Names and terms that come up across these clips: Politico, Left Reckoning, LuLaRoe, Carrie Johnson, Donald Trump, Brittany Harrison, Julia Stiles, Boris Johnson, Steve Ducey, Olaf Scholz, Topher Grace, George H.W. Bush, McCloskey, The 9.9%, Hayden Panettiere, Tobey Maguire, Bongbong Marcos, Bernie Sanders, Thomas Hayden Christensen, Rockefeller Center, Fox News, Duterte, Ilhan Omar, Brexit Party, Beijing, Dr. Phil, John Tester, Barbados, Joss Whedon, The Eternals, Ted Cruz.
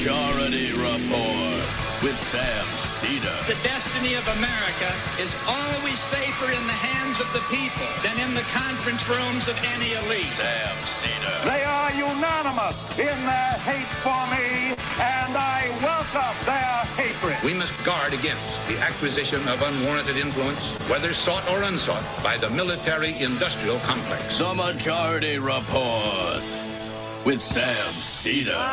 Majority Report with Sam Seder. The destiny of America is always safer in the hands of the people than in the conference rooms of any elite. Sam Seder. They are unanimous in their hate for me, and I welcome their hatred. We must guard against the acquisition of unwarranted influence, whether sought or unsought, by the military-industrial complex. The Majority Report with Sam Seder.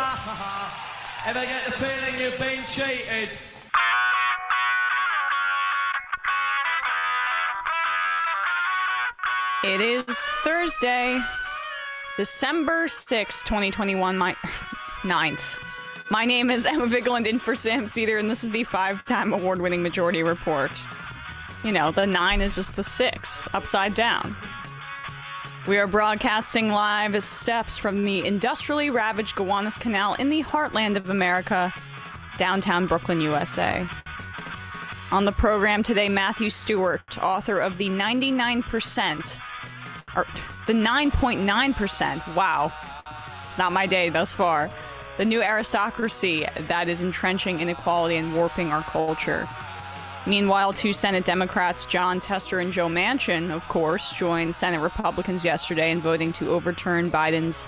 Ever get the feeling you've been cheated? It is Thursday, December 6, 2021, 9th. My name is Emma Vigeland, in for Sam Seder, and this is the 5-time award-winning Majority Report. You know, the 9 is just the 6, upside down. We are broadcasting live as steps from the industrially ravaged Gowanus Canal in the heartland of America, downtown Brooklyn, USA. On the program today, Matthew Stewart, author of The 9.9%, or The 9.9%, wow, it's not my day thus far, the new aristocracy that is entrenching inequality and warping our culture. Meanwhile, 2 Senate Democrats, John Tester and Joe Manchin, of course, joined Senate Republicans yesterday in voting to overturn Biden's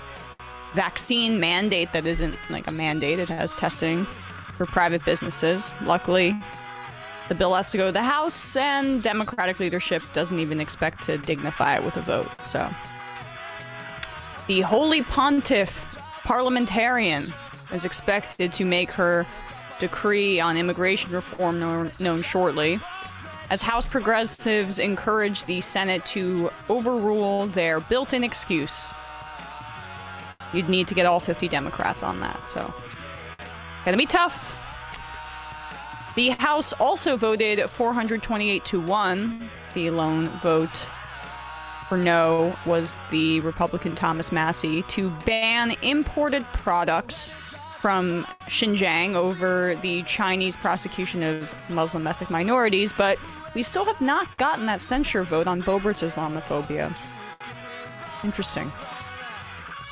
vaccine mandate that isn't like a mandate. It has testing for private businesses. Luckily, the bill has to go to the House, and Democratic leadership doesn't even expect to dignify it with a vote. So the Holy Pontiff parliamentarian is expected to make her decree on immigration reform known shortly, as House progressives encourage the Senate to overrule their built-in excuse. You'd need to get all 50 Democrats on that, so it's gonna be tough. The House also voted 428-1. The lone vote for no was the Republican Thomas Massey, to ban imported products from Xinjiang over the Chinese prosecution of Muslim ethnic minorities, but we still have not gotten that censure vote on Boebert's Islamophobia. Interesting.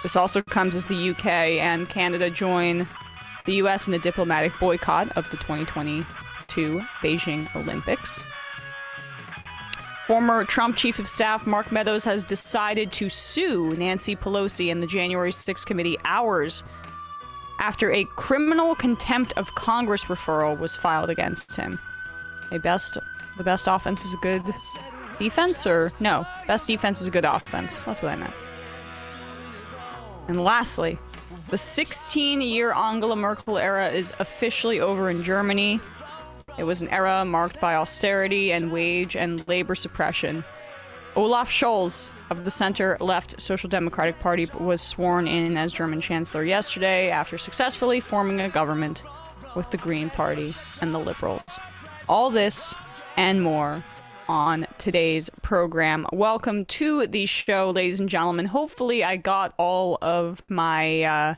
This also comes as the UK and Canada join the US in a diplomatic boycott of the 2022 Beijing Olympics. Former Trump Chief of Staff Mark Meadows has decided to sue Nancy Pelosi and the January 6th committee hours after a criminal contempt of Congress referral was filed against him. The best offense is a good defense, or no, best defense is a good offense. That's what I meant. And lastly, the 16-year Angela Merkel era is officially over in Germany. It was an era marked by austerity and wage and labor suppression. Olaf Scholz of the center-left Social Democratic Party was sworn in as German Chancellor yesterday after successfully forming a government with the Green Party and the Liberals. All this and more on today's program. Welcome to the show, ladies and gentlemen. Hopefully I got all of my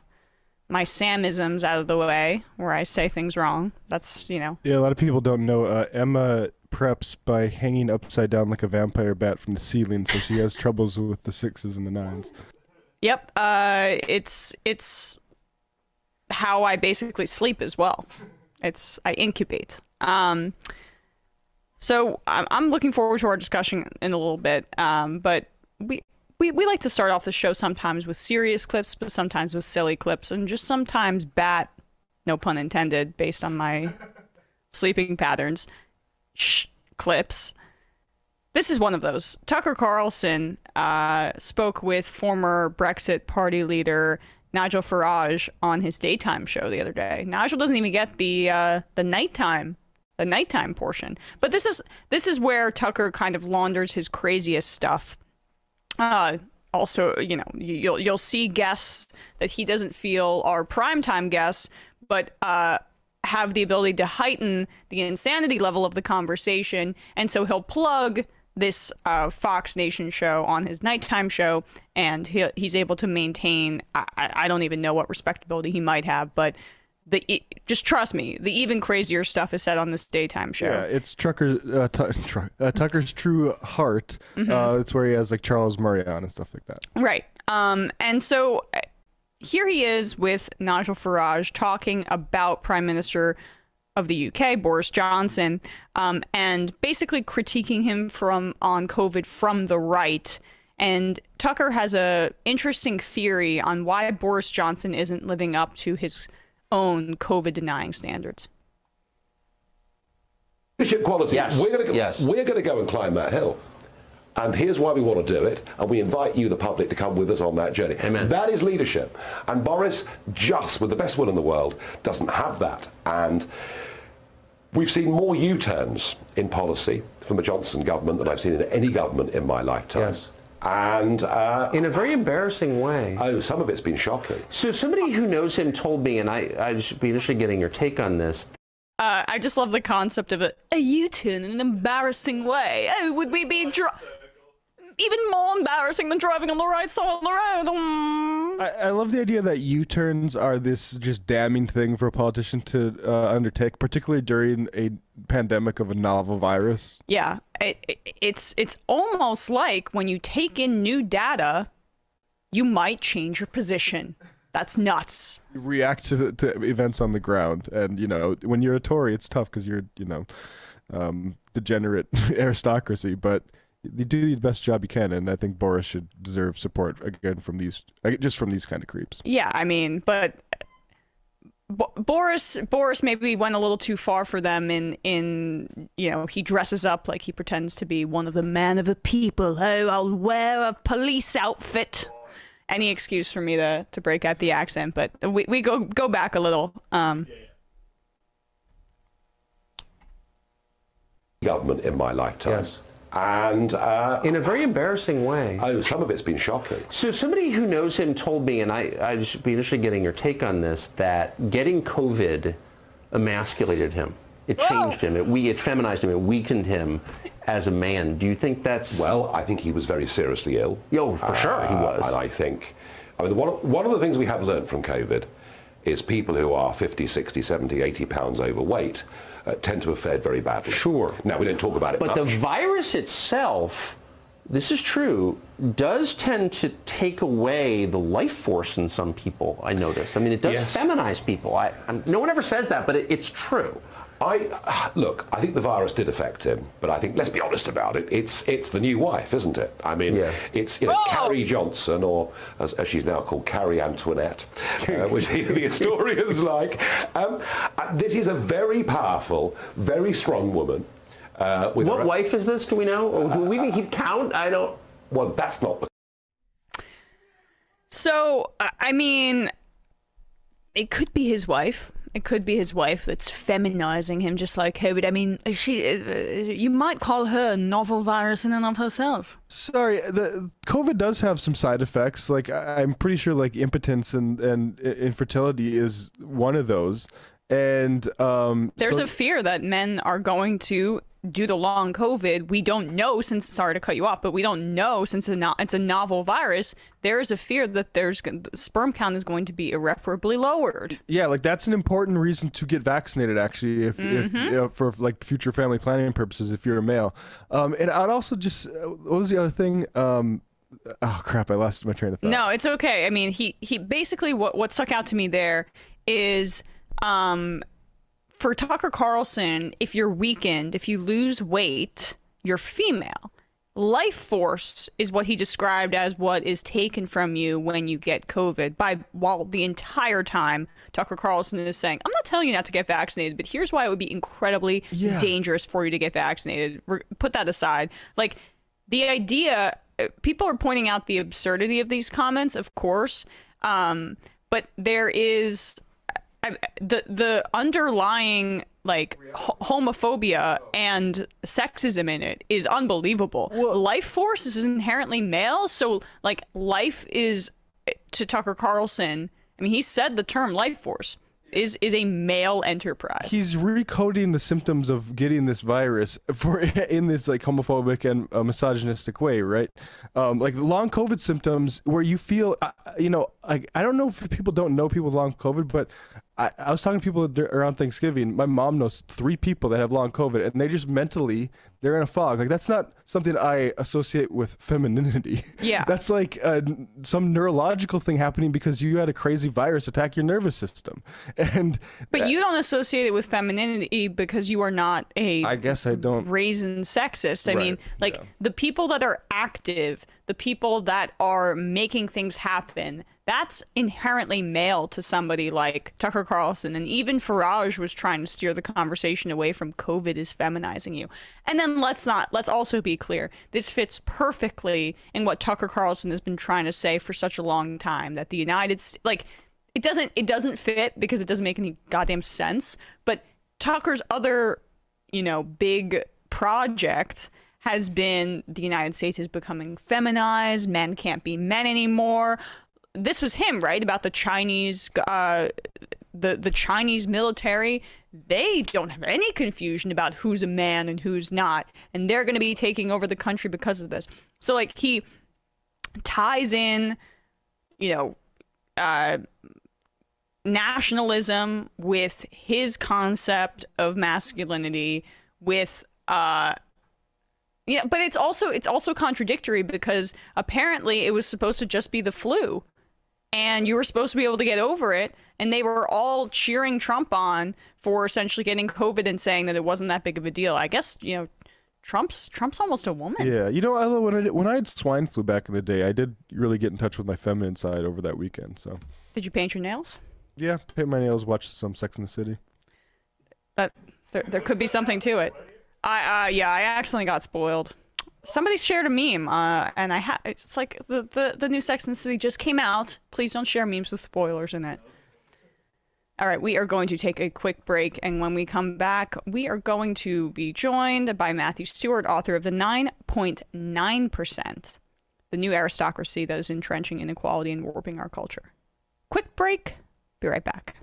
my Samisms out of the way, where I say things wrong. That's, you know. Yeah, a lot of people don't know. Emma preps by hanging upside down like a vampire bat from the ceiling, so she has troubles with the 6s and the 9s. Yep, it's how I basically sleep as well. I incubate. So I'm looking forward to our discussion in a little bit, but we like to start off the show sometimes with serious clips, but sometimes with silly clips, and just sometimes bat, no pun intended, based on my sleeping patterns, clips. This is one of those. Tucker Carlson spoke with former Brexit party leader Nigel Farage on his daytime show the other day. Nigel doesn't even get the nighttime portion, but this is where Tucker kind of launders his craziest stuff. Also, you know, you'll see guests that he doesn't feel are primetime guests, but have the ability to heighten the insanity level of the conversation, and so he'll plug this Fox Nation show on his nighttime show, and he's able to maintain, I don't even know what respectability he might have, but just trust me, the even crazier stuff is said on this daytime show. Yeah, it's Tucker's true heart. It's where he has like Charles Murray on and stuff like that. Right. And so here he is with Nigel Farage talking about Prime Minister of the UK, Boris Johnson, and basically critiquing him on COVID from the right. And Tucker has an interesting theory on why Boris Johnson isn't living up to his own COVID-denying standards. Leadership quality. Yes. We're going to go and climb that hill. And here's why we want to do it, and we invite you, the public, to come with us on that journey. Amen. That is leadership. And Boris, just with the best will in the world, doesn't have that. And we've seen more U-turns in policy from the Johnson government than I've seen in any government in my lifetime. Yes. And in a very embarrassing way. Oh, some of it's been shocking. So somebody who knows him told me, and I should be initially getting your take on this. I just love the concept of a U-turn in an embarrassing way. Oh, would we be even more embarrassing than driving on the right side of the road? I love the idea that U-turns are this just damning thing for a politician to undertake, particularly during a pandemic of a novel virus. Yeah, it's almost like when you take in new data, you might change your position. That's nuts. You react to events on the ground, and you know, when you're a Tory, it's tough because you're, you know, degenerate aristocracy, but you do the best job you can, and I think Boris should deserve support again from these, just from these kind of creeps. Yeah, I mean, but Boris maybe went a little too far for them in you know, he dresses up like he pretends to be one of the man of the people. Oh, I'll wear a police outfit. Any excuse for me to break out the accent, but we go back a little. Government in my lifetime. Yes. And in a very embarrassing way. Oh, some of it's been shocking. So somebody who knows him told me, and I should be initially getting your take on this, that getting COVID emasculated him. It changed him. It feminized him. It weakened him as a man. Do you think that's... Well, I think he was very seriously ill. Oh, for sure he was. And I think... I mean, one of the things we have learned from COVID is people who are 50, 60, 70, 80 pounds overweight tend to have fared very badly. Sure. Now, we don't talk about it much. But the virus itself, this is true, does tend to take away the life force in some people, I notice. I mean, it does feminize people. No one ever says that, but it's true. Look, I think the virus did affect him, but I think, let's be honest about it, it's the new wife, isn't it? I mean, it's, you know, Carrie Johnson, or as she's now called, Carrie Antoinette, which the historians like. This is a very powerful, very strong woman. What wife is this, do we know? Or do we even keep count? I don't... Well, that's not the... So, I mean, it could be his wife. It could be his wife that's feminizing him, just like Herbert. I mean, you might call her a novel virus in and of herself. Sorry, the COVID does have some side effects. Like, I'm pretty sure, like, impotence and infertility is one of those. And there's a fear that men are going to do the long COVID. We don't know, since, sorry to cut you off, but we don't know, since it's a novel virus, there is a fear that the sperm count is going to be irreparably lowered. Yeah, like that's an important reason to get vaccinated, actually, if you know, for like future family planning purposes, if you're a male. And I'd also just, what was the other thing? Oh crap, I lost my train of thought. No, it's okay. I mean, he basically, what stuck out to me there is, for Tucker Carlson, if you're weakened, if you lose weight, you're female. Life force is what he described as what is taken from you when you get COVID. While the entire time, Tucker Carlson is saying, I'm not telling you not to get vaccinated, but here's why it would be incredibly dangerous for you to get vaccinated. Put that aside. Like, the idea, people are pointing out the absurdity of these comments, of course, but there is... The underlying, like, homophobia and sexism in it is unbelievable. Well, life force is inherently male, so like life is, to Tucker Carlson, I mean, he said the term life force is a male enterprise. He's recoding the symptoms of getting this virus for in this like homophobic and misogynistic way, right? Like long COVID symptoms where you feel, you know, I don't know if people don't know people with long COVID, but I was talking to people around Thanksgiving. My mom knows 3 people that have long COVID, and they just mentally, they're in a fog. Like, that's not something I associate with femininity. Yeah. That's like some neurological thing happening because you had a crazy virus attack your nervous system. But you don't associate it with femininity because you are not a brazen sexist. I mean, like, the people that are active, the people that are making things happen, that's inherently male to somebody like Tucker Carlson. And even Farage was trying to steer the conversation away from COVID is feminizing you. And then let's also be clear. This fits perfectly in what Tucker Carlson has been trying to say for such a long time, that the United States, like, it doesn't fit because it doesn't make any goddamn sense. But Tucker's other, you know, big project has been the United States is becoming feminized. Men can't be men anymore. This was him, right? About the Chinese, the Chinese military. They don't have any confusion about who's a man and who's not, and they're going to be taking over the country because of this. So, like, he ties in, you know, nationalism with his concept of masculinity. With, yeah, but it's also contradictory because apparently it was supposed to just be the flu. And you were supposed to be able to get over it. And they were all cheering Trump on for essentially getting COVID and saying that it wasn't that big of a deal. I guess, you know, Trump's almost a woman. Yeah. You know, I love when I had swine flu back in the day, I did really get in touch with my feminine side over that weekend. So did you paint your nails? Yeah. Paint my nails, watched some Sex and the City. That there could be something to it. I accidentally got spoiled. Somebody shared a meme, and it's like the new Sex and the City just came out. Please don't share memes with spoilers in it. All right, we are going to take a quick break, and when we come back, we are going to be joined by Matthew Stewart, author of The 9.9%, the new aristocracy that is entrenching inequality and warping our culture. Quick break. Be right back.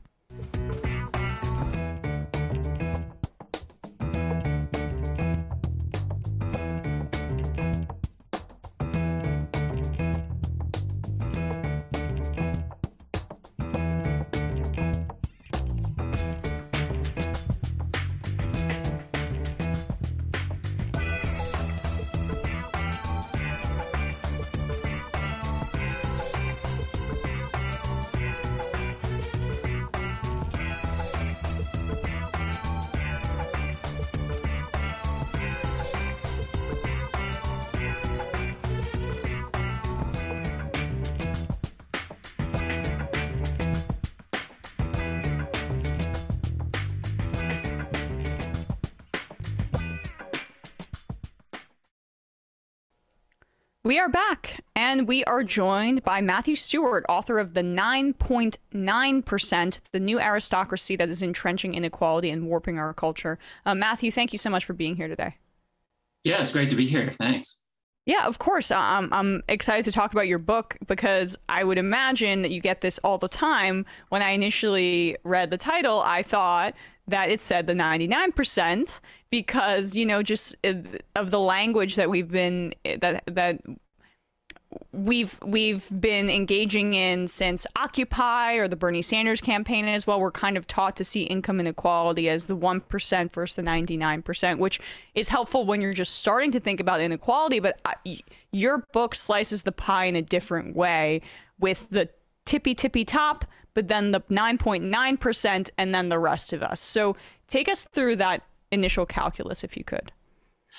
We are back, and we are joined by Matthew Stewart, author of The 9.9%, the new aristocracy that is entrenching inequality and warping our culture. Matthew, thank you so much for being here today. Yeah, it's great to be here. Thanks. Yeah, of course. I'm excited to talk about your book because I would imagine that you get this all the time. When I initially read the title, I thought that it said the 99% because, you know, just of the language that we've been engaging in since Occupy or the Bernie Sanders campaign as well. We're kind of taught to see income inequality as the 1% versus the 99%, which is helpful when you're just starting to think about inequality. But your book slices the pie in a different way with the tippy top, but then the 9.9% and then the rest of us. So take us through that initial calculus, if you could.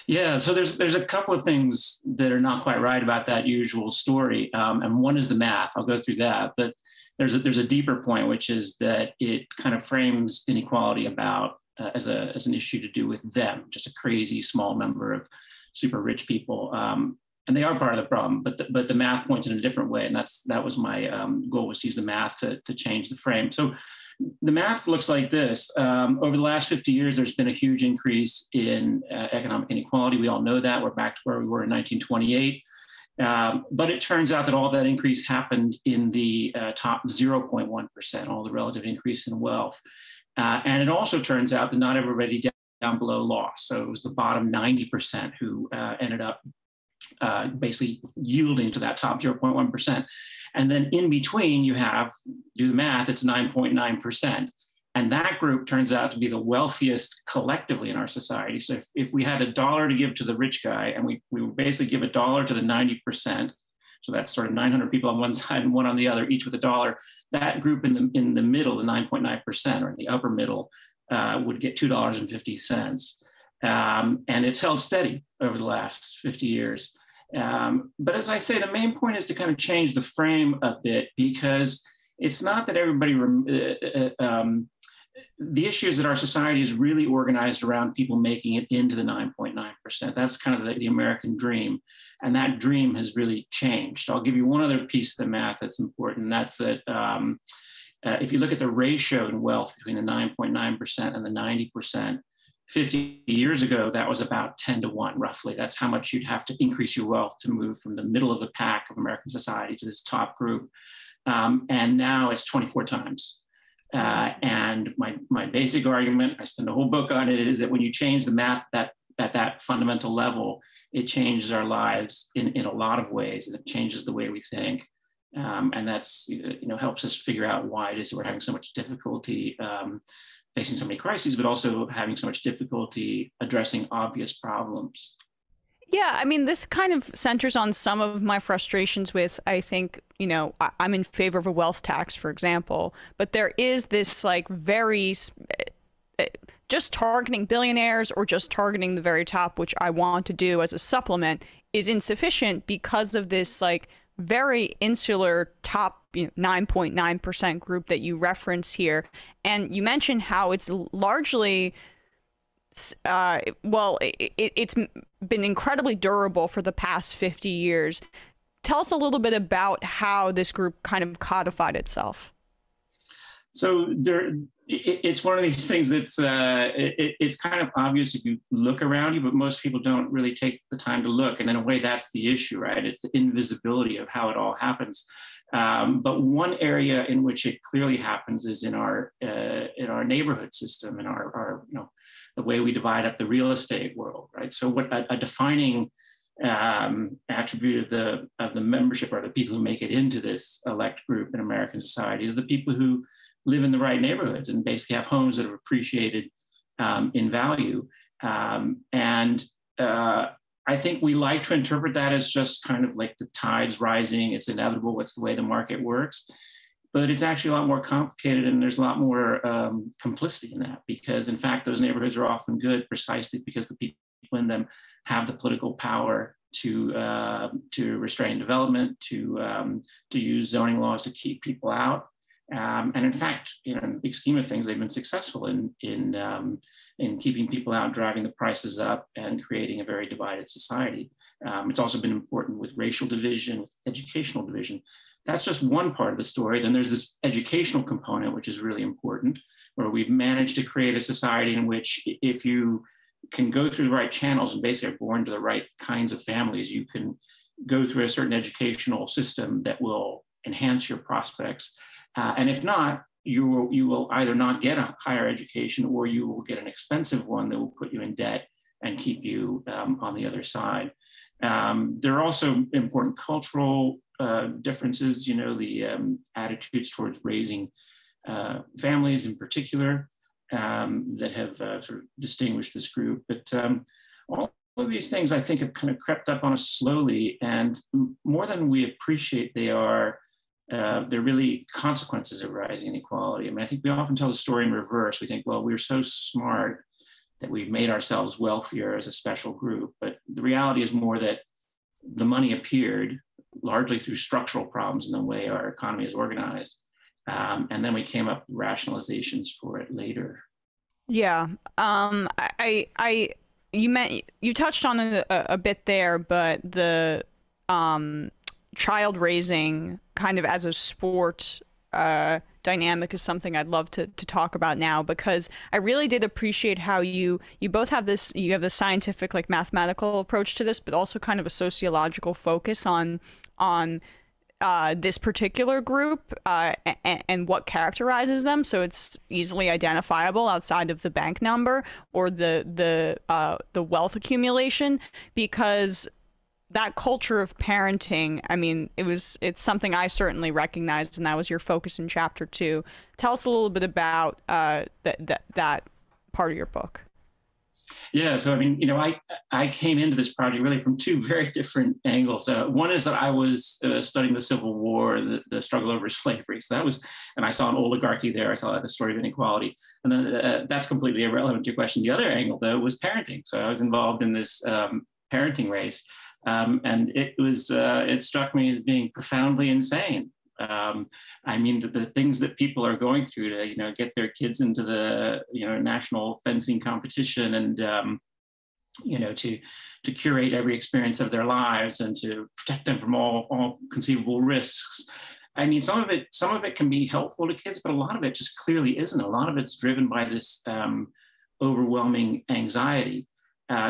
Yeah, so there's a couple of things that are not quite right about that usual story. And one is the math. I'll go through that. But there's a deeper point, which is that it kind of frames inequality about as an issue to do with them, just a crazy small number of super rich people. And they are part of the problem, but the math points in a different way. And that was my goal, was to use the math to change the frame. So the math looks like this. Over the last 50 years, there's been a huge increase in economic inequality. We all know that. We're back to where we were in 1928. But it turns out that all that increase happened in the top 0.1%, all the relative increase in wealth. And it also turns out that not everybody down below lost. So it was the bottom 90% who ended up basically yielding to that top 0.1%. And then in between you have, do the math, it's 9.9%. And that group turns out to be the wealthiest collectively in our society. So if we had a dollar to give to the rich guy, and we would basically give a dollar to the 90%, so that's sort of 900 people on one side and one on the other, each with a dollar, that group in the middle, the 9.9% or in the upper middle, would get $2.50. And it's held steady over the last 50 years. But as I say, the main point is to kind of change the frame a bit, because it's not that everybody, the issue is that our society is really organized around people making it into the 9.9%. That's kind of the American dream. And that dream has really changed. So I'll give you one other piece of the math that's important. That's that if you look at the ratio in wealth between the 9.9% and the 90%, 50 years ago, that was about 10-to-1, roughly. That's how much you'd have to increase your wealth to move from the middle of the pack of American society to this top group. And now it's 24 times. And my basic argument, I spend a whole book on it, is that when you change the math at that fundamental level, it changes our lives in a lot of ways. It changes the way we think. And that's, helps us figure out why it is that we're having so much difficulty facing so many crises, but also having so much difficulty addressing obvious problems. Yeah, I mean, this kind of centers on some of my frustrations with, I think, I'm in favor of a wealth tax, for example, but there is this very just targeting billionaires or just targeting the very top, which I want to do as a supplement, is insufficient because of this very insular top 9.9% group that you reference here. And you mentioned how it's largely it's been incredibly durable for the past 50 years. Tell us a little bit about how this group kind of codified itself. So it's one of these things that's it's kind of obvious if you look around you, but most people don't really take the time to look. And in a way, that's the issue, right? It's the invisibility of how it all happens. But one area in which it clearly happens is in our neighborhood system, in our the way we divide up the real estate world, right? So what a defining attribute of the membership are the people who make it into this elect group in American society is the people who live in the right neighborhoods and basically have homes that have appreciated in value. I think we like to interpret that as just kind of like the tides rising, it's inevitable, it's the way the market works. But it's actually a lot more complicated, and there's a lot more complicity in that, because in fact, those neighborhoods are often good precisely because the people in them have the political power to restrain development, to use zoning laws to keep people out. And in fact, in the big scheme of things, they've been successful in keeping people out, driving the prices up, and creating a very divided society. It's also been important with racial division, with educational division. That's just one part of the story. Then there's this educational component, which is really important, where we've managed to create a society in which if you can go through the right channels and basically are born to the right kinds of families, you can go through a certain educational system that will enhance your prospects. And if not, you will either not get a higher education, or you will get an expensive one that will put you in debt and keep you on the other side. There are also important cultural differences, the attitudes towards raising families in particular that have sort of distinguished this group. But all of these things, I think, have kind of crept up on us slowly, and more than we appreciate, they're really consequences of rising inequality. I mean, I think we often tell the story in reverse. We think, well, we're so smart that we've made ourselves wealthier as a special group. But the reality is more that the money appeared largely through structural problems in the way our economy is organized. And then we came up with rationalizations for it later. Yeah. You touched on it a bit there, but the child raising kind of as a sport dynamic is something I'd love to talk about now, because I really did appreciate how you both have this, you have the scientific mathematical approach to this, but also kind of a sociological focus on this particular group and what characterizes them, so it's easily identifiable outside of the bank number or the wealth accumulation, because that culture of parenting, I mean, it's something I certainly recognized, and that was your focus in chapter 2. Tell us a little bit about that part of your book. Yeah, so I mean, you know, I came into this project really from two very different angles. One is that I was studying the Civil War, the struggle over slavery. So that was, and I saw an oligarchy there. I saw the story of inequality. And then that's completely irrelevant to your question. The other angle, though, was parenting. So I was involved in this parenting race, and it was it struck me as being profoundly insane. I mean, the things that people are going through to, you know, get their kids into the, you know, national fencing competition and, you know, to curate every experience of their lives and to protect them from all conceivable risks. I mean, some of it can be helpful to kids, but a lot of it just clearly isn't. A lot of it's driven by this overwhelming anxiety.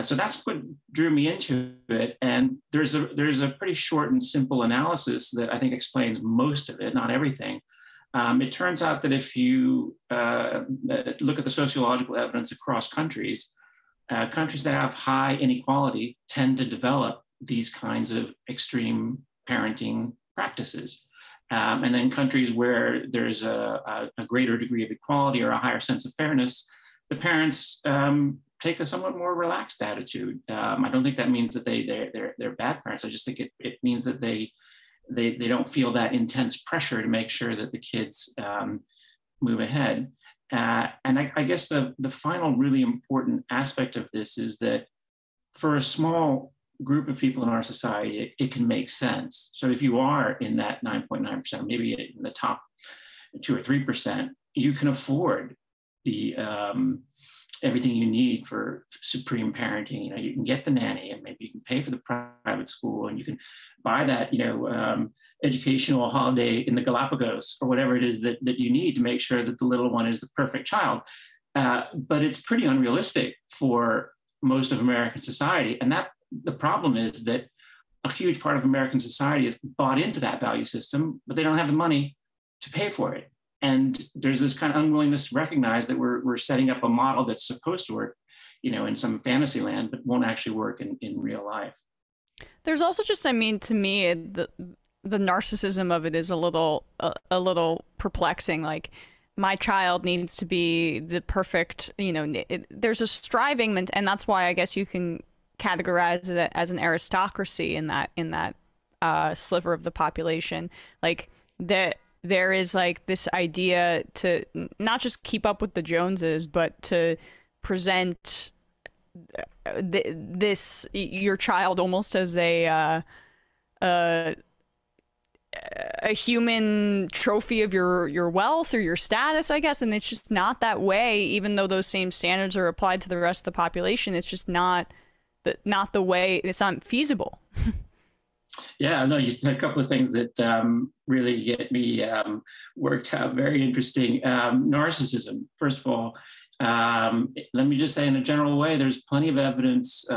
So that's what drew me into it, and there's a pretty short and simple analysis that I think explains most of it, not everything. It turns out that if you look at the sociological evidence across countries, countries that have high inequality tend to develop these kinds of extreme parenting practices. And then countries where there's a greater degree of equality or a higher sense of fairness, the parents take a somewhat more relaxed attitude. I don't think that means that they're bad parents. I just think it means that they don't feel that intense pressure to make sure that the kids move ahead. And I guess the final really important aspect of this is that for a small group of people in our society, it can make sense. So if you are in that 9.9%, maybe in the top 2 or 3%, you can afford the everything you need for supreme parenting. You know, you can get the nanny, and maybe you can pay for the private school, and you can buy that, you know, educational holiday in the Galapagos or whatever it is that you need to make sure that the little one is the perfect child. But it's pretty unrealistic for most of American society. And that the problem is that a huge part of American society is bought into that value system, but they don't have the money to pay for it. And there's this kind of unwillingness to recognize that we're setting up a model that's supposed to work, you know, in some fantasy land, but won't actually work in real life. There's also just, I mean, to me, the narcissism of it is a little perplexing. Like, my child needs to be the perfect, you know, there's a striving, and that's why I guess you can categorize it as an aristocracy in that sliver of the population, like that. There is like this idea to not just keep up with the Joneses, but to present your child almost as a human trophy of your wealth or your status, I guess. And it's just not that way, even though those same standards are applied to the rest of the population. It's just not the way, it's not feasible. Yeah, no, you said a couple of things that really get me worked out. Very interesting. Narcissism, first of all, let me just say in a general way, there's plenty of evidence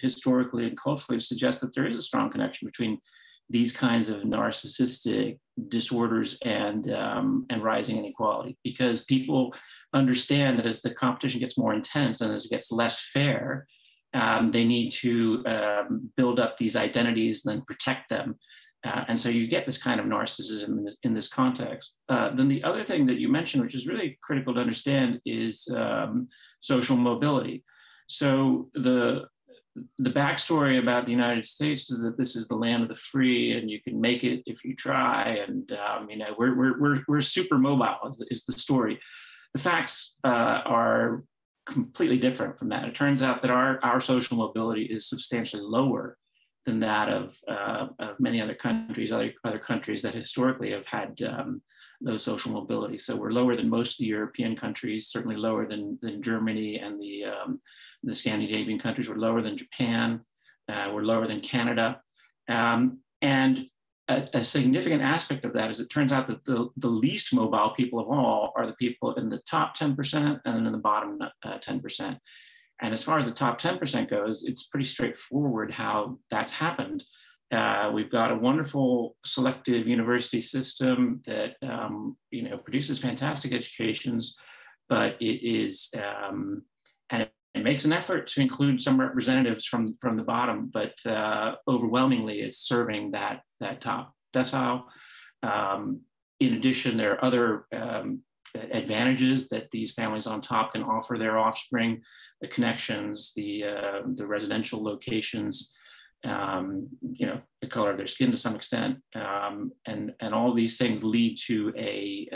historically and culturally to suggest that there is a strong connection between these kinds of narcissistic disorders and rising inequality, because people understand that as the competition gets more intense and as it gets less fair, they need to build up these identities and then protect them. And so you get this kind of narcissism in this context. Then the other thing that you mentioned, which is really critical to understand, is social mobility. So the backstory about the United States is that this is the land of the free, and you can make it if you try. And you know, we're super mobile is the story. The facts are completely different from that. It turns out that our social mobility is substantially lower than that of many other countries, other countries that historically have had those social mobility. So we're lower than most of the European countries, certainly lower than Germany and the Scandinavian countries. We're lower than Japan. We're lower than Canada. And a significant aspect of that is it turns out that the least mobile people of all are the people in the top 10% and in the bottom 10%. And as far as the top 10% goes, it's pretty straightforward how that's happened. We've got a wonderful selective university system that you know, produces fantastic educations, but it is, and makes an effort to include some representatives from the bottom, but overwhelmingly it's serving that top decile. In addition, there are other advantages that these families on top can offer their offspring: the connections, the residential locations, the color of their skin to some extent, and all these things lead to a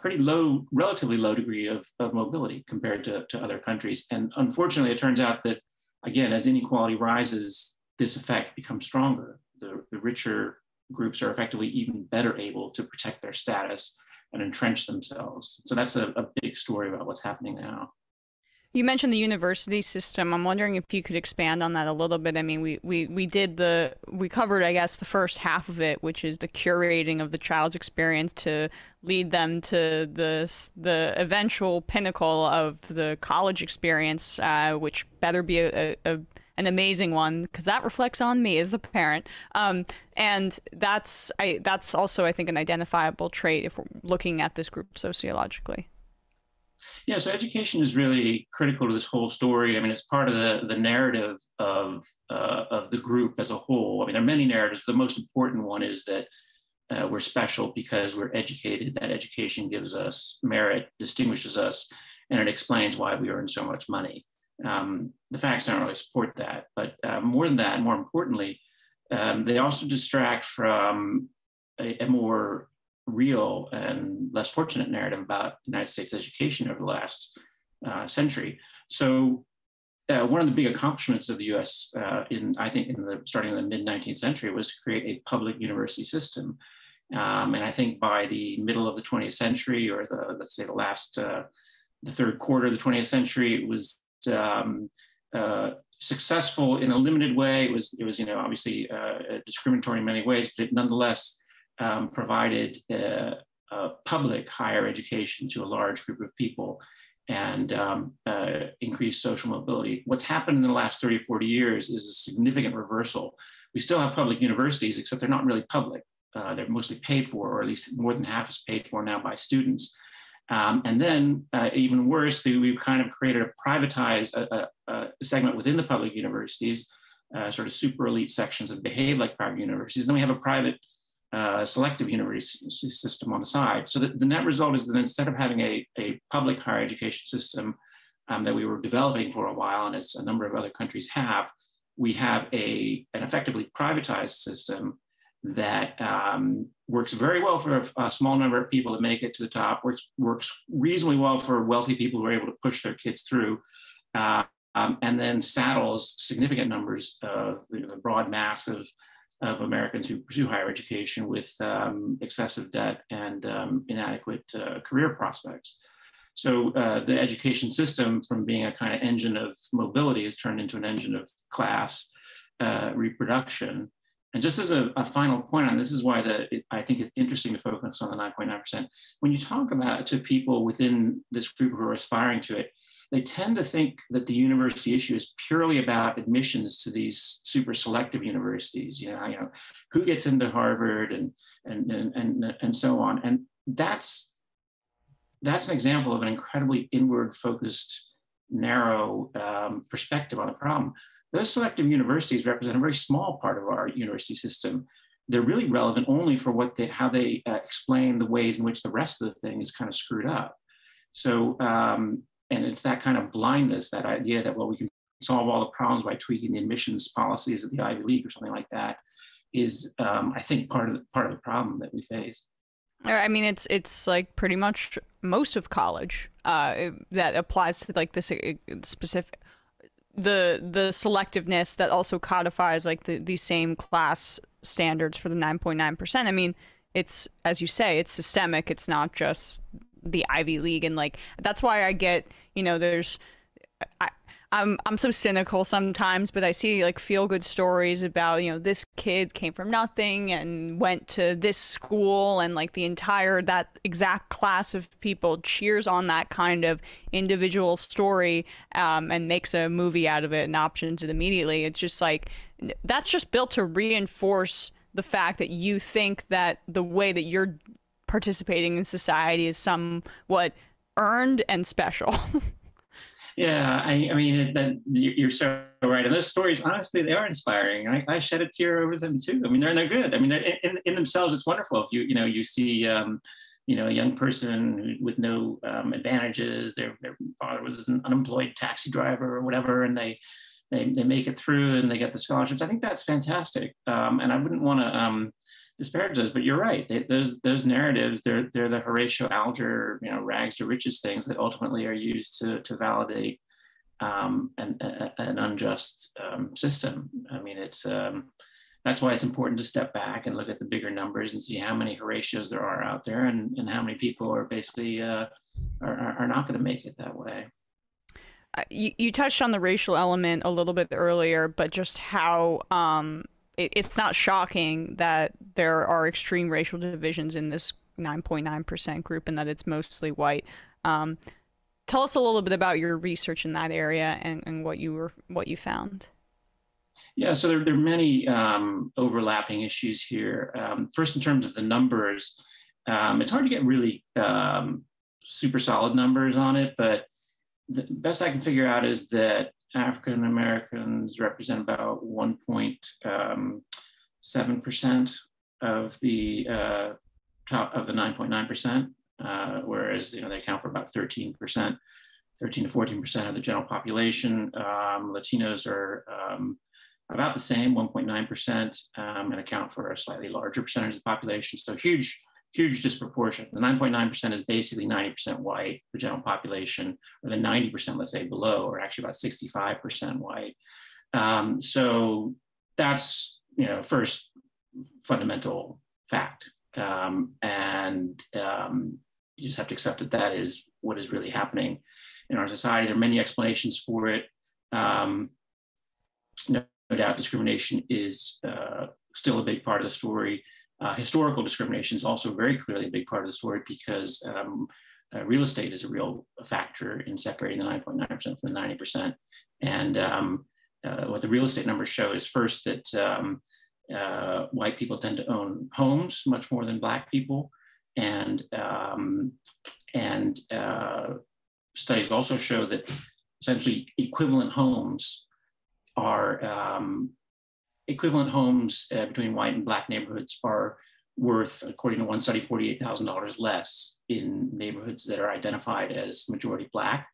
pretty low, relatively low degree of mobility compared to other countries. And unfortunately, it turns out that, again, as inequality rises, this effect becomes stronger. The richer groups are effectively even better able to protect their status and entrench themselves. So that's a big story about what's happening now. You mentioned the university system. I'm wondering if you could expand on that a little bit. I mean, we covered, I guess, the first half of it, which is the curating of the child's experience to lead them to the eventual pinnacle of the college experience, which better be an amazing one, because that reflects on me as the parent. And that's also, I think, an identifiable trait if we're looking at this group sociologically. Yeah, so education is really critical to this whole story. I mean, it's part of the narrative of the group as a whole. I mean, there are many narratives. The most important one is that we're special because we're educated, that education gives us merit, distinguishes us, and it explains why we earn so much money. The facts don't really support that. But more than that, more importantly, they also distract from a more real and less fortunate narrative about the United States education over the last century. So one of the big accomplishments of the U.S. starting in the mid-19th century was to create a public university system. And I think by the middle of the 20th century, or the third quarter of the 20th century, it was successful in a limited way. It was obviously discriminatory in many ways, but it nonetheless provided public higher education to a large group of people and increased social mobility. What's happened in the last 30 or 40 years is a significant reversal. We still have public universities, except they're not really public. They're mostly paid for, or at least more than half is paid for now by students. And then even worse, we've kind of created a privatized segment within the public universities, sort of super elite sections that behave like private universities. And then we have a private selective university system on the side. So the net result is that instead of having a public higher education system that we were developing for a while, and as a number of other countries have, we have an effectively privatized system that works very well for a small number of people that make it to the top, works reasonably well for wealthy people who are able to push their kids through, and then saddles significant numbers of the broad mass of Americans who pursue higher education with excessive debt and inadequate career prospects. So the education system, from being a kind of engine of mobility, has turned into an engine of class reproduction. And just as a final point on this, is why I think it's interesting to focus on the 9.9%. When you talk about to people within this group who are aspiring to it, they tend to think that the university issue is purely about admissions to these super selective universities, you know who gets into Harvard and so on. And that's an example of an incredibly inward focused, narrow perspective on the problem. Those selective universities represent a very small part of our university system. They're really relevant only for how they explain the ways in which the rest of the thing is kind of screwed up. So, and it's that kind of blindness, that idea that, well, we can solve all the problems by tweaking the admissions policies of the Ivy League or something like that, is, I think, part of the problem that we face. I mean, it's like pretty much most of college that applies to like this specific, the selectiveness that also codifies like the same class standards for the 9.9%. I mean, it's, as you say, it's systemic. It's not just the Ivy League, and like that's why I get, I'm so cynical sometimes, but I see like feel good stories about, this kid came from nothing and went to this school, and like the entire that exact class of people cheers on that kind of individual story and makes a movie out of it and options it immediately. It's just like, that's just built to reinforce the fact that you think that the way that you're participating in society is somewhat earned and special. Yeah, I mean, you're so right. And those stories, honestly, they are inspiring. I shed a tear over them too. I mean, they're good. I mean, in themselves, it's wonderful. If you see, a young person with no advantages. Their father was an unemployed taxi driver or whatever, and they make it through and they get the scholarships. I think that's fantastic. And I wouldn't want to disparage those, but you're right. Those narratives, they're the Horatio Alger, rags to riches things that ultimately are used to validate an unjust system. I mean, it's that's why it's important to step back and look at the bigger numbers and see how many Horatios there are out there and how many people are basically are not going to make it that way. You touched on the racial element a little bit earlier, but just how it's not shocking that there are extreme racial divisions in this 9.9% group and that it's mostly white. Tell us a little bit about your research in that area and what you found. Yeah, so there are many overlapping issues here. First, in terms of the numbers, it's hard to get really super solid numbers on it, but the best I can figure out is that African Americans represent about 1.7% of the top of the 9.9%, whereas they account for about 13 to 14% of the general population. Latinos are about the same, 1.9%, and account for a slightly larger percentage of the population. So huge disproportion. The 9.9% is basically 90% white, the general population, or the 90%, let's say, below, or actually about 65% white. So that's, first fundamental fact. And you just have to accept that is what is really happening in our society. There are many explanations for it. No doubt discrimination is still a big part of the story. Historical discrimination is also very clearly a big part of the story because real estate is a real factor in separating the 9.9% from the 90%. And what the real estate numbers show is first that white people tend to own homes much more than black people. And studies also show that essentially equivalent homes between white and black neighborhoods are worth, according to one study, $48,000 less in neighborhoods that are identified as majority black.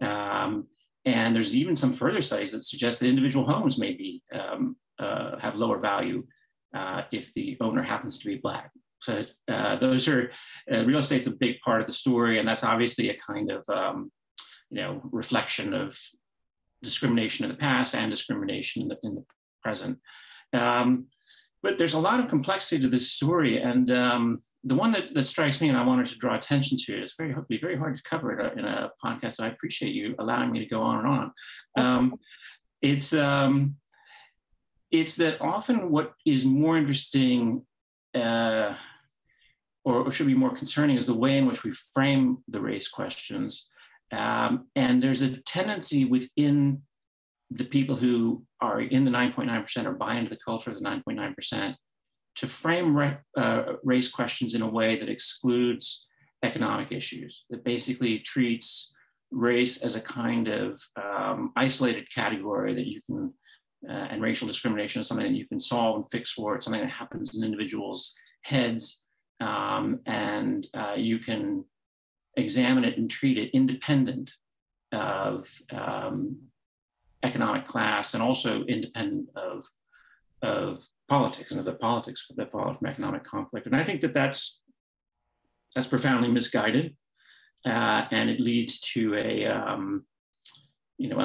And there's even some further studies that suggest that individual homes maybe have lower value if the owner happens to be black. So those are, real estate's a big part of the story, and that's obviously a kind of, reflection of discrimination in the past and discrimination in the present. But there's a lot of complexity to this story, and the one that strikes me and I wanted to draw attention to, it's very hard to cover it in a podcast, so I appreciate you allowing me to go on and on. It's that often what is more interesting or should be more concerning is the way in which we frame the race questions. And there's a tendency within the people who are in the 9.9% or buy into the culture of the 9.9% to frame race questions in a way that excludes economic issues, that basically treats race as a kind of isolated category that you can, and racial discrimination is something that you can solve and fix for. It's something that happens in individuals' heads, and you can examine it and treat it independent of economic class and also independent of politics and of the politics that follow from economic conflict. And I think that's profoundly misguided, and it leads to a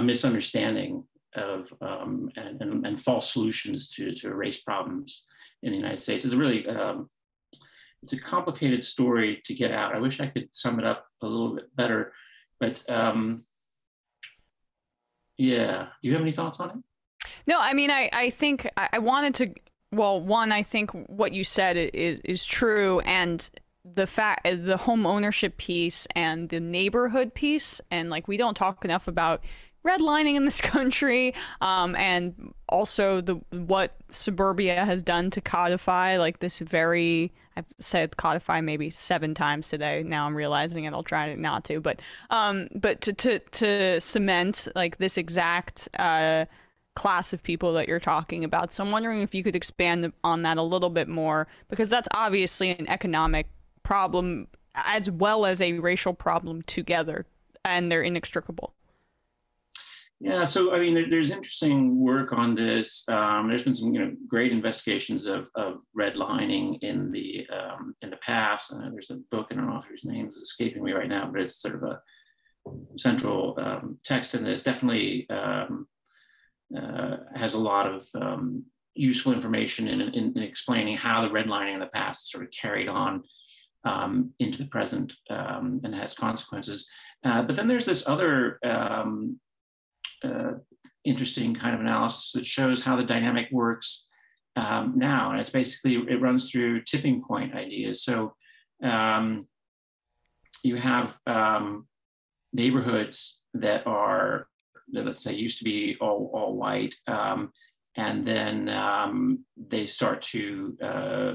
misunderstanding of and false solutions to race problems in the United States. It's a really it's a complicated story to get out. I wish I could sum it up a little bit better, but yeah. Do you have any thoughts on it? No, I mean, I think I wanted to, well, one, I think what you said is true. And the home ownership piece and the neighborhood piece, and like, we don't talk enough about redlining in this country, and also what suburbia has done to codify like this very I've said codify maybe 7 times today. Now I'm realizing it. I'll try not to, but to cement like this exact class of people that you're talking about. So I'm wondering if you could expand on that a little bit more, because that's obviously an economic problem as well as a racial problem together, and they're inextricable. Yeah, so I mean, there's interesting work on this. There's been some, great investigations of redlining in the past. There's a book and an author's name is escaping me right now, but it's sort of a central text in this. Definitely has a lot of useful information in explaining how the redlining in the past sort of carried on into the present and has consequences. But then there's this other interesting kind of analysis that shows how the dynamic works now. And it's basically, it runs through tipping point ideas. So you have neighborhoods that are, let's say, used to be all white, and then they start to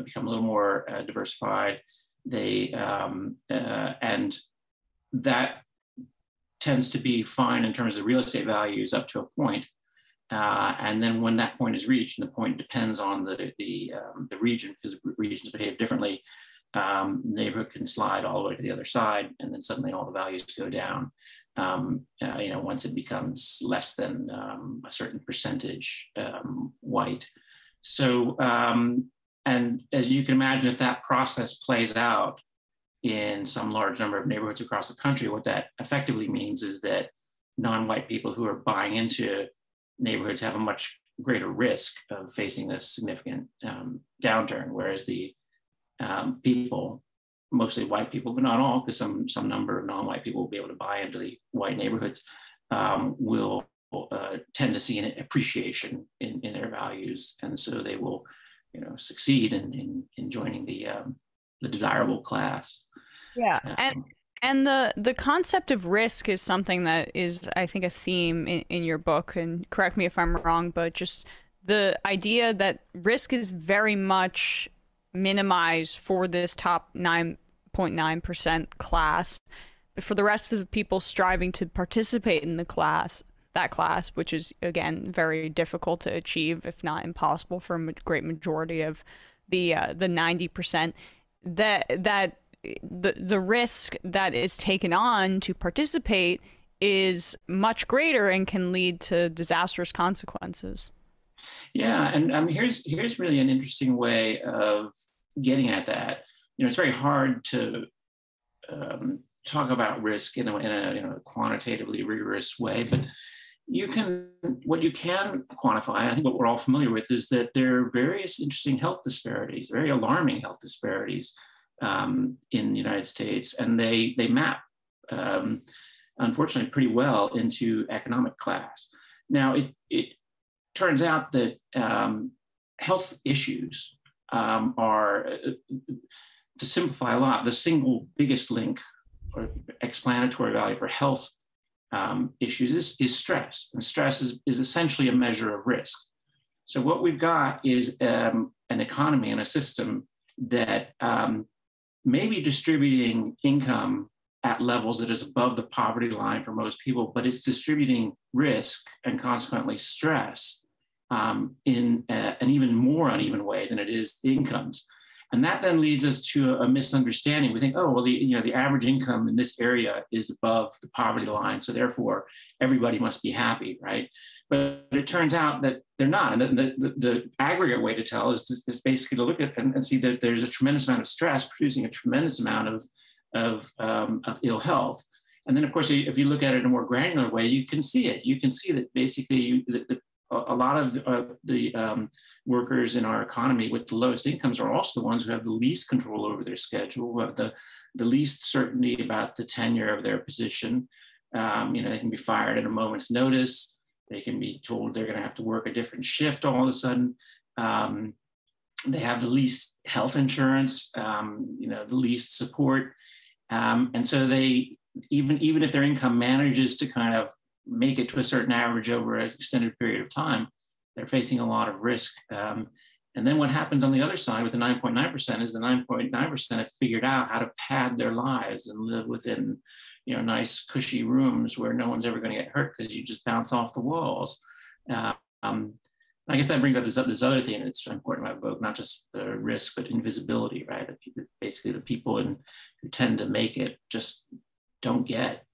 become a little more diversified. They and that tends to be fine in terms of real estate values up to a point. And then when that point is reached, and the point depends on the region, because regions behave differently, the neighborhood can slide all the way to the other side, and then suddenly all the values go down. Once it becomes less than a certain percentage white. So, and as you can imagine, if that process plays out in some large number of neighborhoods across the country, what that effectively means is that non-white people who are buying into neighborhoods have a much greater risk of facing a significant downturn, whereas the people, mostly white people, but not all, because some number of non-white people will be able to buy into the white neighborhoods, will tend to see an appreciation in their values. And so they will, succeed in joining the desirable class. Yeah, and the concept of risk is something that is, I think, a theme in your book, and correct me if I'm wrong, but just the idea that risk is very much minimized for this top 9.9% class, but for the rest of the people striving to participate in the class, that class, which is, again, very difficult to achieve, if not impossible for a great majority of the 90%, that the risk that is taken on to participate is much greater and can lead to disastrous consequences. Yeah, and here's really an interesting way of getting at that. It's very hard to talk about risk in a quantitatively rigorous way, but what you can quantify, I think what we're all familiar with, is that there are various interesting health disparities, very alarming health disparities in the United States, and they map, unfortunately, pretty well into economic class. Now, it turns out that health issues are, to simplify a lot, the single biggest link or explanatory value for health issues is stress, and stress is essentially a measure of risk. So what we've got is an economy and a system that may be distributing income at levels that is above the poverty line for most people, but it's distributing risk and consequently stress in an even more uneven way than it is the incomes. And that then leads us to a misunderstanding. We think, oh, well, the average income in this area is above the poverty line, so therefore everybody must be happy, right? But it turns out that they're not. And the aggregate way to tell is basically to look at and see that there's a tremendous amount of stress producing a tremendous amount of ill health. And then, of course, if you look at it in a more granular way, you can see it. You can see that basically a lot of the workers in our economy with the lowest incomes are also the ones who have the least control over their schedule, who have the least certainty about the tenure of their position. They can be fired at a moment's notice. They can be told they're going to have to work a different shift all of a sudden. They have the least health insurance, the least support. And so they, even if their income manages to kind of make it to a certain average over an extended period of time, they're facing a lot of risk And then what happens on the other side with the 9.9% is the 9.9% have figured out how to pad their lives and live within, you know, nice cushy rooms where no one's ever going to get hurt because you just bounce off the walls. I guess that brings up this other thing that's important about Vogue, not just the risk, but invisibility, right? Basically, the people who tend to make it just don't get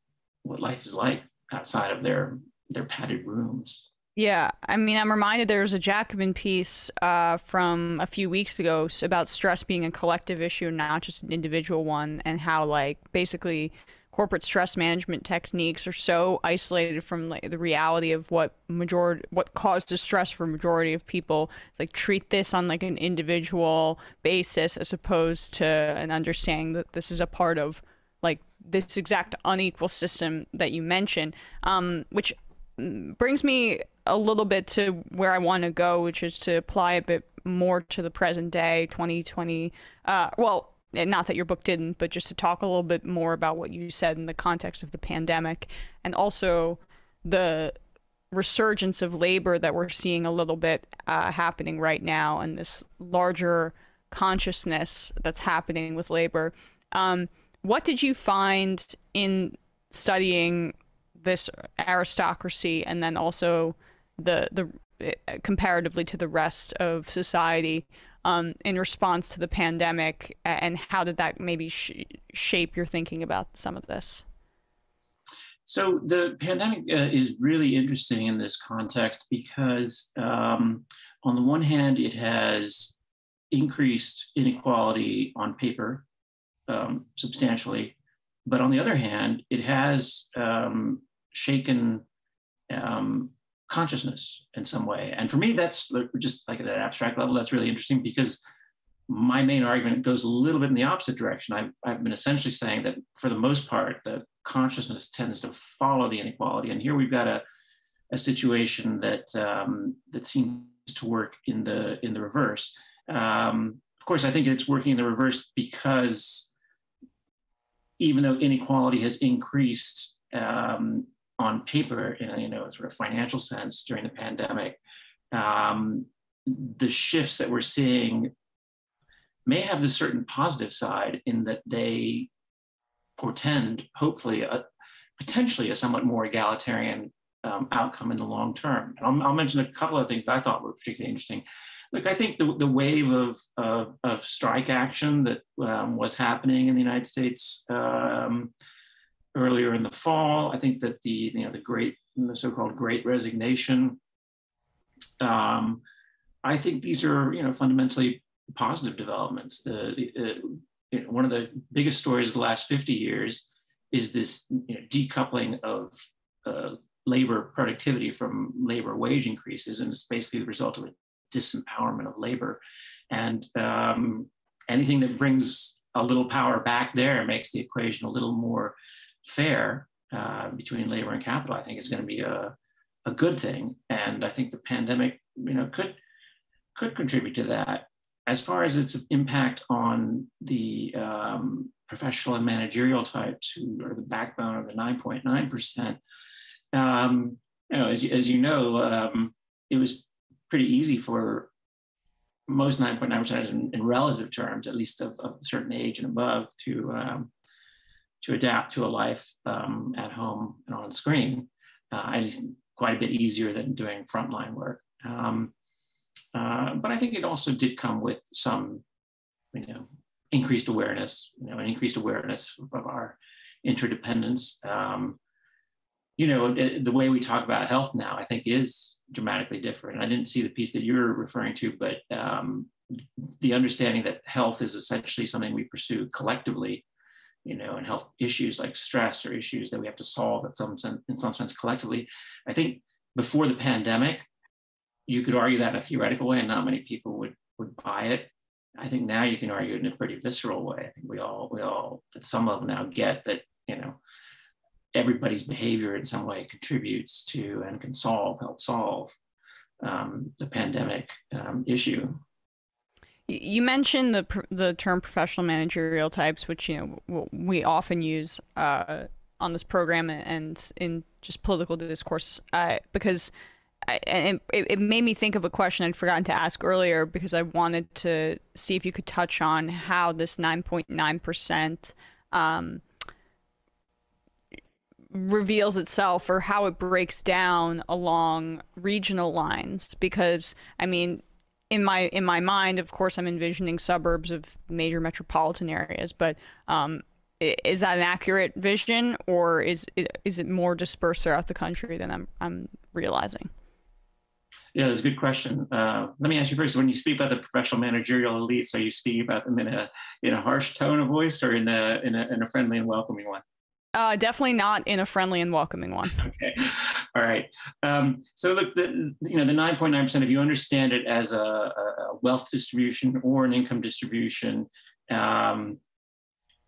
what life is like outside of their padded rooms. Yeah, I mean, I'm reminded there was a Jacobin piece from a few weeks ago about stress being a collective issue, not just an individual one, and how, like, basically corporate stress management techniques are so isolated from, like, the reality of what causes stress for majority of people. It's like, treat this on, like, an individual basis as opposed to an understanding that this is a part of, like, this exact unequal system that you mentioned, which brings me a little bit to where I want to go, which is to apply a bit more to the present day, 2020. Well, not that your book didn't, but just to talk a little bit more about what you said in the context of the pandemic and also the resurgence of labor that we're seeing a little bit happening right now, and this larger consciousness that's happening with labor. What did you find in studying this aristocracy and then also the comparatively to the rest of society in response to the pandemic, and how did that maybe shape your thinking about some of this? So the pandemic is really interesting in this context because on the one hand, it has increased inequality on paper substantially, but on the other hand, it has shaken consciousness in some way. And for me, that's just like at an abstract level, that's really interesting because my main argument goes a little bit in the opposite direction. I've been essentially saying that for the most part, the consciousness tends to follow the inequality. And here we've got a situation that that seems to work in the reverse. Of course, I think it's working in the reverse because even though inequality has increased on paper, in, you know, sort of financial sense during the pandemic, the shifts that we're seeing may have this certain positive side in that they portend, hopefully, potentially a somewhat more egalitarian outcome in the long term. And I'll mention a couple of things that I thought were particularly interesting. Look, I think the wave of strike action that was happening in the United States earlier in the fall. I think that the so-called Great Resignation. I think these are, you know, fundamentally positive developments. One of the biggest stories of the last 50 years is this, you know, decoupling of labor productivity from labor wage increases, and it's basically the result of a disempowerment of labor. And anything that brings a little power back there makes the equation a little more fair between labor and capital, I think is going to be a good thing. And I think the pandemic, you know, could contribute to that. As far as its impact on the professional and managerial types who are the backbone of the 9.9%, you know, as you know, it was pretty easy for most 9.9%ers in relative terms, at least of a certain age and above, to adapt to a life at home and on screen. It's quite a bit easier than doing frontline work. But I think it also did come with some, you know, increased awareness, you know, an increased awareness of our interdependence. You know, the way we talk about health now, I think, is dramatically different. I didn't see the piece that you're referring to, but the understanding that health is essentially something we pursue collectively, you know, and health issues like stress are issues that we have to solve in some sense collectively. I think before the pandemic, you could argue that in a theoretical way, and not many people would buy it. I think now you can argue it in a pretty visceral way. I think we all at some level now get that, you know, everybody's behavior in some way contributes to and can help solve the pandemic issue. You mentioned the term professional managerial types, which, you know, we often use on this program and in just political discourse, because it made me think of a question I'd forgotten to ask earlier, because I wanted to see if you could touch on how this 9.9% reveals itself, or how it breaks down along regional lines. Because, I mean, in my mind, of course, I'm envisioning suburbs of major metropolitan areas, but is that an accurate vision, or is it more dispersed throughout the country than I'm realizing? Yeah, that's a good question. Let me ask you first: when you speak about the professional managerial elites, are you speaking about them in a harsh tone of voice, or in a friendly and welcoming one? Definitely not in a friendly and welcoming one. Okay, all right. So look, the 9.9%. If you understand it as a wealth distribution or an income distribution,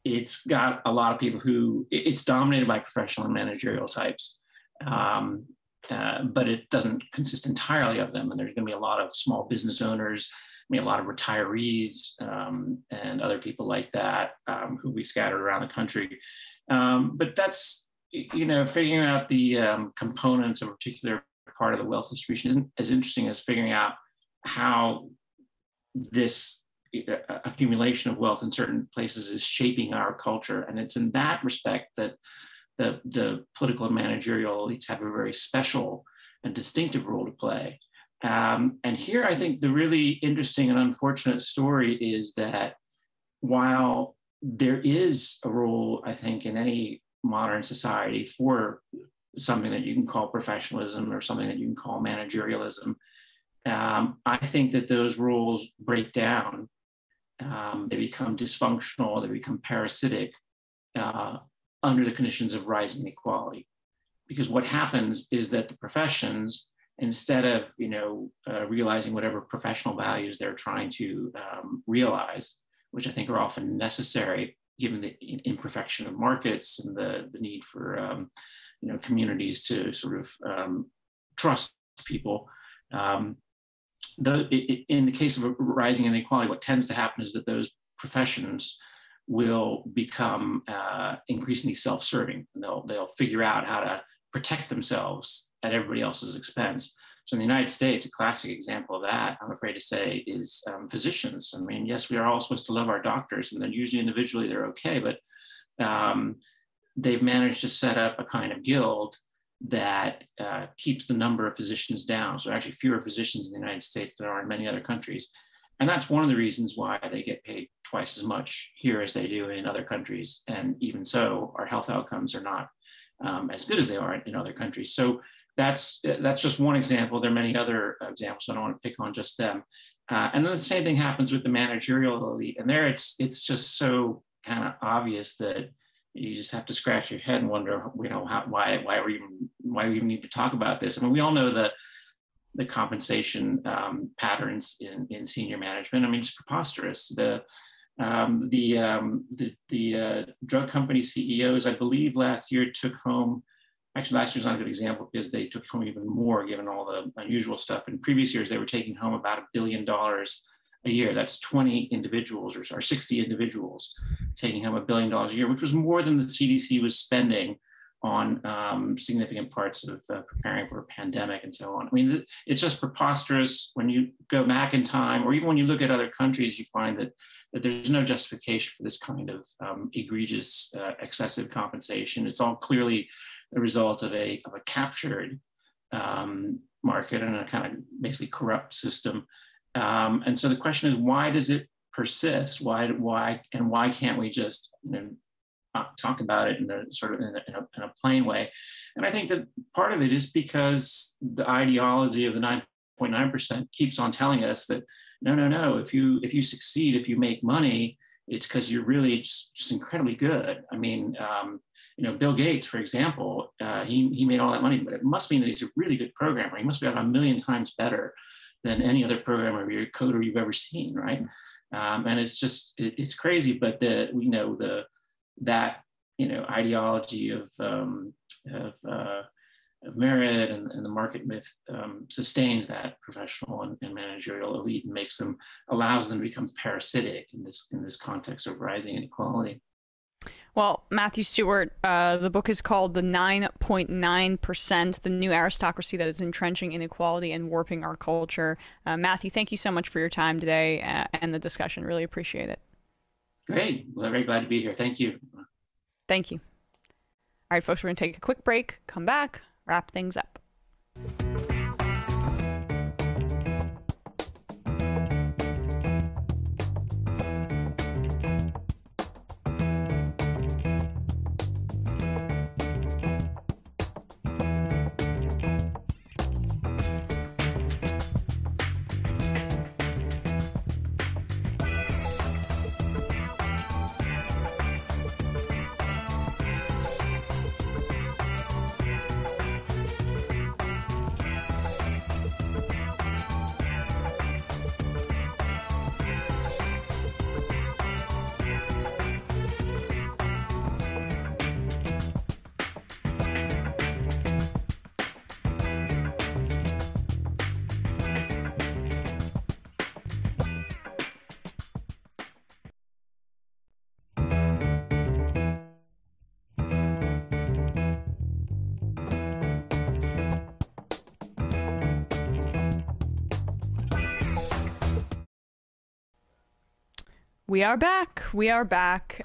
it's got a lot of people it's dominated by professional and managerial types, but it doesn't consist entirely of them. And there's going to be a lot of small business owners, a lot of retirees, and other people like that who we scattered around the country. But that's, figuring out the components of a particular part of the wealth distribution isn't as interesting as figuring out how this accumulation of wealth in certain places is shaping our culture. And it's in that respect that the political and managerial elites have a very special and distinctive role to play. And here, I think the really interesting and unfortunate story is that while there is a role, I think, in any modern society for something that you can call professionalism or something that you can call managerialism, I think that those roles break down. They become dysfunctional, they become parasitic under the conditions of rising inequality. Because what happens is that the professions, instead of realizing whatever professional values they're trying to realize, which I think are often necessary given the imperfection of markets and the need for communities to sort of trust people. In the case of a rising inequality, what tends to happen is that those professions will become increasingly self-serving. They'll figure out how to protect themselves at everybody else's expense. So in the United States, a classic example of that, I'm afraid to say, is physicians. I mean, yes, we are all supposed to love our doctors, and then usually individually they're okay, but they've managed to set up a kind of guild that keeps the number of physicians down. So actually fewer physicians in the United States than there are in many other countries. And that's one of the reasons why they get paid twice as much here as they do in other countries. And even so, our health outcomes are not as good as they are in other countries. So that's just one example. There are many other examples, so I don't want to pick on just them. And then the same thing happens with the managerial elite. And there it's just so kind of obvious that you just have to scratch your head and wonder, why we even need to talk about this. I mean, we all know the compensation patterns in senior management. I mean, it's preposterous. The drug company CEOs, I believe, last year took home. Actually, last year's not a good example because they took home even more, given all the unusual stuff. In previous years, they were taking home about $1 billion a year. That's 20 individuals or 60 individuals taking home $1 billion a year, which was more than the CDC was spending on significant parts of preparing for a pandemic and so on. I mean, it's just preposterous. When you go back in time, or even when you look at other countries, you find that there's no justification for this kind of egregious, excessive compensation. It's all clearly the result of a captured market and a kind of basically corrupt system. And so the question is, why does it persist? Why can't we just talk about it in a plain way? And I think that part of it is because the ideology of the 9.9% keeps on telling us that no, if you succeed, if you make money, it's because you're really just incredibly good. I mean, Bill Gates, for example, he made all that money, but it must mean that he's a really good programmer. He must be about 1 million times better than any other programmer or coder you've ever seen, right? And it's just it's crazy, but ideology of merit and the market myth sustains that professional and managerial elite and allows them to become parasitic in this context of rising inequality. Well, Matthew Stewart, the book is called The 9.9%, The New Aristocracy That is Entrenching Inequality and Warping Our Culture. Matthew, thank you so much for your time today and the discussion. Really appreciate it. Great. Well, very glad to be here. Thank you. Thank you. All right, folks, we're going to take a quick break, come back, wrap things up. We are back. We are back.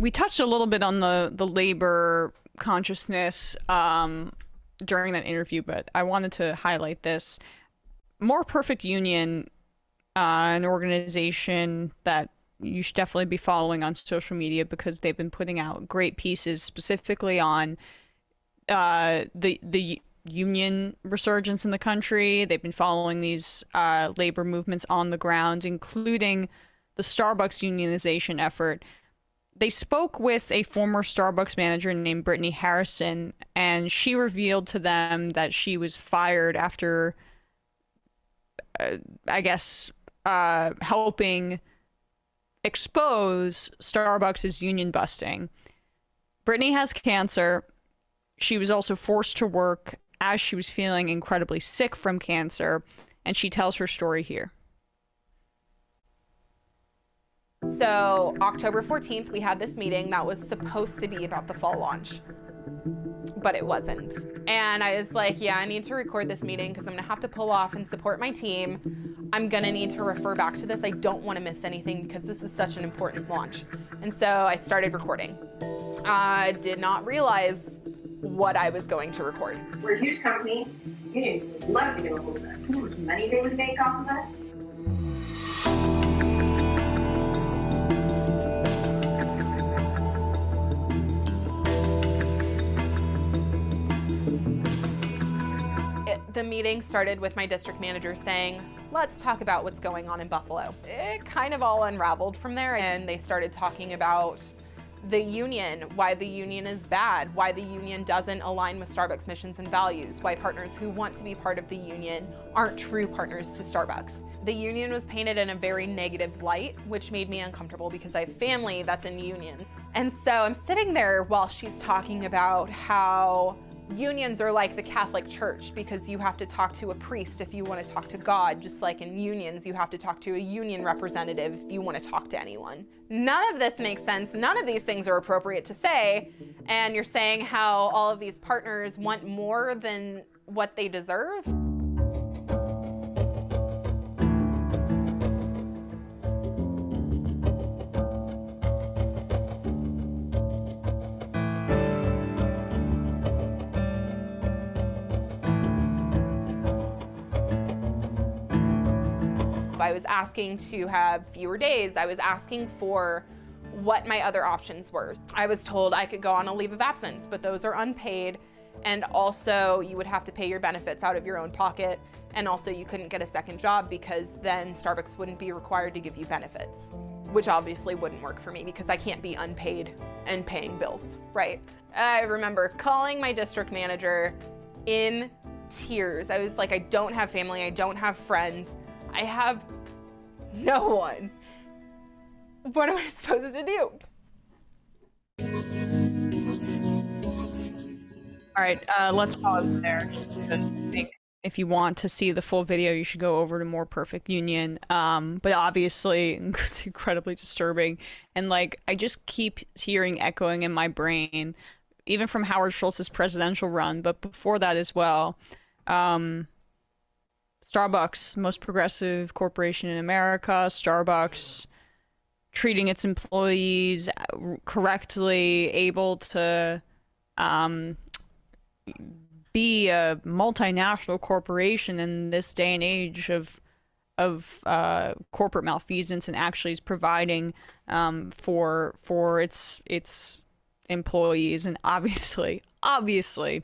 We touched a little bit on the labor consciousness during that interview, but I wanted to highlight this. More Perfect Union, an organization that you should definitely be following on social media because they've been putting out great pieces specifically on the union resurgence in the country. They've been following these labor movements on the ground, including the Starbucks unionization effort. They spoke with a former Starbucks manager named Brittany Harrison, and she revealed to them that she was fired after, helping expose Starbucks's union busting. Brittany has cancer. She was also forced to work as she was feeling incredibly sick from cancer, and she tells her story here. So October 14th, we had this meeting that was supposed to be about the fall launch, but it wasn't. And I was like, yeah, I need to record this meeting because I'm gonna have to pull off and support my team. I'm gonna need to refer back to this. I don't wanna miss anything because this is such an important launch. And so I started recording. I did not realize what I was going to record. We're a huge company. You didn't love to get a hold of us. You know how much money they would make off of us? The meeting started with my district manager saying, let's talk about what's going on in Buffalo. It kind of all unraveled from there, and they started talking about the union, why the union is bad, why the union doesn't align with Starbucks' missions and values, why partners who want to be part of the union aren't true partners to Starbucks. The union was painted in a very negative light, which made me uncomfortable because I have family that's in union. And so I'm sitting there while she's talking about how unions are like the Catholic Church because you have to talk to a priest if you want to talk to God, just like in unions you have to talk to a union representative if you want to talk to anyone. None of this makes sense. None of these things are appropriate to say, and you're saying how all of these partners want more than what they deserve. I was asking to have fewer days. I was asking for what my other options were. I was told I could go on a leave of absence, but those are unpaid, and also you would have to pay your benefits out of your own pocket, and also you couldn't get a second job because then Starbucks wouldn't be required to give you benefits, which obviously wouldn't work for me because I can't be unpaid and paying bills, right? I remember calling my district manager in tears. I was like, I don't have family, I don't have friends, I have no one. What am I supposed to do? All right, let's pause there just to think If you want to see the full video, you should go over to More Perfect Union. But obviously, it's incredibly disturbing. And like, I just keep hearing echoing in my brain, even from Howard Schultz's presidential run, but before that as well. Starbucks, most progressive corporation in America, Starbucks treating its employees correctly, able to be a multinational corporation in this day and age of corporate malfeasance, and actually is providing for its employees. And obviously it's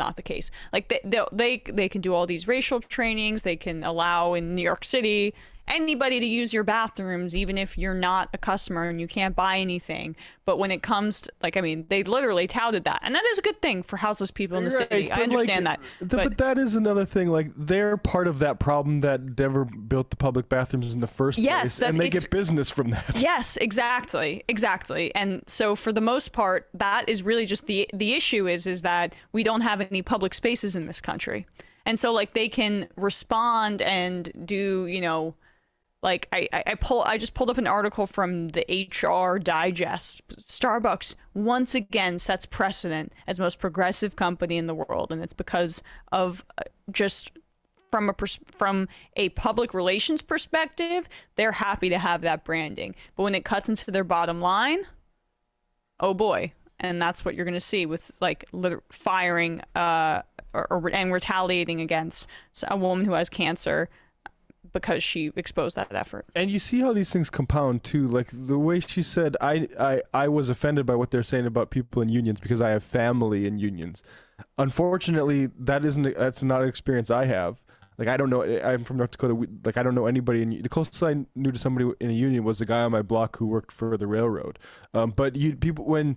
not the case. Like they can do all these racial trainings. They can allow in New York City anybody to use your bathrooms, even if you're not a customer and you can't buy anything. But when it comes to, like, I mean, they literally touted that, and that is a good thing for houseless people in the city. I understand that. But that is another thing. Like, they're part of that problem that Denver built the public bathrooms in the first place, and they get business from that. Yes, exactly. And so for the most part, that is really just the issue is that we don't have any public spaces in this country. And so like they can respond and do, you know, like I just pulled up an article from the HR Digest. Starbucks once again sets precedent as most progressive company in the world, and it's because of just from a public relations perspective, they're happy to have that branding. But when it cuts into their bottom line, oh boy. And that's what you're going to see with like firing and retaliating against a woman who has cancer because she exposed that effort. And you see how these things compound too, like the way she said, I was offended by what they're saying about people in unions because I have family in unions. Unfortunately, that's not an experience I have. Like, I don't know, I'm from North Dakota, like I don't know anybody in, the closest I knew to somebody in a union was a guy on my block who worked for the railroad. But and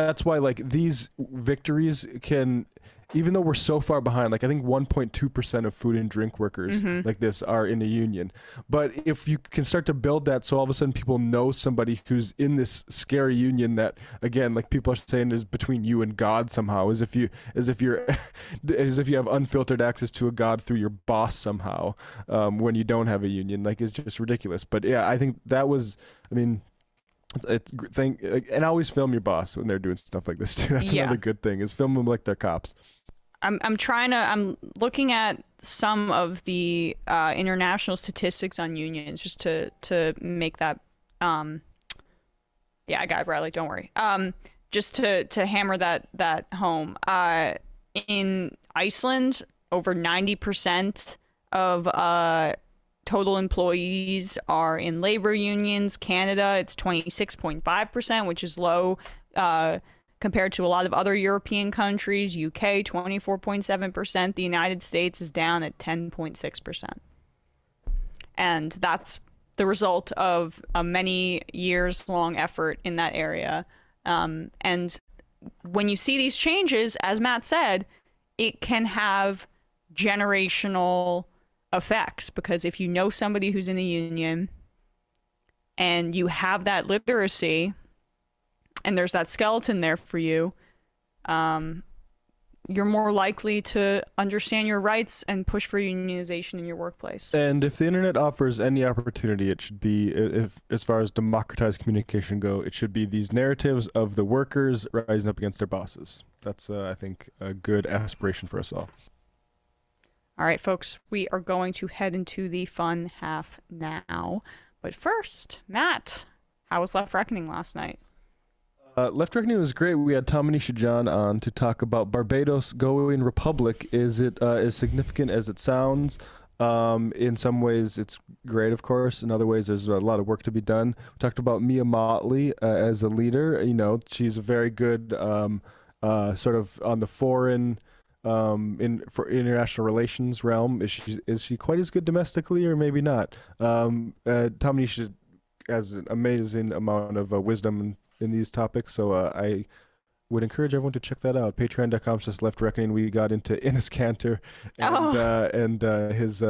that's why like these victories can, even though we're so far behind, like I think 1.2% of food and drink workers like this are in a union. But if you can start to build that, so all of a sudden people know somebody who's in this scary union that, again, like people are saying is between you and God somehow, as if you have unfiltered access to a God through your boss somehow, when you don't have a union, like it's just ridiculous. But yeah, I think that was, I mean, it's thing, and always film your boss when they're doing stuff like this too. That's another good thing, is film them like they're cops. I'm looking at some of the international statistics on unions just to make that I got it, Bradley, don't worry. Just to hammer that home. In Iceland, over 90% of total employees are in labor unions. Canada, it's 26.5%, which is low compared to a lot of other European countries. UK, 24.7%. The United States is down at 10.6%. And that's the result of a many years long effort in that area. And when you see these changes, as Matt said, it can have generational effects, because if you know somebody who's in a union and you have that literacy and there's that skeleton there for you, you're more likely to understand your rights and push for unionization in your workplace. And if the internet offers any opportunity, it should be, as far as democratized communication go, it should be these narratives of the workers rising up against their bosses. That's I think a good aspiration for us all. All right, folks, we are going to head into the fun half now. But first, Matt, how was Left Reckoning last night? Left Reckoning was great. We had Tom and Nisha John on to talk about Barbados going republic. Is it as significant as it sounds? In some ways, it's great, of course. In other ways, there's a lot of work to be done. We talked about Mia Motley as a leader. You know, she's a very good sort of on the foreign... for international relations realm, is she quite as good domestically, or maybe not? Tom Nisha has an amazing amount of wisdom in these topics, so I would encourage everyone to check that out. Patreon.com/Left Reckoning. We got into Innes Cantor and his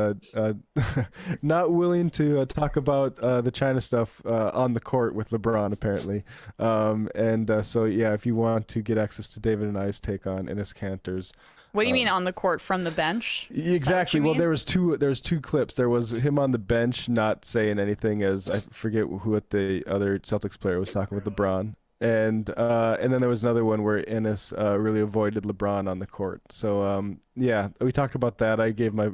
not willing to talk about the China stuff on the court with LeBron, apparently. So, yeah, if you want to get access to David and I's take on Innes Cantor's. What do you mean on the court, from the bench? Exactly. Well, there was two clips. There was him on the bench not saying anything, as I forget who at the other Celtics player was talking with LeBron. And then there was another one where Innes really avoided LeBron on the court. So, yeah, we talked about that. I gave my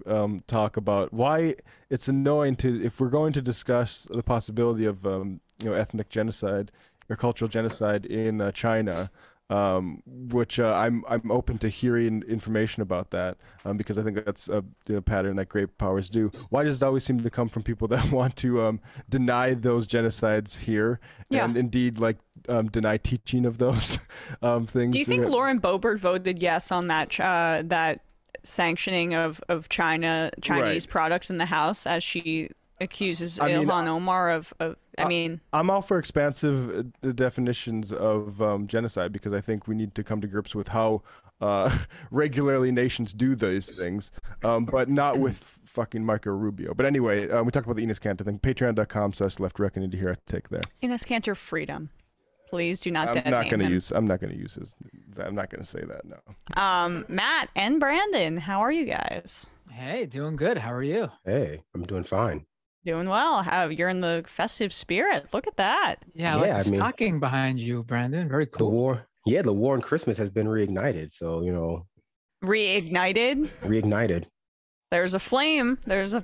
talk about why it's annoying to, if we're going to discuss the possibility of ethnic genocide or cultural genocide in China, which I'm open to hearing information about that, because I think that's a pattern that great powers do. Why does it always seem to come from people that want to deny those genocides here, and indeed deny teaching of those things? Do you think Lauren Boebert voted yes on that that sanctioning of Chinese products in the House, as she accuses Ilhan Omar of I'm all for expansive definitions of genocide, because I think we need to come to grips with how regularly nations do those things, but not with fucking Marco Rubio. But anyway, we talked about the Innes Cantor thing. Patreon.com/Left Reckoning to hear a take there. Innes Cantor, freedom. Please do not. I'm not going to say that. No. Matt and Brandon, how are you guys? Hey, doing good. How are you? Hey, I'm doing fine. Doing well. You're in the festive spirit. Look at that. Yeah, stocking behind you, Brandon. Very cool. The war on Christmas has been reignited. So, Reignited? Reignited. There's a flame. That's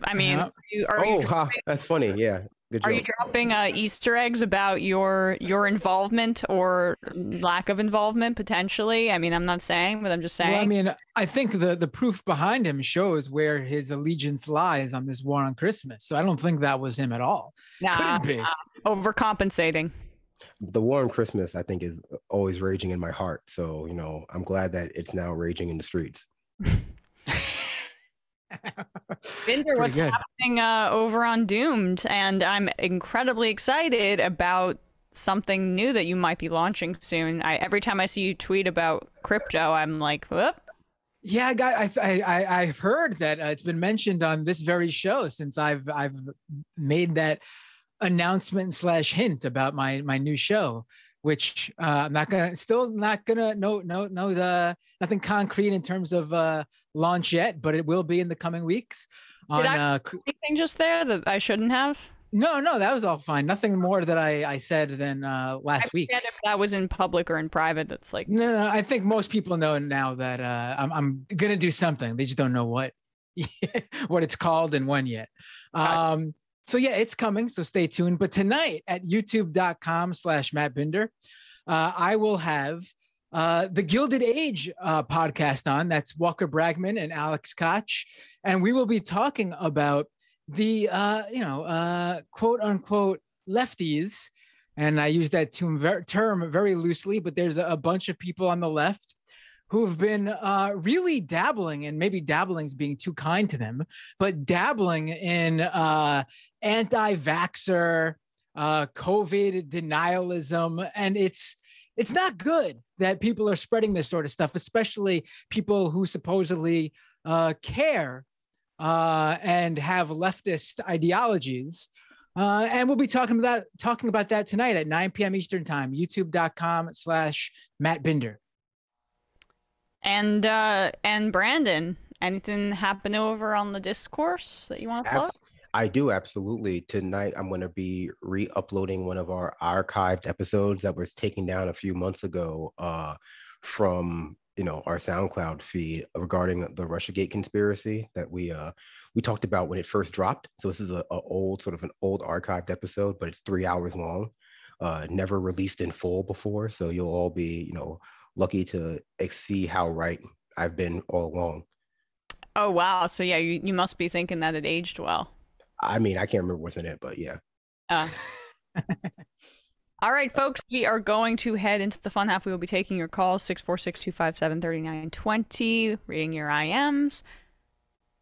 funny. Yeah. Good job. Are you dropping Easter eggs about your involvement or lack of involvement, potentially? I'm not saying, but I'm just saying. Well, I think the proof behind him shows where his allegiance lies on this war on Christmas. So I don't think that was him at all. Nah, couldn't be. Overcompensating. The war on Christmas, I think, is always raging in my heart. So, I'm glad that it's now raging in the streets. Binder, what's happening over on Doomed? And I'm incredibly excited about something new that you might be launching soon. Every time I see you tweet about crypto, I'm like, whoop. Yeah, I've heard that it's been mentioned on this very show since I've made that announcement / hint about my new show, which I'm nothing concrete in terms of launch yet, but it will be in the coming weeks. Anything just there that I shouldn't have? No, that was all fine. Nothing more that I said than last week. I forget if that was in public or in private. That's like no. I think most people know now that I'm gonna do something. They just don't know what what it's called and when yet. So yeah, it's coming, so stay tuned. But tonight at youtube.com/Matt Binder, I will have the Gilded Age podcast on. That's Walker Bragman and Alex Koch. And we will be talking about the, quote unquote lefties. And I use that term very loosely, but there's a bunch of people on the left who've been really dabbling, and maybe dabbling's being too kind to them, but dabbling in anti-vaxxer, COVID denialism. And it's not good that people are spreading this sort of stuff, especially people who supposedly care and have leftist ideologies. And we'll be talking about that tonight at 9 p.m. Eastern time, youtube.com/Matt Binder. And Brandon, anything happening over on the discourse that you want to plug? I do, absolutely. Tonight, I'm going to be re-uploading one of our archived episodes that was taken down a few months ago from our SoundCloud feed regarding the Russiagate conspiracy that we talked about when it first dropped. So this is an old archived episode, but it's 3 hours long, never released in full before. So you'll all be lucky to see how right I've been all along. Oh, wow. So, yeah, you must be thinking that it aged well. I can't remember what's in it, but yeah. All right, folks, we are going to head into the fun half. We will be taking your calls, 646-257-3920, reading your IMs.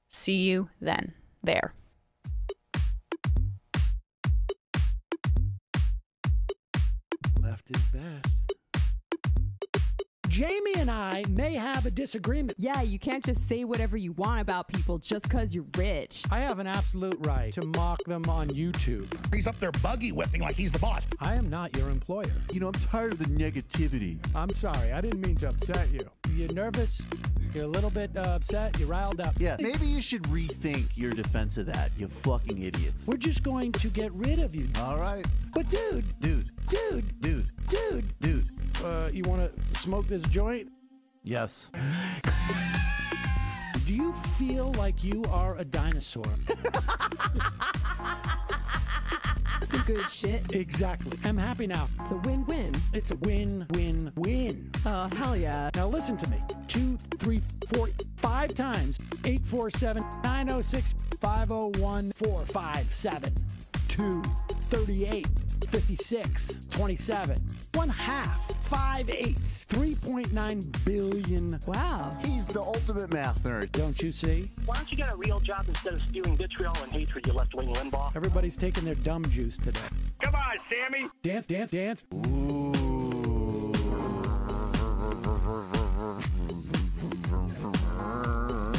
See you then. There. Left is best. Jamie and I may have a disagreement. Yeah, you can't just say whatever you want about people just because you're rich. I have an absolute right to mock them on YouTube. He's up there buggy whipping like he's the boss. I am not your employer. You know, I'm tired of the negativity. I'm sorry, I didn't mean to upset you. You're nervous, you're a little bit upset, you're riled up. Yeah, maybe you should rethink your defense of that, you fucking idiots. We're just going to get rid of you. All right. But dude. You want to smoke this joint? Yes. Do you feel like you are a dinosaur? Some good shit. Exactly. I'm happy now. It's a win-win. It's a win-win-win. Oh, hell yeah. Now listen to me. 2, 3, 4, 5 times. 847-906-501-457. 2, 38, 56, 27. 1/2, 5/8, 3.9 billion. Wow. He's the ultimate math nerd. Don't you see? Why don't you get a real job instead of spewing vitriol and hatred, you left-wing Limbaugh? Everybody's taking their dumb juice today. Come on, Sammy. Dance, dance, dance. Ooh.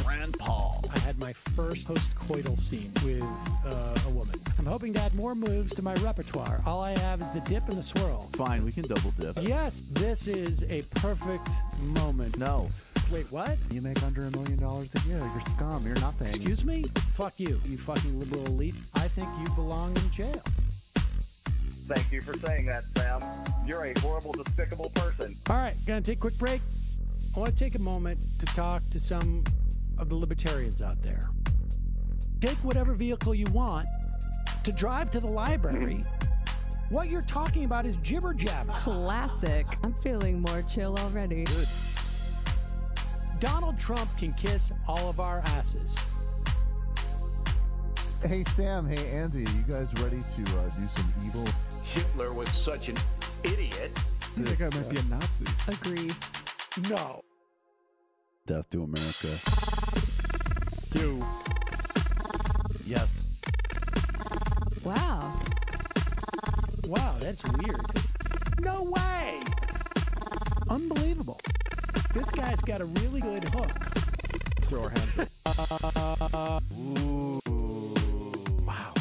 Rand Paul. I had my first post-coital scene with a woman. I'm hoping to add more moves to my repertoire. All I have is the dip and the swirl. Fine, we can double dip. Yes, this is a perfect moment. No. Wait, what? You make under $1 million a year. You're scum. You're nothing. Excuse me? Fuck you, you fucking liberal elite. I think you belong in jail. Thank you for saying that, Sam. You're a horrible, despicable person. All right, gonna take a quick break. I want to take a moment to talk to some of the libertarians out there. Take whatever vehicle you want to drive to the library. What you're talking about is gibber jabber. Classic. I'm feeling more chill already. Good. Donald Trump can kiss all of our asses. Hey, Sam. Hey, Andy. You guys ready to do some evil? Hitler was such an idiot. I think I might be a Nazi. Agree. No. Death to America. You. Yes. Wow. Wow, that's weird. No way! Unbelievable. This guy's got a really good hook. Throw our hands up. Ooh. Wow.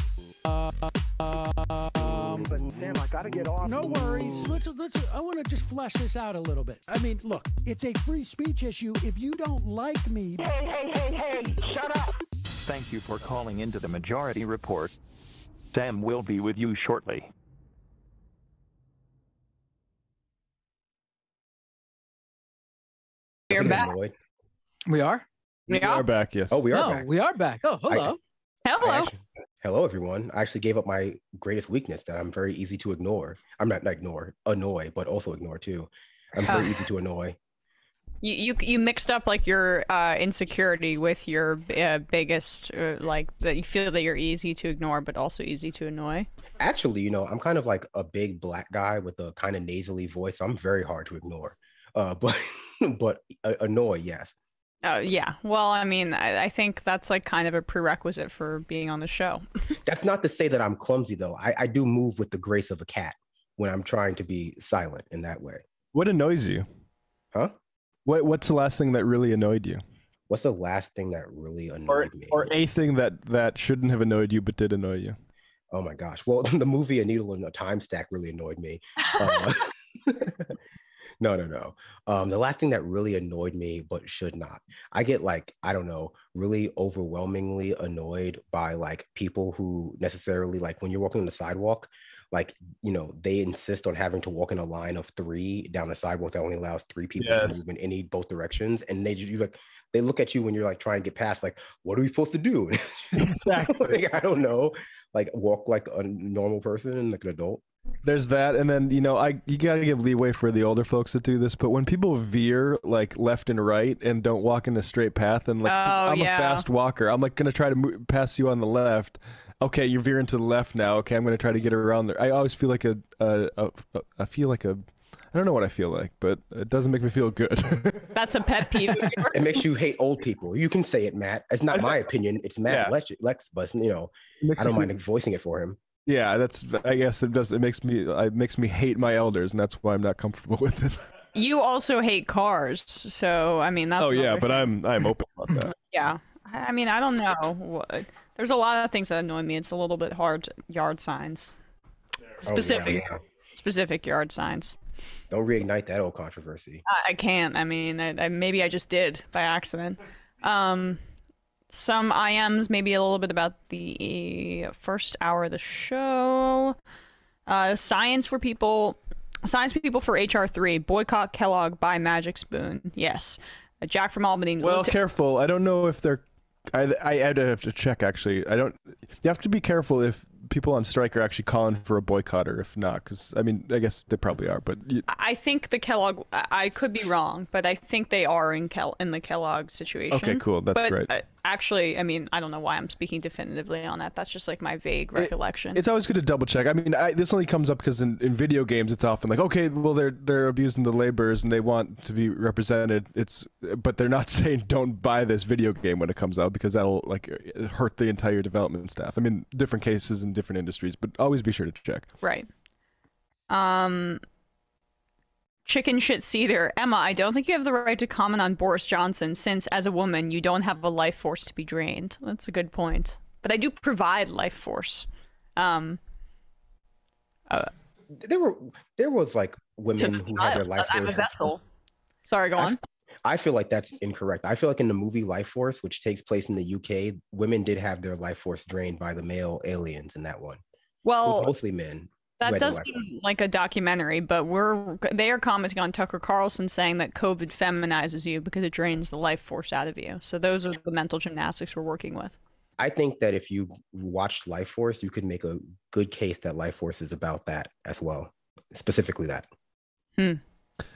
But Sam, I gotta get off. No worries. Let's, I want to just flesh this out a little bit. I mean, look, it's a free speech issue. If you don't like me... Hey, shut up! Thank you for calling into the Majority Report. Sam will be with you shortly. We're back. We are? We are back, yes. Oh, we are back. We are back. Oh, hello. Hello, everyone. I actually gave up my greatest weakness that I'm very easy to ignore. I'm not annoy, but also ignore, too. I'm very easy to annoy. You mixed up like your insecurity with your biggest like that you feel that you're easy to ignore but also easy to annoy. Actually, you know, I'm kind of like a big black guy with a kind of nasally voice. I'm very hard to ignore, but annoy, yes. Oh yeah. Well, I mean, I think that's like kind of a prerequisite for being on the show. That's not to say that I'm clumsy though. I do move with the grace of a cat when I'm trying to be silent in that way. What annoys you? Huh? What's the last thing that really annoyed you? What's the last thing that really annoyed me? Or a thing that shouldn't have annoyed you but did annoy you? Oh my gosh. Well, the movie A Needle and a Time Stack really annoyed me. No. The last thing that really annoyed me but should not. I get like, I don't know, really overwhelmingly annoyed by like people who necessarily like when you're walking on the sidewalk, like, you know, they insist on having to walk in a line of 3 down the sidewalk that only allows 3 people to move in any both directions. And they look at you when you're like trying to get past, like, what are we supposed to do? Exactly. Like, I don't know, like walk like a normal person, like an adult. There's that. And then, you know, you got to give leeway for the older folks to do this. But when people veer like left and right and don't walk in a straight path and like, I'm a fast walker, I'm like going to try to move past you on the left. Okay, you're veering to the left now. Okay, I'm going to try to get around there. I always feel like I don't know what I feel like, but it doesn't make me feel good. That's a pet peeve. It makes you hate old people. You can say it, Matt. It's not my opinion. It's Matt Lex, but you know, I don't mind voicing it for him. Yeah, I guess it makes me hate my elders, and that's why I'm not comfortable with it. You also hate cars, so I mean that's. Oh yeah, but I'm open about that. Yeah, I mean I don't know. There's a lot of things that annoy me. It's a little bit hard. Yard signs, specific yard signs. Don't reignite that old controversy. I can't. I mean, maybe I just did by accident. Some IMs, maybe a little bit about the first hour of the show. Science people for HR3. Boycott Kellogg, buy Magic Spoon. Yes. Jack from Albany. Well, careful. I don't know if they're. I'd have to check actually. I don't. You have to be careful if people on strike are actually calling for a boycott or if not, because I mean, I guess they probably are. But I think the Kellogg. I could be wrong, but I think they are in the Kellogg situation. Okay, cool. That's right. Actually, I mean, I don't know why I'm speaking definitively on that. That's just like my vague recollection. It's always good to double check. I mean, this only comes up because in video games, it's often like, okay, well, they're abusing the laborers and they want to be represented. But they're not saying don't buy this video game when it comes out because that'll like hurt the entire development staff. I mean, different cases in different industries, but always be sure to check. Right. Chicken shit Seder. Emma, I don't think you have the right to comment on Boris Johnson since, as a woman, you don't have a life force to be drained. That's a good point. But I do provide life force. There was like women who had their life force. I'm a vessel. Sorry, go on. I feel like that's incorrect. I feel like in the movie Life Force, which takes place in the UK, women did have their life force drained by the male aliens in that one. Well, mostly men. That does seem like a documentary, but they are commenting on Tucker Carlson saying that COVID feminizes you because it drains the life force out of you. So those are the mental gymnastics we're working with. I think that if you watched Life Force, you could make a good case that Life Force is about that as well, specifically that. Hmm.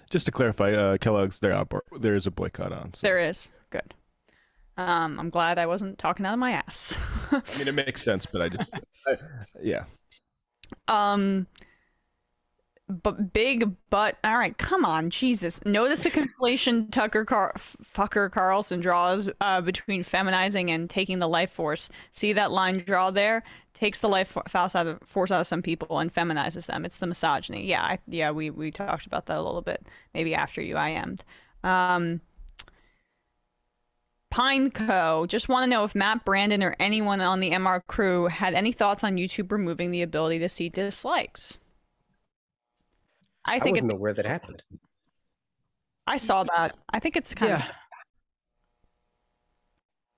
Just to clarify, Kellogg's, there is a boycott on. So. There is. Good. I'm glad I wasn't talking out of my ass. I mean, it makes sense, but yeah. But big butt. All right, come on, Jesus. Notice the conflation Tucker Carlson draws between feminizing and taking the life force. See that line draw there? Takes the life force out of some people and feminizes them. It's the misogyny. Yeah, we talked about that a little bit. Maybe after you IM'd. Pineco, just want to know if Matt Brandon or anyone on the MR crew had any thoughts on YouTube removing the ability to see dislikes. I wasn't aware that happened. I saw that. I think it's kind of...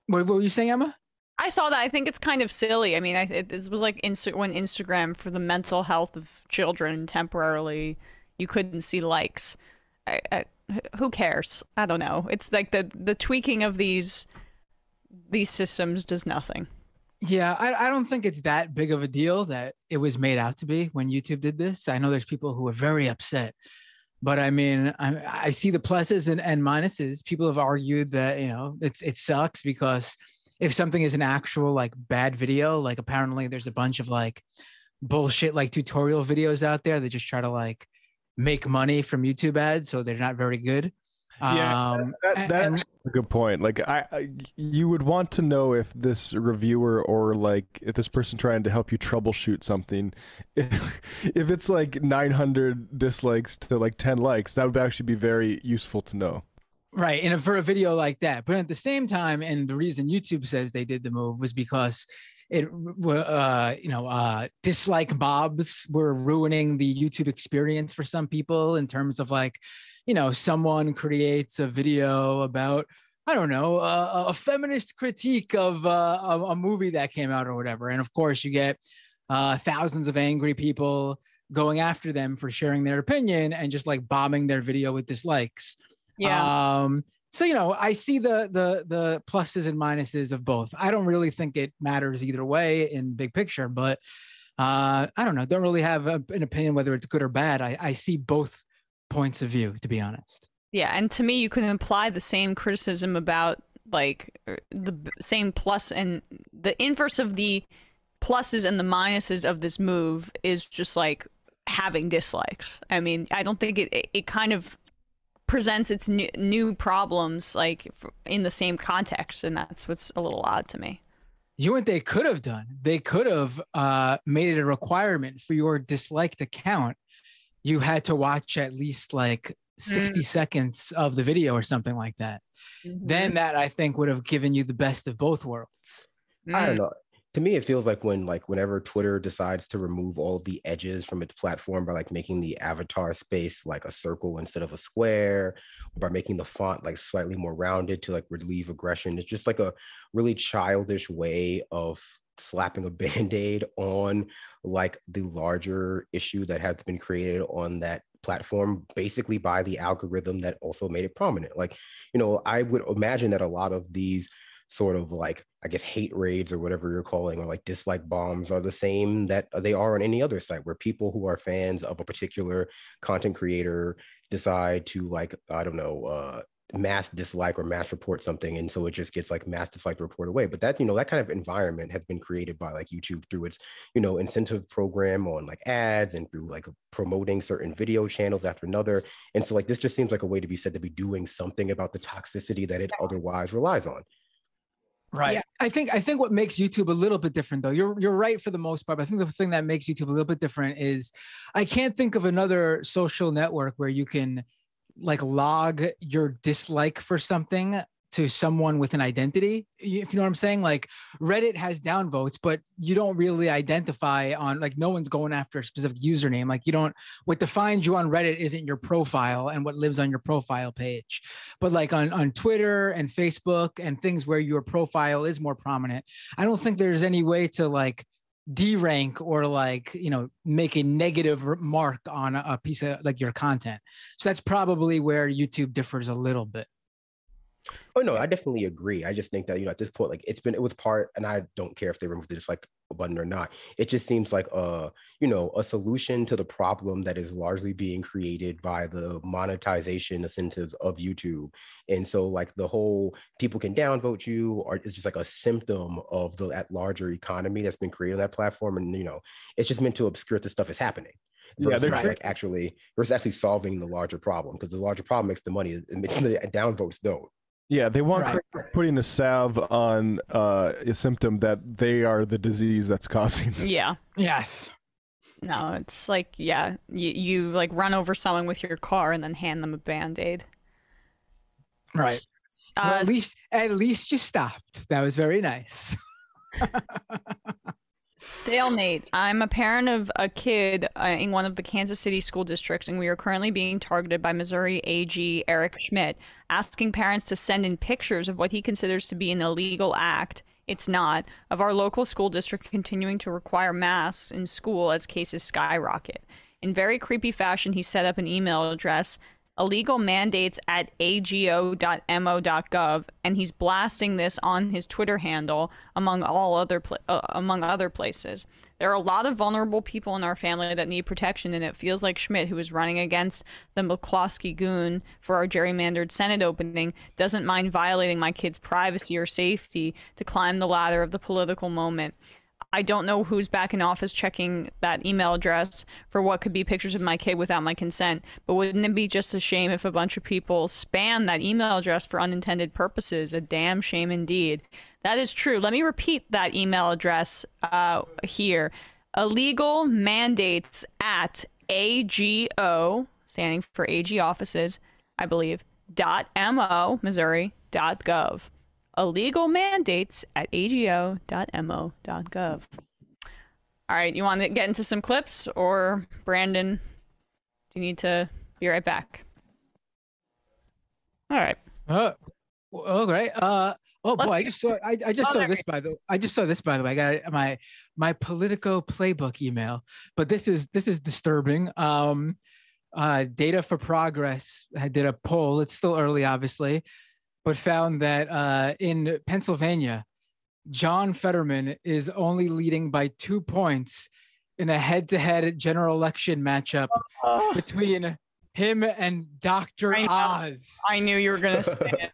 What were you saying, Emma? I saw that. I think it's kind of silly. I mean, this was like when Instagram, for the mental health of children, temporarily, you couldn't see likes. Who cares? I don't know. It's like the tweaking of these systems does nothing. Yeah, I don't think it's that big of a deal that it was made out to be when YouTube did this. I know there's people who are very upset, but I mean, I see the pluses and minuses. People have argued that, you know, it sucks because if something is an actual like bad video, like apparently there's a bunch of like bullshit like tutorial videos out there that just try to like make money from YouTube ads, so they're not very good. Yeah, that's a good point. Like, you would want to know if this reviewer or like if this person trying to help you troubleshoot something, if it's like 900 dislikes to like 10 likes, that would actually be very useful to know. Right, and for a video like that. But at the same time, and the reason YouTube says they did the move was because it dislike mobs were ruining the YouTube experience for some people in terms of like, you know, someone creates a video about, I don't know, a feminist critique of a movie that came out or whatever. And of course you get thousands of angry people going after them for sharing their opinion and just like bombing their video with dislikes. Yeah. So, you know, I see the pluses and minuses of both. I don't really think it matters either way in big picture, but I don't know. Don't really have an opinion whether it's good or bad. I see both points of view, to be honest. Yeah, and to me, you can apply the same criticism about like the same plus and the inverse of the pluses and the minuses of this move is just like having dislikes. I mean, I don't think it kind of presents its new problems like in the same context, and that's what's a little odd to me. You know what they could have done? They could have made it a requirement for your disliked account. You had to watch at least like 60 seconds of the video or something like that. Mm-hmm. Then that, I think, would have given you the best of both worlds. I don't know. To me, it feels like whenever Twitter decides to remove all the edges from its platform by making the avatar space a circle instead of a square, or by making the font slightly more rounded to relieve aggression. It's just a really childish way of slapping a Band-Aid on the larger issue that has been created on that platform, basically by the algorithm that also made it prominent. I would imagine that a lot of these sort of I guess hate raids or whatever you're calling, or dislike bombs, are the same that they are on any other site, where people who are fans of a particular content creator decide to mass dislike or mass report something. And so it just gets mass dislike report away. But that, that kind of environment has been created by YouTube through its, incentive program on ads, and through promoting certain video channels after another. And so this just seems like a way to be said to be doing something about the toxicity that it otherwise relies on. Right. Yeah. I think what makes YouTube a little bit different, though, you're right for the most part. But I think the thing that makes YouTube a little bit different is I can't think of another social network where you can log your dislike for something to someone with an identity, if you know what I'm saying. Reddit has downvotes, but you don't really identify on, no one's going after a specific username. What defines you on Reddit isn't your profile and what lives on your profile page. But on Twitter and Facebook and things where your profile is more prominent, I don't think there's any way to derank or make a negative mark on a piece of your content. So that's probably where YouTube differs a little bit. Oh no, I definitely agree. I just think that at this point, it was part, and I don't care if they removed the dislike button or not. It just seems like a solution to the problem that is largely being created by the monetization incentives of YouTube. And so the whole people can downvote you, or it's just a symptom of that larger economy that's been created on that platform. And it's just meant to obscure the stuff is happening. Versus, actually solving the larger problem, because the larger problem makes the money, and the downvotes don't. Yeah, they want putting a salve on a symptom that they are the disease that's causing them. Yeah. Yes. No, it's you run over someone with your car and then hand them a Band-Aid. Right. Well, at least you stopped. That was very nice. Stalemate. I'm a parent of a kid in one of the Kansas City school districts, and we are currently being targeted by Missouri AG Eric Schmidt, asking parents to send in pictures of what he considers to be an illegal act, it's not, of our local school district continuing to require masks in school as cases skyrocket. In very creepy fashion, he set up an email address, illegalmandates@ago.mo.gov, and he's blasting this on his Twitter handle, among other places. There are a lot of vulnerable people in our family that need protection, and it feels like Schmidt, who is running against the McCloskey goon for our gerrymandered Senate opening, doesn't mind violating my kid's privacy or safety to climb the ladder of the political moment. I don't know who's back in office checking that email address for what could be pictures of my kid without my consent, but wouldn't it be just a shame if a bunch of people spam that email address for unintended purposes? A damn shame indeed. That is true. Let me repeat that email address here. illegalmandates@ago, standing for AG offices, I believe, .mo, Missouri.gov. illegalmandates@ago.mo.gov. All right, you want to get into some clips, or Brandon, do you need to be right back? All right. I just saw this by the way. I got my Politico playbook email, but this is disturbing. Data for Progress did a poll. It's still early, obviously, but found that in Pennsylvania, John Fetterman is only leading by 2 points in a head-to-head general election matchup between him and Dr. Oz. I knew you were gonna say it.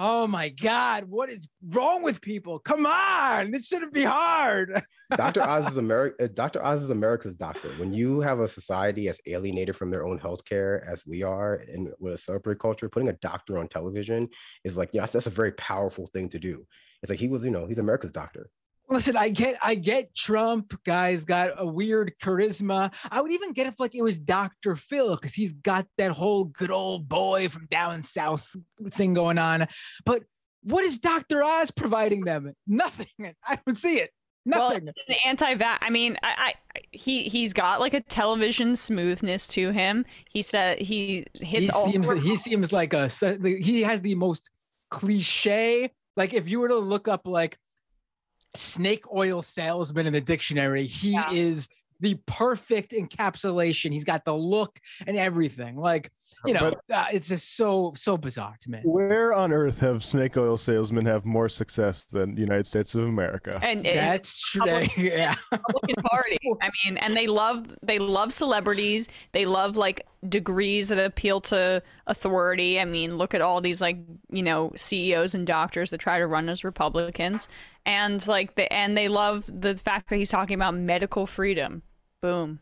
Oh my God, what is wrong with people? Come on, this shouldn't be hard. Dr. Oz is America's doctor. When you have a society as alienated from their own healthcare as we are, and with a celebrity culture, putting a doctor on television is that's a very powerful thing to do. It's he was, he's America's doctor. Listen, I get Trump, guys, got a weird charisma. I would even get if like it was Dr. Phil, because he's got that whole good old boy from down south thing going on. But what is Dr. Oz providing them? Nothing. I don't see it. Nothing. Well, an anti-vax. I mean, he's got like a television smoothness to him. He said he hits. He seems like a. He has the most cliche. Like if you were to look up like snake oil salesman in the dictionary, he is the perfect encapsulation. He's got the look and everything. Like, you know, it's just so bizarre to me. Where on earth have snake oil salesmen have more success than the United States of America? And that's true. Yeah. Republican Party. I mean, and they love celebrities. They love like degrees that appeal to authority. I mean, look at all these like, you know, CEOs and doctors that try to run as Republicans, and like they love the fact that he's talking about medical freedom. Boom.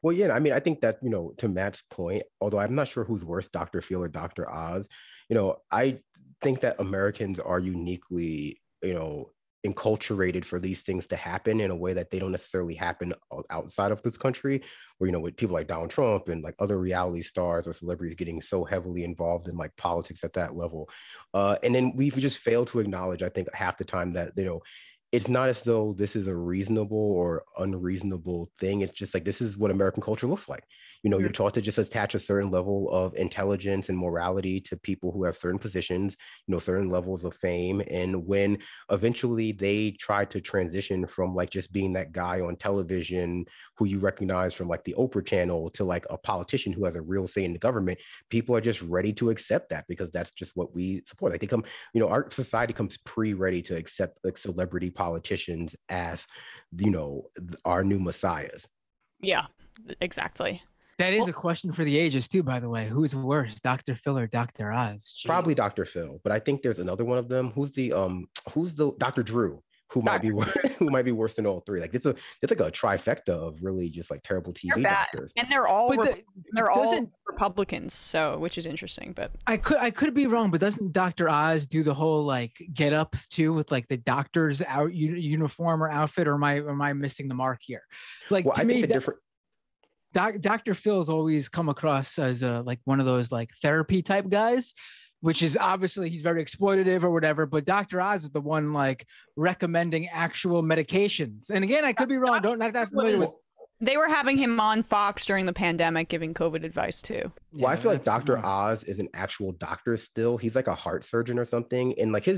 Well, yeah, I mean, I think that, you know, to Matt's point, although I'm not sure who's worse, Dr. Phil or Dr. Oz, you know, I think that Americans are uniquely, you know, enculturated for these things to happen in a way that they don't necessarily happen outside of this country, where, you know, with people like Donald Trump and like other reality stars or celebrities getting so heavily involved in like politics at that level. And then we've just failed to acknowledge, I think, half the time that, you know, it's not as though this is a reasonable or unreasonable thing. It's just like, this is what American culture looks like. You know, you're taught to just attach a certain level of intelligence and morality to people who have certain positions, you know, certain levels of fame. And when eventually they try to transition from like just being that guy on television who you recognize from like the Oprah channel to like a politician who has a real say in the government, people are just ready to accept that because that's just what we support. Like they come, you know, our society comes pre-ready to accept like celebrity politicians as, you know, our new messiahs. Yeah, exactly. That is a question for the ages too, by the way. Who's worse, Dr. Phil or Dr. Oz? Jeez. Probably Dr. Phil, but I think there's another one of them. Who's the Dr. Drew, who might be worse than all three. Like it's like a trifecta of really just like terrible TV doctors. And they're all Republicans, so, which is interesting. But I could be wrong, but doesn't Dr. Oz do the whole like get up too with like the doctor's out uniform or outfit, or am I missing the mark here? Like, well, to me, Dr. Phil's always come across as a like one of those like therapy type guys, which is obviously he's very exploitative or whatever, but Dr. Oz is the one like recommending actual medications. And again, I could be wrong. Don't not that familiar with. They were having him on Fox during the pandemic, giving COVID advice too. Well, yeah, I feel like Dr. Oz is an actual doctor still. He's like a heart surgeon or something. And like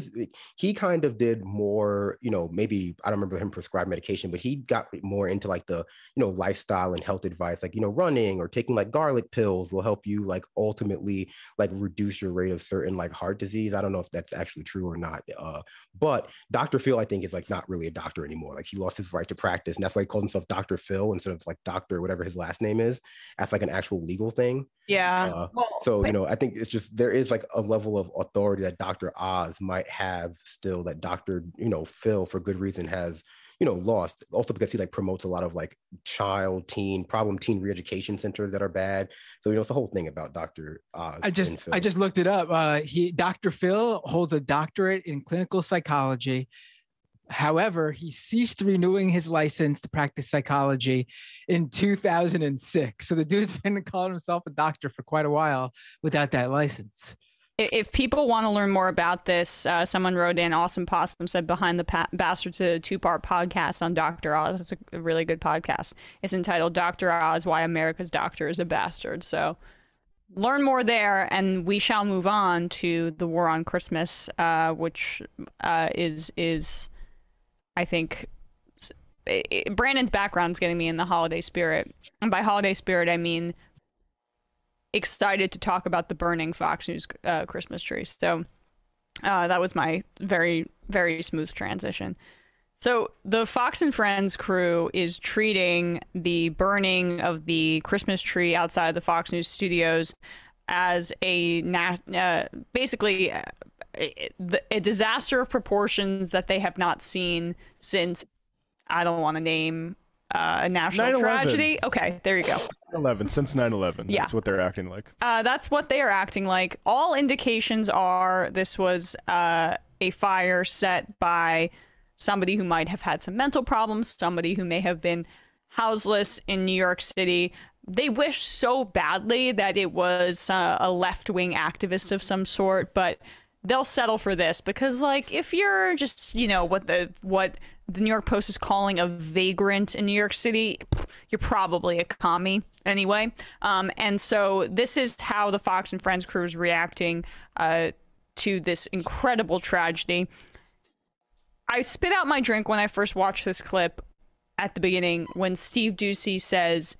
he kind of did more, you know, maybe I don't remember him prescribed medication, but he got more into like the, you know, lifestyle and health advice, like, you know, running or taking like garlic pills will help you like ultimately like reduce your rate of certain like heart disease. I don't know if that's actually true or not. But Dr. Phil, I think, is like not really a doctor anymore. Like he lost his right to practice, and that's why he called himself Dr. Phil instead of like doctor, whatever his last name is, as like an actual legal thing. Yeah. So, you know, I think it's just, there is like a level of authority that Dr. Oz might have still that Dr., you know, Phil for good reason has, you know, lost, also because he like promotes a lot of like teen re-education centers that are bad. So, you know, it's the whole thing about Dr. Oz. I just looked it up. Dr. Phil holds a doctorate in clinical psychology. However, he ceased renewing his license to practice psychology in 2006. So the dude's been calling himself a doctor for quite a while without that license. If people want to learn more about this, someone wrote in, Awesome Possum said, Behind the Bastard to a two-part podcast on Dr. Oz. It's a really good podcast. It's entitled Dr. Oz, Why America's Doctor is a Bastard. So learn more there, and we shall move on to the War on Christmas, which is... I think Brandon's background's getting me in the holiday spirit. And by holiday spirit, I mean excited to talk about the burning Fox News Christmas tree. So that was my very, very smooth transition. So the Fox and Friends crew is treating the burning of the Christmas tree outside of the Fox News studios as a basically... a disaster of proportions that they have not seen since, I don't want to name a national tragedy. Okay, there you go. 9/11, since 9/11. Yeah. That's what they're acting like. That's what they are acting like. All indications are this was a fire set by somebody who might have had some mental problems, somebody who may have been houseless in New York City. They wish so badly that it was a left-wing activist of some sort, but they'll settle for this because, like, if you're just, you know, what the New York Post is calling a vagrant in New York City, you're probably a commie anyway. And so this is how the Fox and Friends crew is reacting to this incredible tragedy. I spit out my drink when I first watched this clip at the beginning when Steve Ducey says,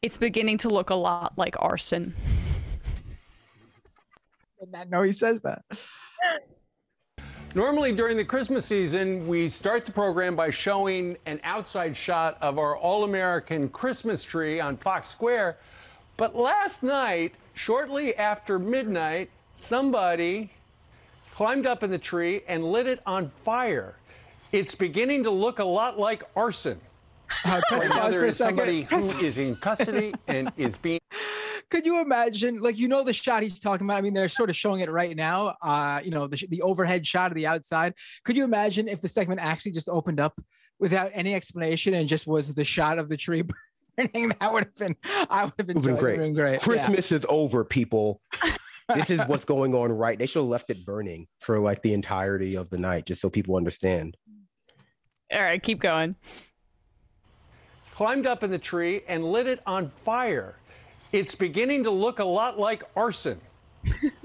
"It's beginning to look a lot like arson." I did not know he says that. Normally during the Christmas season, we start the program by showing an outside shot of our all-American Christmas tree on Fox Square. But last night, shortly after midnight, somebody climbed up in the tree and lit it on fire. It's beginning to look a lot like arson. Now there is somebody who is in custody and is being... Could you imagine, like, you know, the shot he's talking about? I mean, they're sort of showing it right now, you know, the overhead shot of the outside. Could you imagine if the segment actually just opened up without any explanation and just was the shot of the tree burning? That would have been, I would have enjoyed, been great. Christmas is over, people. This is what's going on right. They should have left it burning for like the entirety of the night, just so people understand. All right, keep going. Climbed up in the tree and lit it on fire. It's beginning to look a lot like arson.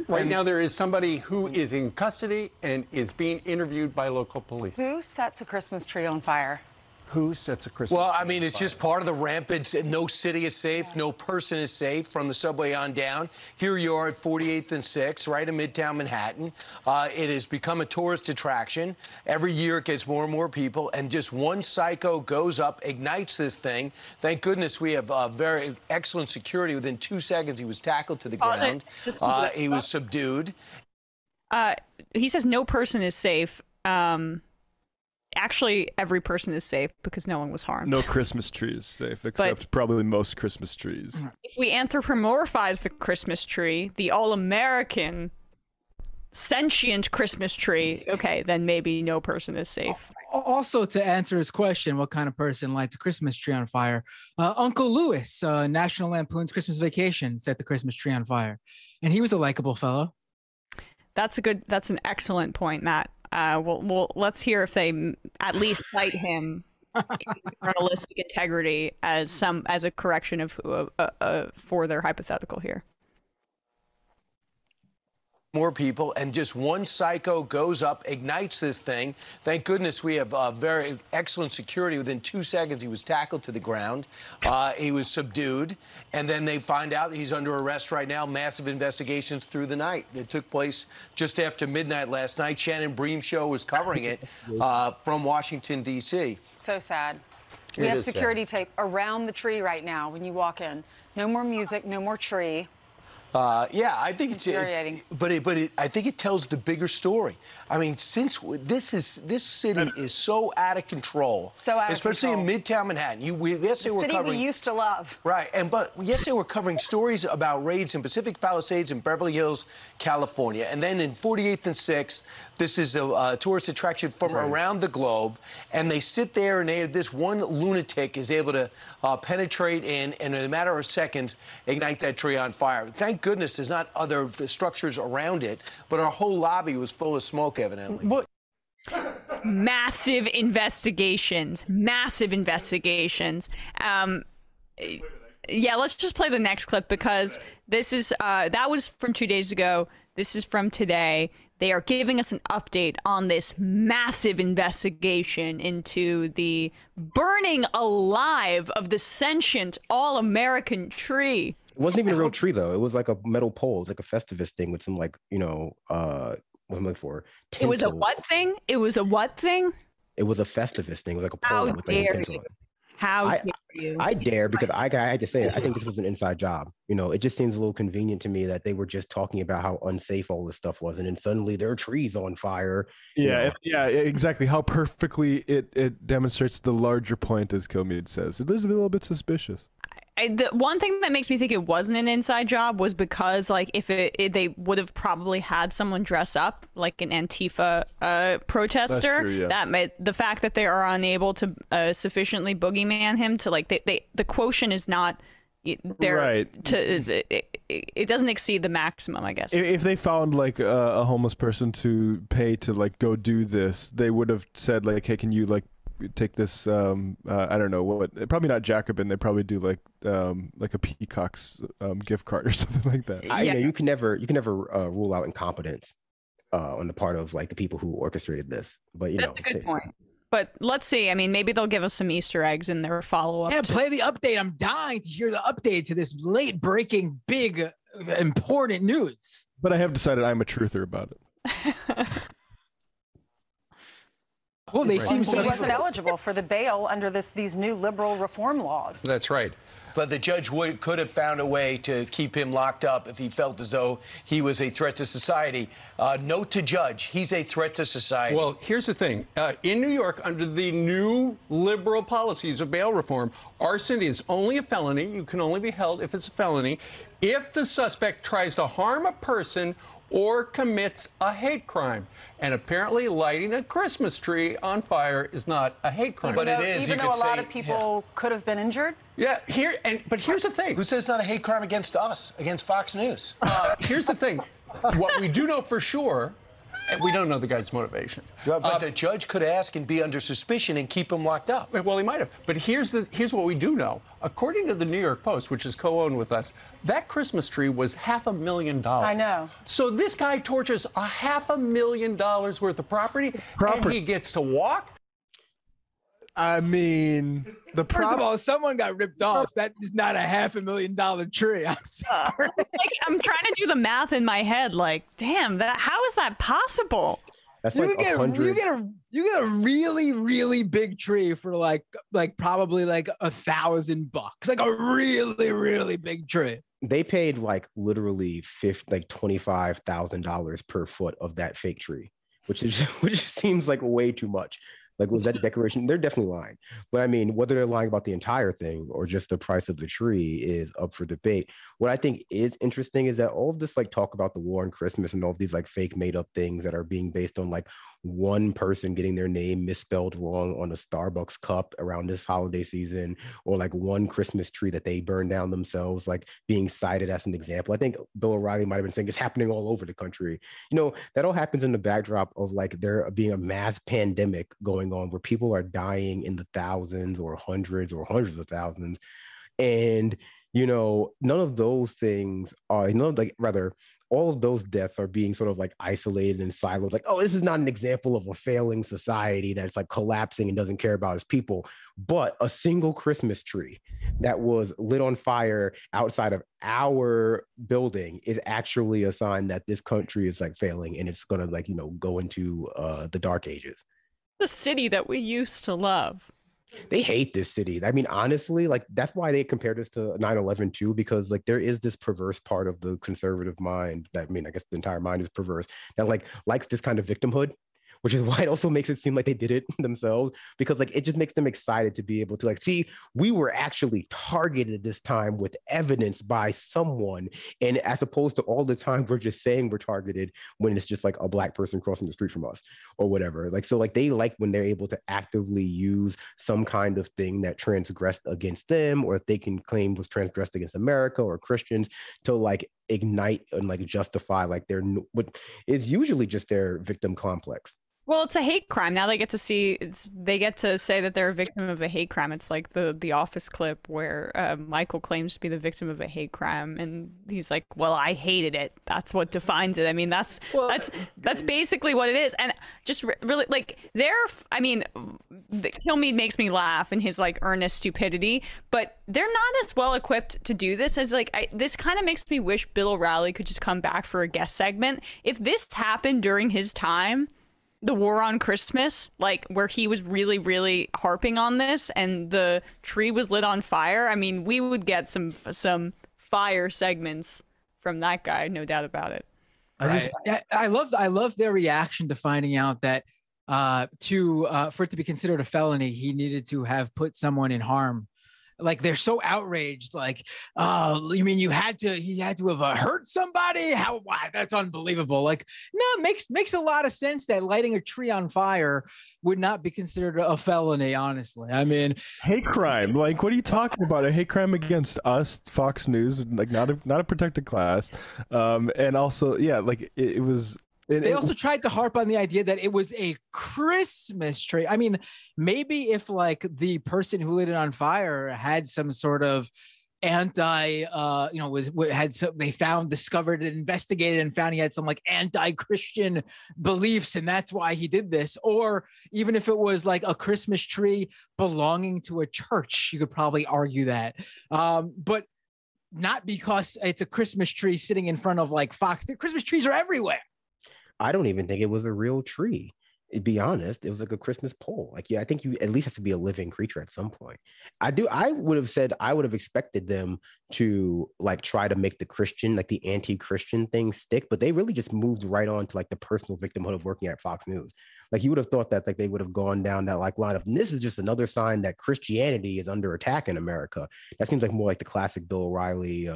Right now, there is somebody who is in custody and is being interviewed by local police. Who sets a Christmas tree on fire? Who sets a Christmas tree on fire? Well, I mean, it's just part of the rampant, no city is safe, no person is safe from the subway on down. Here you are at 48th and 6th, right in Midtown Manhattan. It has become a tourist attraction. Every year it gets more and more people, and just one psycho goes up, ignites this thing. Thank goodness we have very excellent security. Within 2 seconds, he was tackled to the ground. He was subdued. He says no person is safe. Actually, every person is safe because no one was harmed. No Christmas tree is safe, except probably most Christmas trees. If we anthropomorphize the Christmas tree, the all-American sentient Christmas tree, okay, then maybe no person is safe. Also, to answer his question, what kind of person lights a Christmas tree on fire? Uncle Lewis, National Lampoon's Christmas Vacation, set the Christmas tree on fire. And he was a likable fellow. That's a good, that's an excellent point, Matt. Well, let's hear if they at least cite him in journalistic integrity as a correction of for their hypothetical here. More people, and just one psycho goes up, ignites this thing. Thank goodness we have very excellent security. Within 2 seconds, he was tackled to the ground. He was subdued, and then they find out that he's under arrest right now. Massive investigations through the night. It took place just after midnight last night. Shannon Bream's show was covering it from Washington, D.C. So sad. We have security tape around the tree right now when you walk in. No more music, no more tree. Yeah, I think it's infuriating, but I think it tells the bigger story. I mean, since this city is so out of control, especially in Midtown Manhattan. The city we used to love, right? But yesterday we're covering stories about raids in Pacific Palisades and Beverly Hills, California, and then in 48th and 6th. This is a tourist attraction from around the globe, and they sit there and this one lunatic is able to penetrate in and in a matter of seconds ignite that tree on fire. Thank goodness there's not other structures around it, but our whole lobby was full of smoke, evidently. What? Massive investigations. Massive investigations. Yeah, let's just play the next clip because this is that was from 2 days ago. This is from today. They are giving us an update on this massive investigation into the burning alive of the sentient all-American tree. It wasn't even a real tree, though. It was like a metal pole. It's like a Festivus thing with some, like, you know, what I'm looking for. Tinsel. It was a what thing? It was a what thing? It was a Festivus thing. It was like a pole with like a tinsel on it. How dare you? I dare because I had to say it. I think this was an inside job. You know, it just seems a little convenient to me that they were just talking about how unsafe all this stuff was, and then suddenly there are trees on fire. Yeah, yeah, exactly. How perfectly it demonstrates the larger point, as Kilmeade says. It is a little bit suspicious. The one thing that makes me think it wasn't an inside job was because, like, they would have probably had someone dress up like an Antifa protester. That's true, yeah. That made the fact that they are unable to sufficiently boogeyman him to, like, the quotient is not there, right? It doesn't exceed the maximum, I guess. If they found like a homeless person to pay to like go do this, they would have said like, hey, can you like take this I don't know what, probably not Jacobin, they probably do like a Peacock's gift card or something like that. Yeah. You know, you can never rule out incompetence on the part of like the people who orchestrated this, but you that's know a good point. But let's see. I mean, maybe they'll give us some Easter eggs in their follow-up. Yeah, play the update. I'm dying to hear the update to this late-breaking, big, important news. But I have decided I'm a truther about it. Well, they seem so. He wasn't eligible for the bail under these new liberal reform laws. That's right. But the judge could have found a way to keep him locked up if he felt as though he was a threat to society. Note to judge, he's a threat to society. Well, here's the thing. In New York, under the new liberal policies of bail reform, arson is only a felony. You can only be held if it's a felony. If the suspect tries to harm a person or commits a hate crime. And apparently lighting a Christmas tree on fire is not a hate crime. But it is. Even though a lot of people could have been injured? Yeah, but here's the thing. Who says it's not a hate crime against us, against Fox News? Here's the thing. What we do know for sure, and we don't know the guy's motivation. But the judge could ask and be under suspicion and keep him locked up. Well, he might have. But here's what we do know. According to the New York Post, which is co-owned with us, that Christmas tree was $500,000. I know. So this guy torches $500,000 worth of property, and he gets to walk. I mean, first of all, someone got ripped off. That is not a $500,000 tree. I'm sorry. Like, I'm trying to do the math in my head. Like, damn, how is that possible? That's like you get a really, really big tree for like probably like $1,000. Like a really, really big tree. They paid like literally $25,000 per foot of that fake tree, which seems like way too much. Like, was that a decoration? They're definitely lying. But I mean, whether they're lying about the entire thing or just the price of the tree is up for debate. What I think is interesting is that all of this like talk about the war and Christmas and all of these like fake made up things that are being based on like one person getting their name misspelled wrong on a Starbucks cup around this holiday season, or like one Christmas tree that they burned down themselves, like being cited as an example. I think Bill O'Reilly might have been saying it's happening all over the country. You know, that all happens in the backdrop of like there being a mass pandemic going on where people are dying in the thousands or hundreds of thousands. And, you know, none of those things are, you know, like rather, all of those deaths are being sort of like isolated and siloed. Like, oh, this is not an example of a failing society that's like collapsing and doesn't care about its people. But a single Christmas tree that was lit on fire outside of our building is actually a sign that this country is like failing and it's going to like, you know, go into the dark ages. The city that we used to love. They hate this city. I mean, honestly, like that's why they compared us to 9/11 too, because like there is this perverse part of the conservative mind that, I mean, I guess the entire mind is perverse, that like likes this kind of victimhood, which is why it also makes it seem like they did it themselves, because like it just makes them excited to be able to like, see, we were actually targeted this time with evidence by someone. And as opposed to all the time we're just saying we're targeted when it's just like a black person crossing the street from us or whatever. Like, so like they like when they're able to actively use some kind of thing that transgressed against them, or if they can claim was transgressed against America or Christians, to like ignite and like justify like their, what is usually just their victim complex. Well, it's a hate crime. Now they get to they get to say that they're a victim of a hate crime. It's like the Office clip where Michael claims to be the victim of a hate crime, and he's like, "Well, I hated it. That's what defines it." I mean, that's basically what it is. And just really like I mean, Kilmeade makes me laugh in his like earnest stupidity, but they're not as well equipped to do this. It's like this kind of makes me wish Bill O'Reilly could just come back for a guest segment. If this happened during his time, the war on Christmas, like where he was really, really harping on this and the tree was lit on fire, I mean, we would get some fire segments from that guy, no doubt about it. Right? I love their reaction to finding out that for it to be considered a felony, he needed to have put someone in harm Like, they're so outraged. Like, you mean he had to have hurt somebody? How? Wow, that's unbelievable. Like, no, makes a lot of sense that lighting a tree on fire would not be considered a felony. Honestly, I mean, hate crime. Like, what are you talking about? A hate crime against us, Fox News, like not a protected class. And also, yeah, like it was. They also tried to harp on the idea that it was a Christmas tree. I mean, maybe if like the person who lit it on fire had some sort of they investigated and found he had some like anti-Christian beliefs, and that's why he did this. Or even if it was like a Christmas tree belonging to a church, you could probably argue that. But not because it's a Christmas tree sitting in front of like Fox. The Christmas trees are everywhere. I don't even think it was a real tree. To be honest, it was like a Christmas pole. Like, yeah, I think you at least have to be a living creature at some point. I would have said, I would have expected them to like try to make the Christian, like the anti-Christian thing stick, but they really just moved right on to like the personal victimhood of working at Fox News. Like, you would have thought that like they would have gone down that like line of, this is just another sign that Christianity is under attack in America. That seems like more like the classic Bill O'Reilly,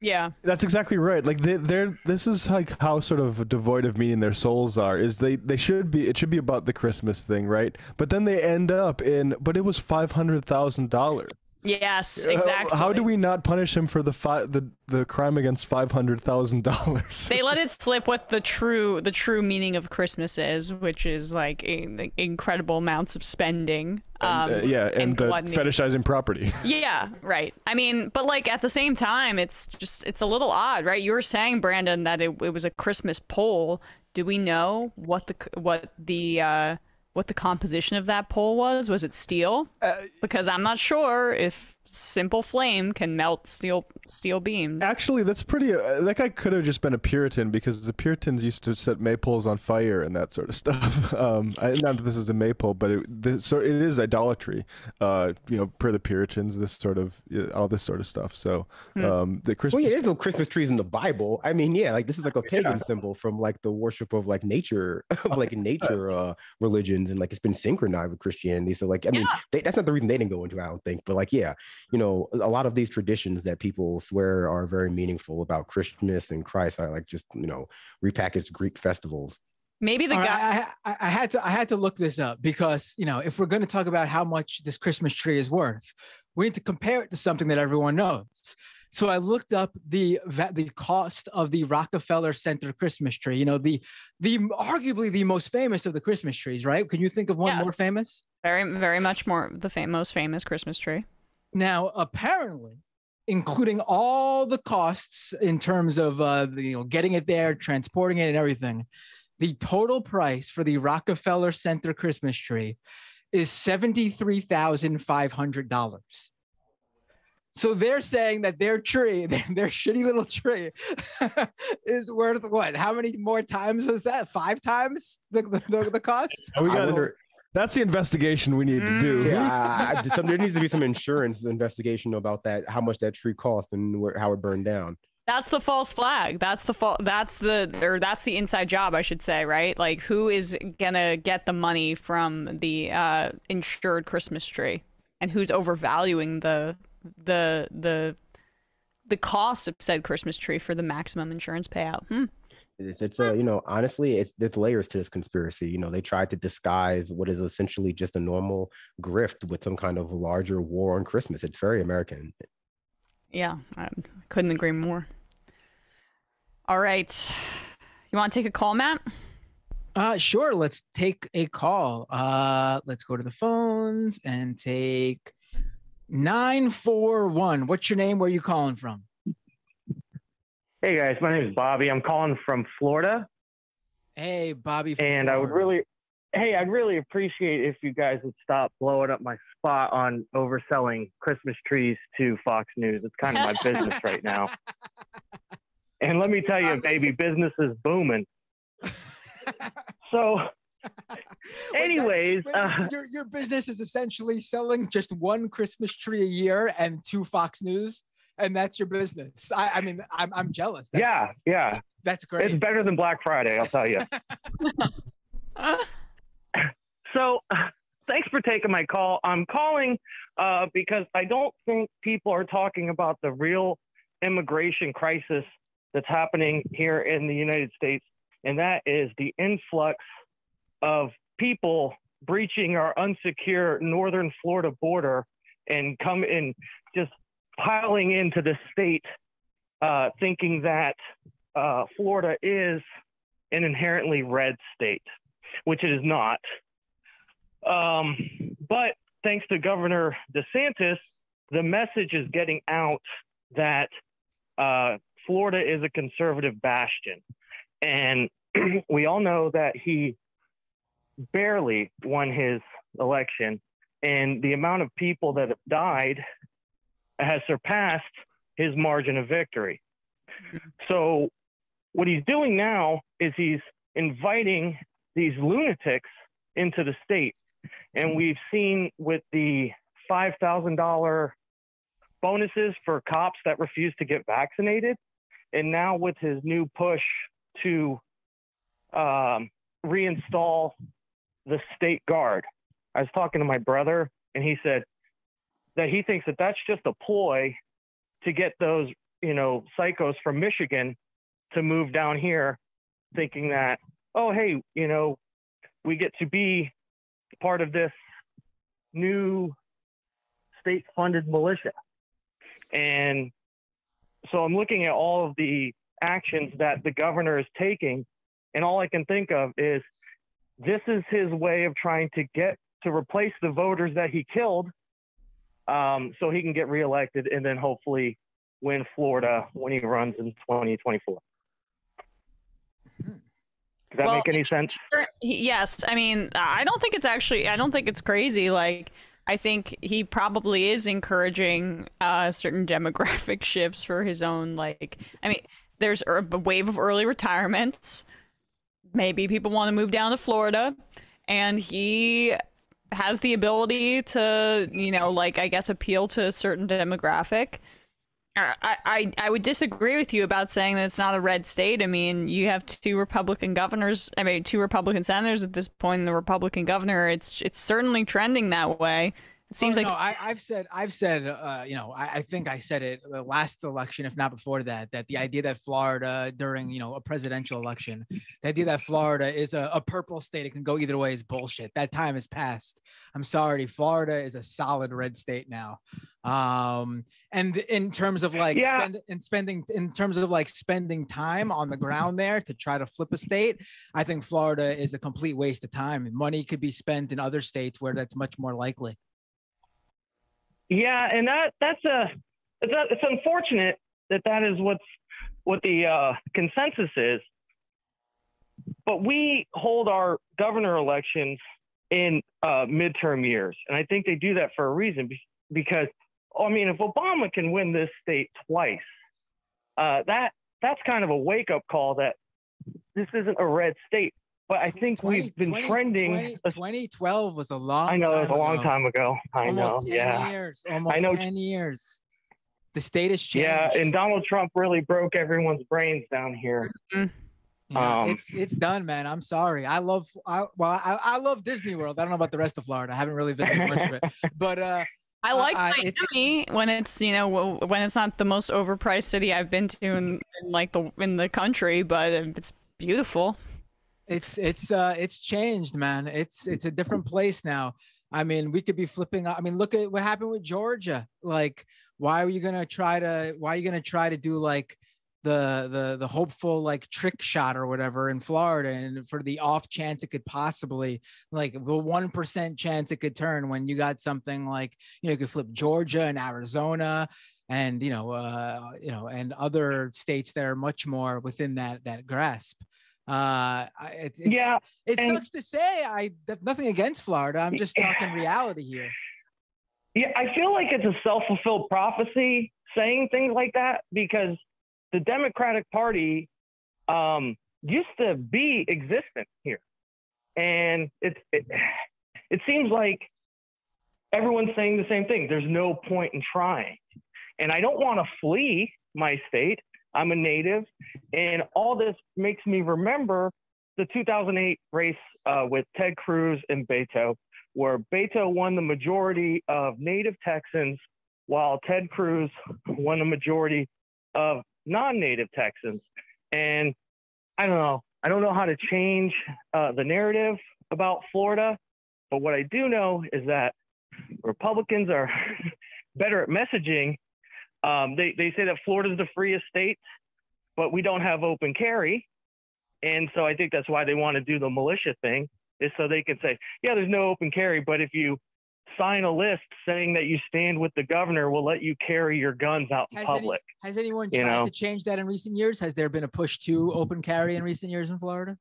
yeah, that's exactly right. Like this is like how sort of devoid of meaning their souls are. Is it should be about the Christmas thing, right? But then they end up in, but it was $500,000. Yes, exactly. How do we not punish him for the crime against $500,000? They let it slip what the true meaning of Christmas is, which is like incredible amounts of spending. And fetishizing property. Yeah, right. I mean, but like at the same time, it's a little odd, right? You were saying, Brandon, that it was a Christmas poll. Do we know what the composition of that pole was? Was it steel? Because I'm not sure if simple flame can melt steel beams. Actually, that's pretty. That guy could have just been a Puritan, because the Puritans used to set maypoles on fire and that sort of stuff. Not that this is a maypole, but it is idolatry. Per the Puritans, all this sort of stuff. So the Christmas. Well, yeah, there's no Christmas trees in the Bible. I mean, yeah, like this is like a pagan symbol from like the worship of like nature, of like nature religions, and like it's been synchronized with Christianity. So like, I mean, that's not the reason they didn't go into it, I don't think. But like, yeah. A lot of these traditions that people swear are very meaningful about Christmas and Christ are like just, repackaged Greek festivals. Maybe the guy. I had to look this up because, if we're going to talk about how much this Christmas tree is worth, we need to compare it to something that everyone knows. So I looked up the cost of the Rockefeller Center Christmas tree, the arguably the most famous of the Christmas trees, right? Can you think of one more famous? Very, very much more. The most famous Christmas tree. Now, apparently, including all the costs in terms of getting it there, transporting it and everything, the total price for the Rockefeller Center Christmas tree is $73,500. So they're saying that their tree, their shitty little tree is worth what? How many more times is that? 5 times the cost? That's the investigation we need to do. Yeah, there needs to be some insurance investigation about that, how much that tree cost and how it burned down. That's the false flag. That's the inside job, I should say, right? Like, who is gonna get the money from the insured Christmas tree, and who's overvaluing the cost of said Christmas tree for the maximum insurance payout? There's layers to this conspiracy. They tried to disguise what is essentially just a normal grift with some kind of larger war on Christmas. It's very American. Yeah, I couldn't agree more. All right. You want to take a call, Matt? Sure. Let's take a call. Let's go to the phones and take 941. What's your name? Where are you calling from? Hey guys, my name is Bobby. I'm calling from Florida. Hey, Bobby. And I'd really appreciate if you guys would stop blowing up my spot on overselling Christmas trees to Fox News. It's kind of my business right now. And let me tell you, baby, business is booming. So, anyways, your business is essentially selling just one Christmas tree a year and to Fox News. And that's your business. I'm jealous. That's great. It's better than Black Friday, I'll tell you. So thanks for taking my call. I'm calling because I don't think people are talking about the real immigration crisis that's happening here in the United States, and that is the influx of people breaching our unsecure northern Florida border and come in just piling into the state, thinking that Florida is an inherently red state, which it is not. But thanks to Governor DeSantis, the message is getting out that Florida is a conservative bastion. And we all know that he barely won his election, and the amount of people that have died has surpassed his margin of victory. So what he's doing now is he's inviting these lunatics into the state. And we've seen with the $5,000 bonuses for cops that refuse to get vaccinated. And now with his new push to reinstall the state guard. I was talking to my brother, and he said that he thinks that that's just a ploy to get those, you know, psychos from Michigan to move down here, thinking that, oh, hey, you know, we get to be part of this new state-funded militia. And so I'm looking at all of the actions that the governor is taking, and all I can think of is this is his way of trying to get to replace the voters that he killed, so he can get reelected and then hopefully win Florida when he runs in 2024. Does that make any sense? Yes. I mean, I don't think it's crazy. Like, I think he probably is encouraging certain demographic shifts for his own, like, I mean, there's a wave of early retirements. Maybe people want to move down to Florida, and he has the ability to, you know, like, I guess, appeal to a certain demographic. I would disagree with you about saying that it's not a red state. I mean, you have two Republican senators at this point, and the Republican governor, it's certainly trending that way. It seems I think I said it last election, if not before that, that the idea that Florida during, you know, a presidential election, the idea that Florida is a purple state, it can go either way, is bullshit. That time has passed. I'm sorry. Florida is a solid red state now. And in terms of like, spending time on the ground there to try to flip a state, I think Florida is a complete waste of time, and money could be spent in other states where that's much more likely. Yeah, and it's unfortunate that is what the consensus is. But we hold our governor elections in midterm years, and I think they do that for a reason. Because, I mean, if Obama can win this state twice, that's kind of a wake up call that this isn't a red state. But I think we've been trending. 2012 was a long time ago. I know, it was a long time ago. I know, yeah. Almost 10 years. The state has changed. Yeah, and Donald Trump really broke everyone's brains down here. Mm-hmm. Yeah, it's done, man. I'm sorry. I love Disney World. I don't know about the rest of Florida. I haven't really visited much of it. But I like Miami when it's, you know, when it's not the most overpriced city I've been to in the country, but it's beautiful. It's changed, man. It's a different place now. I mean, we could be flipping. I mean, look at what happened with Georgia. Like, why are you gonna try to do like the hopeful like trick shot or whatever in Florida, and for the off chance it could possibly, like the 1% chance it could turn, when you got something like, you know, you could flip Georgia and Arizona and, you know, and other states that are much more within that grasp. It sucks to say. I have nothing against Florida. I'm just talking reality here. Yeah, I feel like it's a self-fulfilled prophecy saying things like that, because the Democratic Party used to be existent here, and it seems like everyone's saying the same thing. There's no point in trying, and I don't want to flee my state. I'm a native, and all this makes me remember the 2008 race with Ted Cruz and Beto, where Beto won the majority of native Texans while Ted Cruz won the majority of non-native Texans. And I don't know how to change the narrative about Florida, but what I do know is that Republicans are better at messaging. They say that Florida is the freest state, but we don't have open carry. And so I think that's why they want to do the militia thing, is so they can say, yeah, there's no open carry, but if you sign a list saying that you stand with the governor, we'll let you carry your guns out in public. Has anyone tried to change that in recent years? Has there been a push to open carry in recent years in Florida?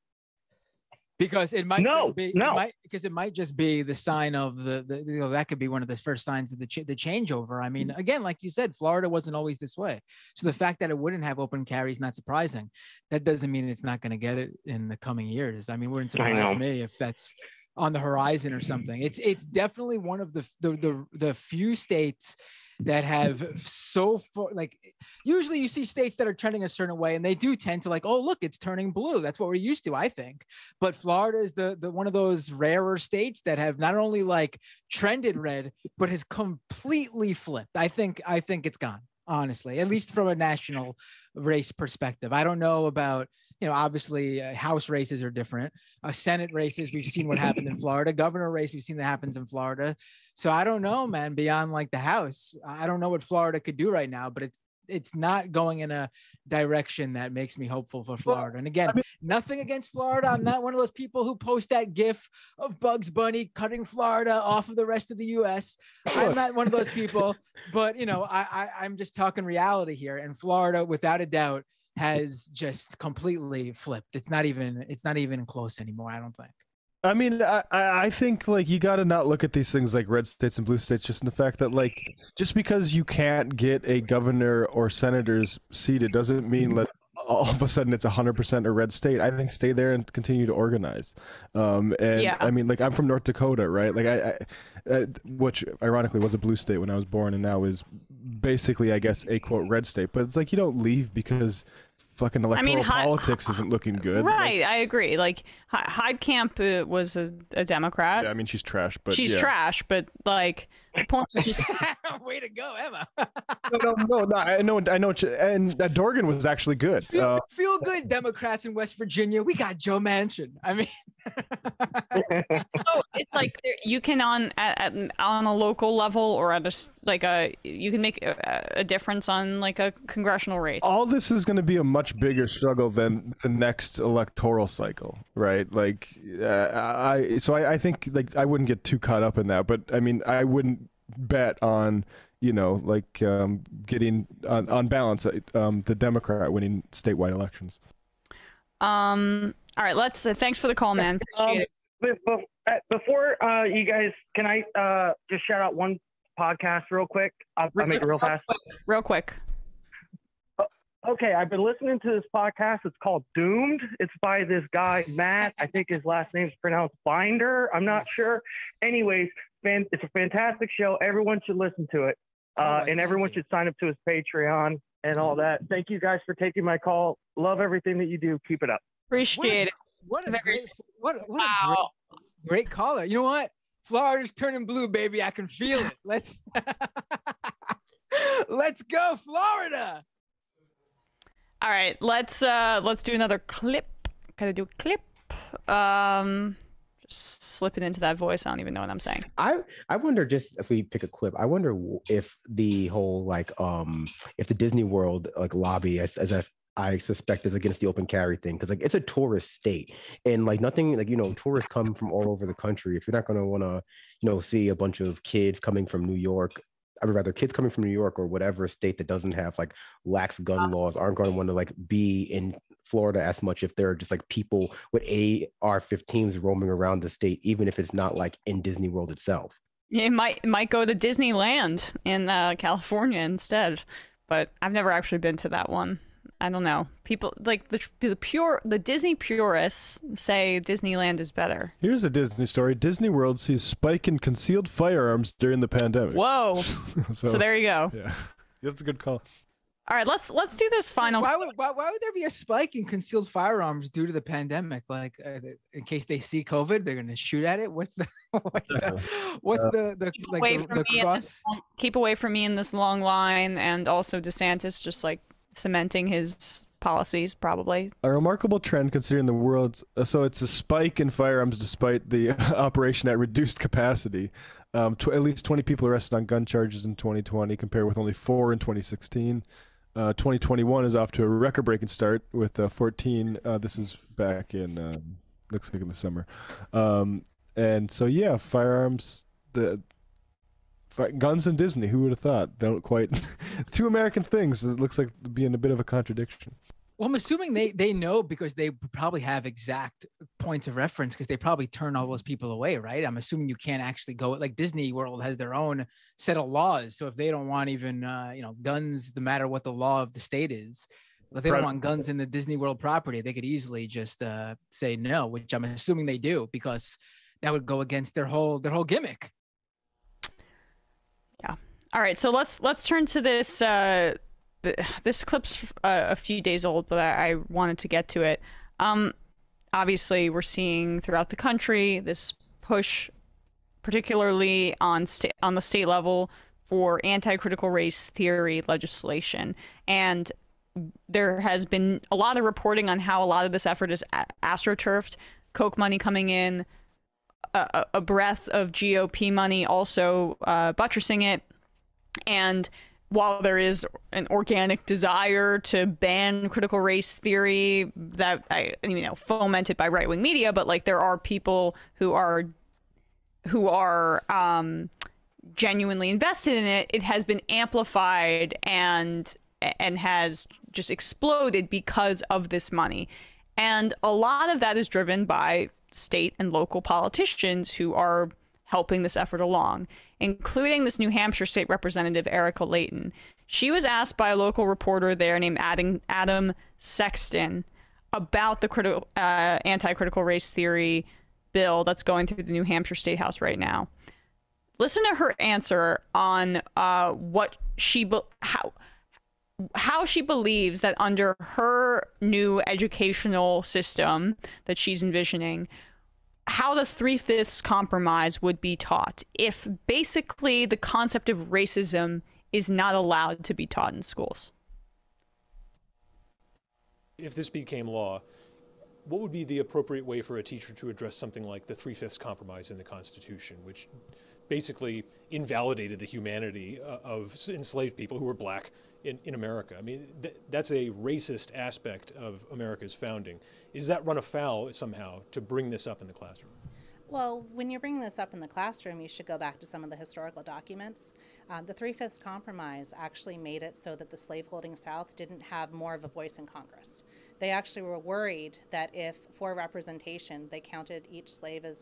Because it might just be the sign of the that could be one of the first signs of the changeover. I mean, again, like you said, Florida wasn't always this way. So the fact that it wouldn't have open carry is not surprising. That doesn't mean it's not going to get it in the coming years. I mean, it wouldn't surprise me if that's on the horizon or something. It's definitely one of the few states that have so far, like, usually you see states that are trending a certain way and they do tend to, like, oh, look, it's turning blue. That's what we're used to, I think. But Florida is the one of those rarer states that have not only, like, trended red, but has completely flipped. I think it's gone, honestly, at least from a national race perspective. I don't know about, obviously House races are different. Senate races, we've seen what happened in Florida. Governor race, we've seen that happens in Florida. So I don't know, man, beyond like the House, I don't know what Florida could do right now, but it's not going in a direction that makes me hopeful for Florida. And again, nothing against Florida. I'm not one of those people who post that gif of Bugs Bunny cutting Florida off of the rest of the U.S. I'm not one of those people, but I'm just talking reality here. And Florida, without a doubt, has just completely flipped. It's not even close anymore, I don't think. I mean, I think, like, you got to not look at these things like red states and blue states, just in the fact that, like, just because you can't get a governor or senator's seat, it doesn't mean that all of a sudden it's 100% a red state. I think stay there and continue to organize. I mean, like, I'm from North Dakota, right? Like, I which ironically was a blue state when I was born and now is basically, I guess, a quote red state. But it's like, you don't leave because fucking electoral politics isn't looking good. Right, like, I agree. Like, Heidkamp was a Democrat. Yeah, I mean, she's trash, but trash, but, like, the point is just way to go, Emma. no, I know. And Dorgan was actually good. Feel good, Democrats in West Virginia. We got Joe Manchin. I mean, so it's like you can on a local level or at you can make a difference on, like, a congressional race. All this is going to be a much bigger struggle than the next electoral cycle, right? Like, I think, like, I wouldn't get too caught up in that, but I mean, I wouldn't bet on, getting on balance, the Democrat winning statewide elections. All right, let's. Thanks for the call, man. Appreciate it. Before you guys, can I just shout out one podcast real quick? I'll make it real fast. Real quick. Okay, I've been listening to this podcast. It's called Doomed. It's by this guy, Matt. I think his last name is pronounced Binder. I'm not sure. Anyways, it's a fantastic show. Everyone should listen to it. And everyone should sign up to his Patreon and all that. Thank you guys for taking my call. Love everything that you do. Keep it up. Appreciate it. What a great caller. You know what? Florida's turning blue, baby. I can feel it. Let's go, Florida. All right, let's do another clip. Gotta do a clip. Just slipping into that voice. I don't even know what I'm saying. I wonder, just if we pick a clip, I wonder if the whole, like, if the Disney World, like, lobby, as I suspect, is against the open carry thing, because, like, it's a tourist state and, like, nothing, like, tourists come from all over the country. If you're not going to want to, see a bunch of kids coming from New York. I mean, rather, kids coming from New York or whatever state that doesn't have, like, lax gun laws aren't going to want to, like, be in Florida as much if there are just, like, people with AR-15s roaming around the state, even if it's not, like, in Disney World itself. It might go to Disneyland in California instead, but I've never actually been to that one. I don't know. People, like, the Disney purists say Disneyland is better. Here's a Disney story. Disney World sees spike in concealed firearms during the pandemic. Whoa. So there you go. Yeah, that's a good call. All right, let's do this final. Why would there be a spike in concealed firearms due to the pandemic? Like, in case they see COVID, they're going to shoot at it. What's the like the cross? Keep away from me in this long line, and also DeSantis just like cementing his policies, probably. A remarkable trend considering the world's so it's a spike in firearms despite the operation at reduced capacity. At least 20 people arrested on gun charges in 2020, compared with only 4 in 2016. 2021 is off to a record-breaking start with 14. This is back in, looks like in the summer. And so, yeah, firearms, guns and Disney, who would have thought? Don't quite. Two American things. It looks like being a bit of a contradiction. Well, I'm assuming they know because they probably have exact points of reference because they probably turn all those people away, right? I'm assuming you can't actually go – like Disney World has their own set of laws. So if they don't want even, guns, no matter what the law of the state is, if they don't want guns in the Disney World property, they could easily just say no, which I'm assuming they do because that would go against their whole gimmick. Yeah. All right. So let's turn to this this clip's a few days old, but I wanted to get to it. Obviously, we're seeing throughout the country this push, particularly on the state level, for anti-critical race theory legislation. And there has been a lot of reporting on how a lot of this effort is astroturfed, Koch money coming in, a breath of GOP money also buttressing it. And while there is an organic desire to ban critical race theory that fomented by right-wing media, but like there are people who are genuinely invested in it. It has been amplified and has just exploded because of this money, and a lot of that is driven by state and local politicians who are helping this effort along, including this New Hampshire state representative, Erica Layton. She was asked by a local reporter there named Adam Sexton about the anti-critical race theory bill that's going through the New Hampshire State House right now. Listen to her answer on how she believes that under her new educational system that she's envisioning, how the 3/5 compromise would be taught if basically the concept of racism is not allowed to be taught in schools. If this became law, what would be the appropriate way for a teacher to address something like the 3/5 compromise in the Constitution, which basically invalidated the humanity of enslaved people who were black in America? I mean, that's a racist aspect of America's founding. Is that run afoul somehow to bring this up in the classroom? Well, when you're bringing this up in the classroom, you should go back to some of the historical documents. The 3/5 Compromise actually made it so that the slaveholding South didn't have more of a voice in Congress. They actually were worried that if, for representation, they counted each slave as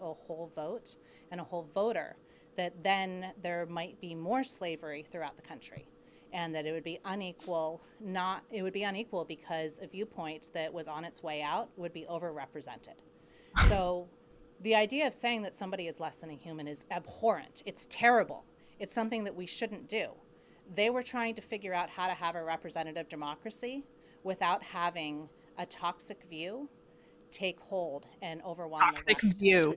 a whole vote and a whole voter, that then there might be more slavery throughout the country, and that it would be unequal. Because a viewpoint that was on its way out would be overrepresented. So the idea of saying that somebody is less than a human is abhorrent. It's terrible. It's something that we shouldn't do. They were trying to figure out how to have a representative democracy without having a toxic view take hold and overwhelm the rest of this new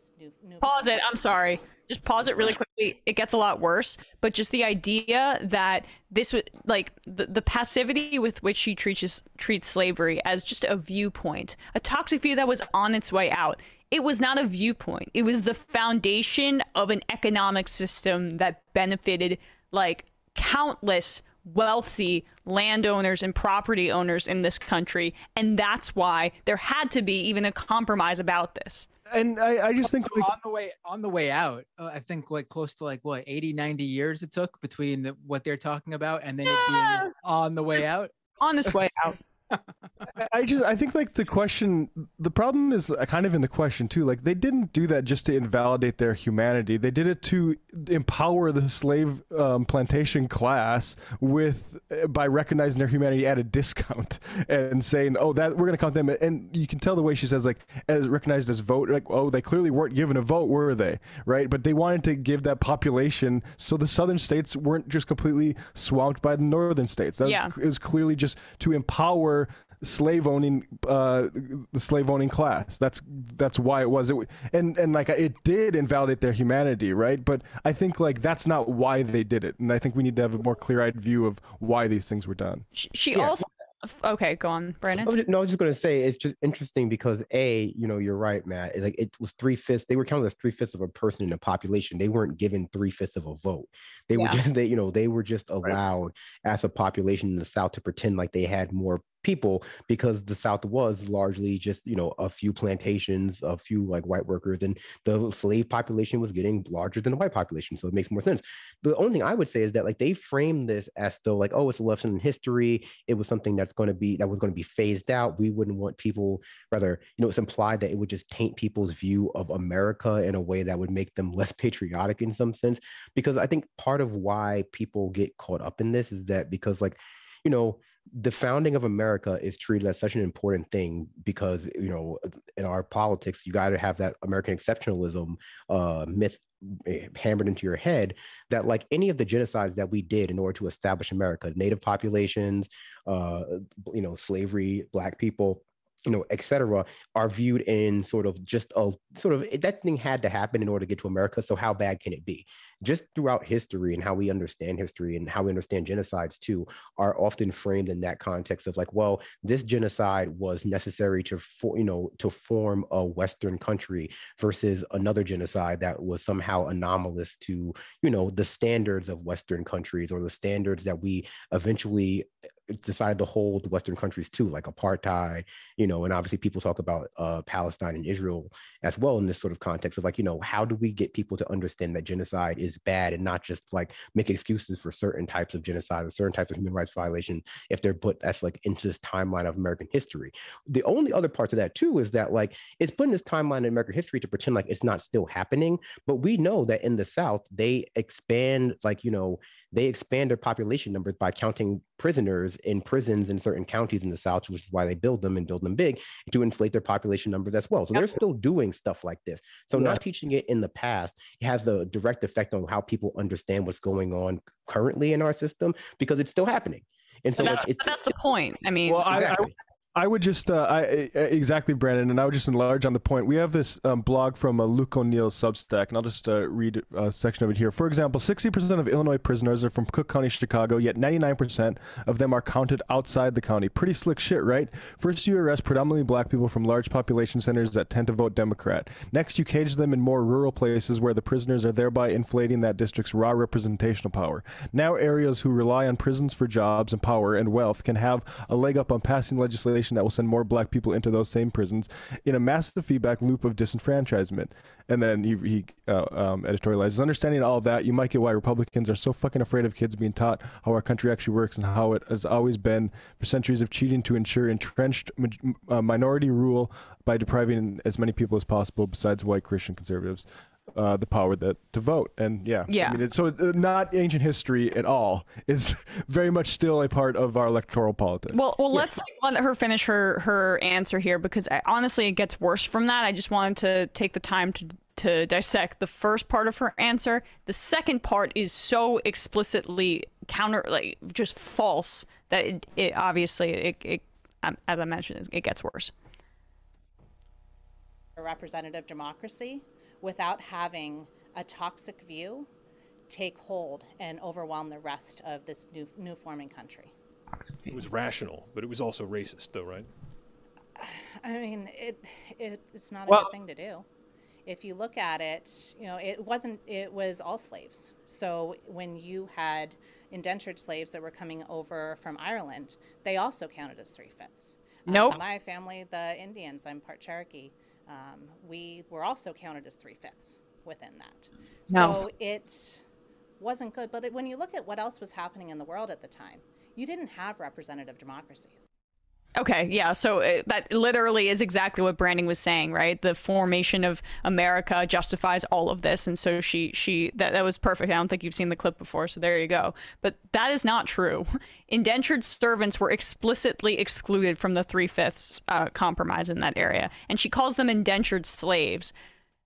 pause movement. I'm sorry. Just pause it really quickly. It gets a lot worse, but just the idea that this was like the passivity with which she treats slavery as just a viewpoint, a toxic view that was on its way out. It was not a viewpoint. It was the foundation of an economic system that benefited like countless wealthy landowners and property owners in this country, and that's why there had to be even a compromise about this. And I just think on the way out, I think like close to like what 80-90 years it took between what they're talking about and then it being on the way out. On this way out. I think like the problem is kind of in the question too. Like they didn't do that just to invalidate their humanity. They did it to empower the slave plantation class by recognizing their humanity at a discount and saying, oh, that we're going to count them. And you can tell the way she says, like, as recognized as vote, like, oh, they clearly weren't given a vote, were they? Right. But they wanted to give that population. So the southern states weren't just completely swamped by the northern states. It was clearly just to empower the slave owning class. That's why it was. And like it did invalidate their humanity, right? But I think like that's not why they did it. And I think we need to have a more clear-eyed view of why these things were done. She also. Okay, go on, Brandon. No, I was just going to say it's just interesting because you're right, Matt. Like it was 3/5. They were counted as 3/5 of a person in the population. They weren't given 3/5 of a vote. They were just allowed as a population in the South to pretend like they had more people because the South was largely just, a few plantations, a few like white workers, and the slave population was getting larger than the white population. So it makes more sense. The only thing I would say is that like they framed this as though like, oh, it's a lesson in history. It was something that was going to be phased out. We wouldn't want people it's implied that it would just taint people's view of America in a way that would make them less patriotic in some sense. Because I think part of why people get caught up in this is that because like, the founding of America is treated as such an important thing because, in our politics, you got to have that American exceptionalism myth hammered into your head that like any of the genocides that we did in order to establish America, native populations, slavery, black people, etc., are viewed in that thing had to happen in order to get to America. So how bad can it be? Just throughout history and how we understand history and how we understand genocides too are often framed in that context of like, well, this genocide was necessary to form a Western country versus another genocide that was somehow anomalous to, the standards of Western countries or the standards that we eventually decided to hold Western countries to, like apartheid, and obviously people talk about Palestine and Israel as well in this sort of context of like, how do we get people to understand that genocide is bad and not just like make excuses for certain types of genocide or certain types of human rights violations if they're put as like into this timeline of American history. The only other part to that too is that like it's put in this timeline in American history to pretend like it's not still happening, but we know that in the South they expand their population numbers by counting prisoners in prisons in certain counties in the South, which is why they build them big to inflate their population numbers as well. So they're still doing stuff like this. So not teaching it in the past has the direct effect on how people understand what's going on currently in our system because it's still happening. And so that's the point. I mean, I would just, exactly, Brandon, and I would just enlarge on the point. We have this blog from Luke O'Neill's Substack, and I'll just read a section of it here. For example, 60% of Illinois prisoners are from Cook County, Chicago, yet 99% of them are counted outside the county. Pretty slick shit, right? First, you arrest predominantly black people from large population centers that tend to vote Democrat. Next, you cage them in more rural places where the prisoners are thereby inflating that district's raw representational power. Now, areas who rely on prisons for jobs and power and wealth can have a leg up on passing legislation that will send more black people into those same prisons in a massive feedback loop of disenfranchisement. And then he editorializes, understanding all that, you might get why Republicans are so fucking afraid of kids being taught how our country actually works and how it has always been for centuries of cheating to ensure entrenched minority rule by depriving as many people as possible besides white Christian conservatives the power to vote. And I mean, not ancient history at all is very much still a part of our electoral politics. Well, let's let her finish her answer here, because honestly it gets worse from that. I just wanted to take the time to dissect the first part of her answer. The second part is so explicitly just false that it obviously it as I mentioned, it gets worse. A representative democracy without having a toxic view take hold and overwhelm the rest of this new forming country. It was rational, but it was also racist, though, right? I mean, it's not a good thing to do. If you look at it, it was all slaves. So when you had indentured slaves that were coming over from Ireland, they also counted as 3/5. Nope. My family, the Indians, I'm part Cherokee. We were also counted as 3/5 within that. No. So it wasn't good. But when you look at what else was happening in the world at the time, you didn't have representative democracies. Okay, yeah, so that literally is exactly what Branding was saying, right? The formation of America justifies all of this, and so that was perfect. I don't think you've seen the clip before, so there you go. But that is not true. Indentured servants were explicitly excluded from the 3/5 compromise in that area, and she calls them indentured slaves.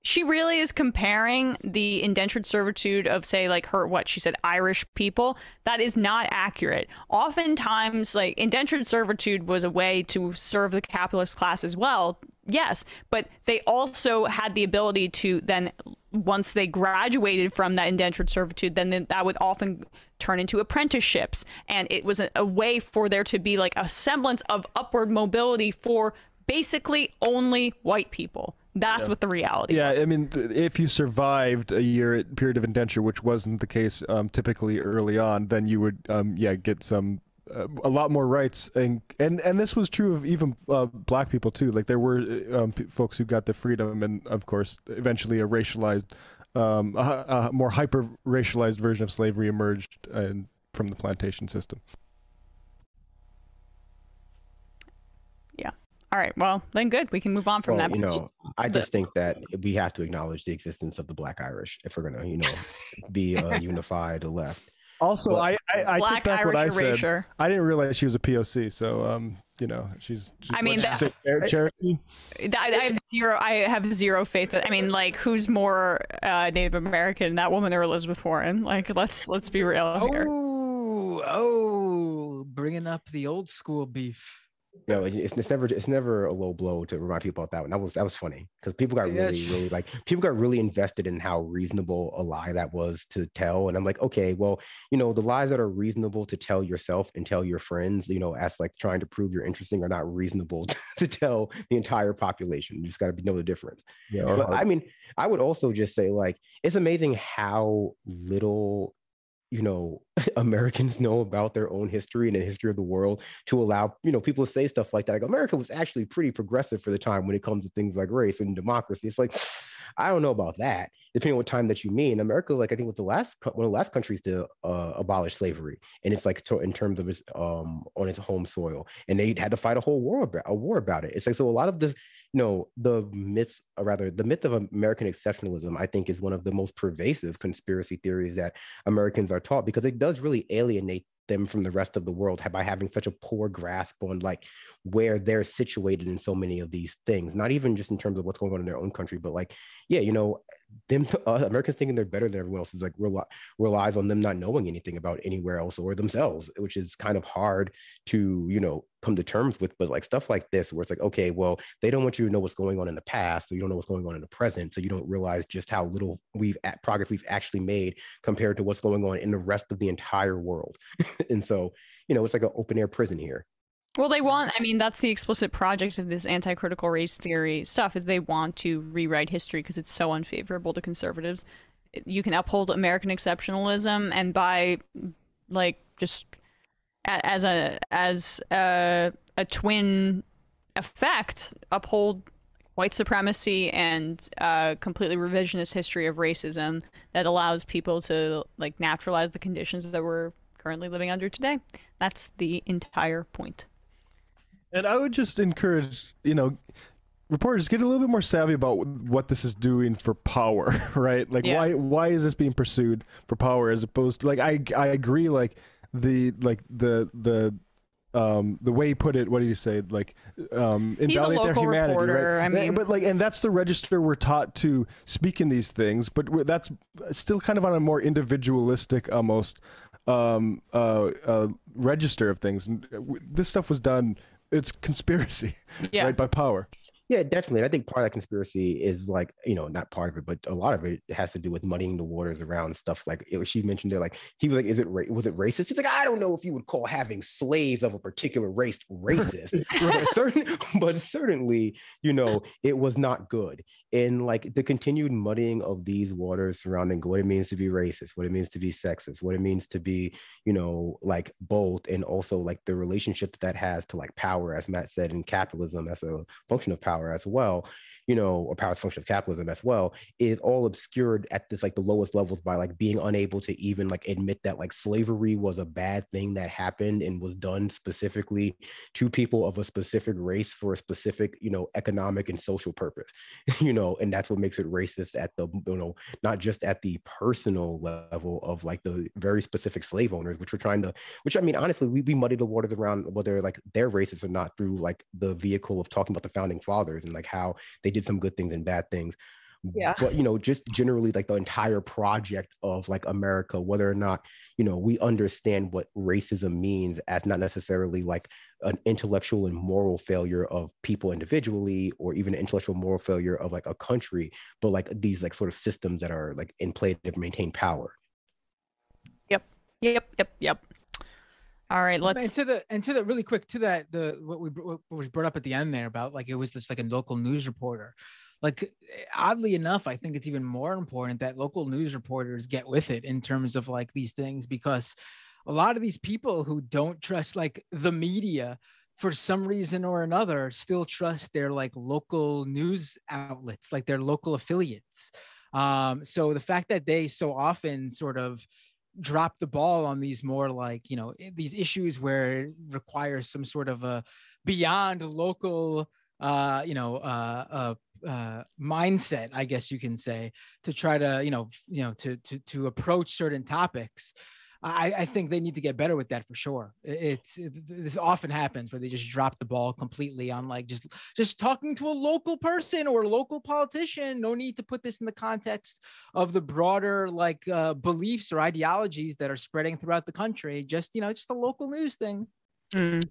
She really is comparing the indentured servitude of, say, like her, what she said, Irish people. That is not accurate. Oftentimes, like, indentured servitude was a way to serve the capitalist class as well. Yes, but they also had the ability to then, once they graduated from that indentured servitude, then that would often turn into apprenticeships. And it was a way for there to be like a semblance of upward mobility for basically only white people. That's what the reality is. I mean, if you survived a period of indenture, which wasn't the case typically early on, then you would get some a lot more rights, and this was true of even black people too. Like, there were folks who got the freedom, and of course eventually a racialized a more hyper racialized version of slavery emerged from the plantation system. All right, well, then good. We can move on from that. You know, I just think that we have to acknowledge the existence of the Black Irish if we're going to, you know, be a unified left. Also, but, I take back what I said. I didn't realize she was a POC, so, you know, she's I mean, that, Cherokee? I have zero faith that, I mean, like, who's more Native American, that woman or Elizabeth Warren? Like, let's be real here. Oh, bringing up the old school beef. No, it's never a low blow to remind people about that one. That was funny because people got really invested in how reasonable a lie that was to tell. And I'm like, okay, well, you know, the lies that are reasonable to tell yourself and tell your friends, you know, as like trying to prove you're interesting, are not reasonable to tell the entire population. You just got to know the difference. Yeah. But, I mean, I would also just say, like, it's amazing how little, you know, Americans know about their own history and the history of the world to allow, you know, people to say stuff like that. Like, America was actually pretty progressive for the time when it comes to things like race and democracy. It's like, I don't know about that, depending on what time that you mean. America, like, I think was the one of the last countries to abolish slavery, and it's like in terms of its on its home soil, and they had to fight a whole war about it. It's like, so a lot of the, you know, the myth of American exceptionalism, I think, is one of the most pervasive conspiracy theories that Americans are taught, because it does really alienate them from the rest of the world by having such a poor grasp on like where they're situated in so many of these things, not even just in terms of what's going on in their own country, but like, yeah, you know, Americans thinking they're better than everyone else is like relies on them not knowing anything about anywhere else or themselves, which is kind of hard to, you know, come to terms with. But like stuff like this, where it's like, okay, well, they don't want you to know what's going on in the past, so you don't know what's going on in the present, so you don't realize just how little progress we've actually made compared to what's going on in the rest of the entire world. And so, you know, it's like an open air prison here. Well, they want, I mean, that's the explicit project of this anti-critical race theory stuff, is they want to rewrite history because it's so unfavorable to conservatives. You can uphold American exceptionalism, and by like just as a twin effect, uphold white supremacy and completely revisionist history of racism that allows people to like naturalize the conditions that we're currently living under today. That's the entire point. And I would just encourage, you know, reporters, get a little bit more savvy about what this is doing for power, right? Like, why is this being pursued for power as opposed to, like, I agree, like, the way he put it, what do you say? Like, invalidate their humanity, reporter, right? I mean, but like, and that's the register we're taught to speak in these things, but that's still kind of on a more individualistic, almost register of things. This stuff was done. It's conspiracy, right? By power. Yeah, definitely. And I think part of that conspiracy is like, you know, not part of it, but a lot of it has to do with muddying the waters around stuff like she mentioned there. Like, he was like, was it racist? He's like, I don't know if you would call having slaves of a particular race racist, but certainly, you know, it was not good. And like the continued muddying of these waters surrounding what it means to be racist, what it means to be sexist, what it means to be, you know, like both, and also like the relationship that has to like power, as Matt said, in capitalism as a function of power. power as well, you know, or power's function of capitalism as well, is all obscured at this, like, the lowest levels by, like, being unable to even, like, admit that, like, slavery was a bad thing that happened and was done specifically to people of a specific race for a specific, you know, economic and social purpose, you know, and that's what makes it racist at the, you know, not just at the personal level of, like, the very specific slave owners, which we're trying to, which, I mean, honestly, we muddy the waters around whether, like, they're racist or not through, like, the vehicle of talking about the founding fathers and, like, how they did some good things and bad things. Yeah. But, you know, just generally, like, the entire project of, like, America, whether or not, you know, we understand what racism means as not necessarily, like, an intellectual and moral failure of people individually, or even an intellectual moral failure of, like, a country, but, like, these, like, sort of systems that are, like, in play to maintain power. Yep. All right, let's and to the really quick to that, the what was brought up at the end there about, like, it was this, like, a local news reporter. Like, oddly enough, I think it's even more important that local news reporters get with it in terms of, like, these things, because a lot of these people who don't trust, like, the media for some reason or another still trust their, like, local news outlets, like their local affiliates. So the fact that they so often sort of drop the ball on these more, like, you know, these issues where it requires some sort of a beyond local, mindset, I guess you can say, to try to, to approach certain topics. I think they need to get better with that for sure. This often happens where they just drop the ball completely on, like, just talking to a local person or a local politician. No need to put this in the context of the broader, like, beliefs or ideologies that are spreading throughout the country. Just, you know, just a local news thing. Mm.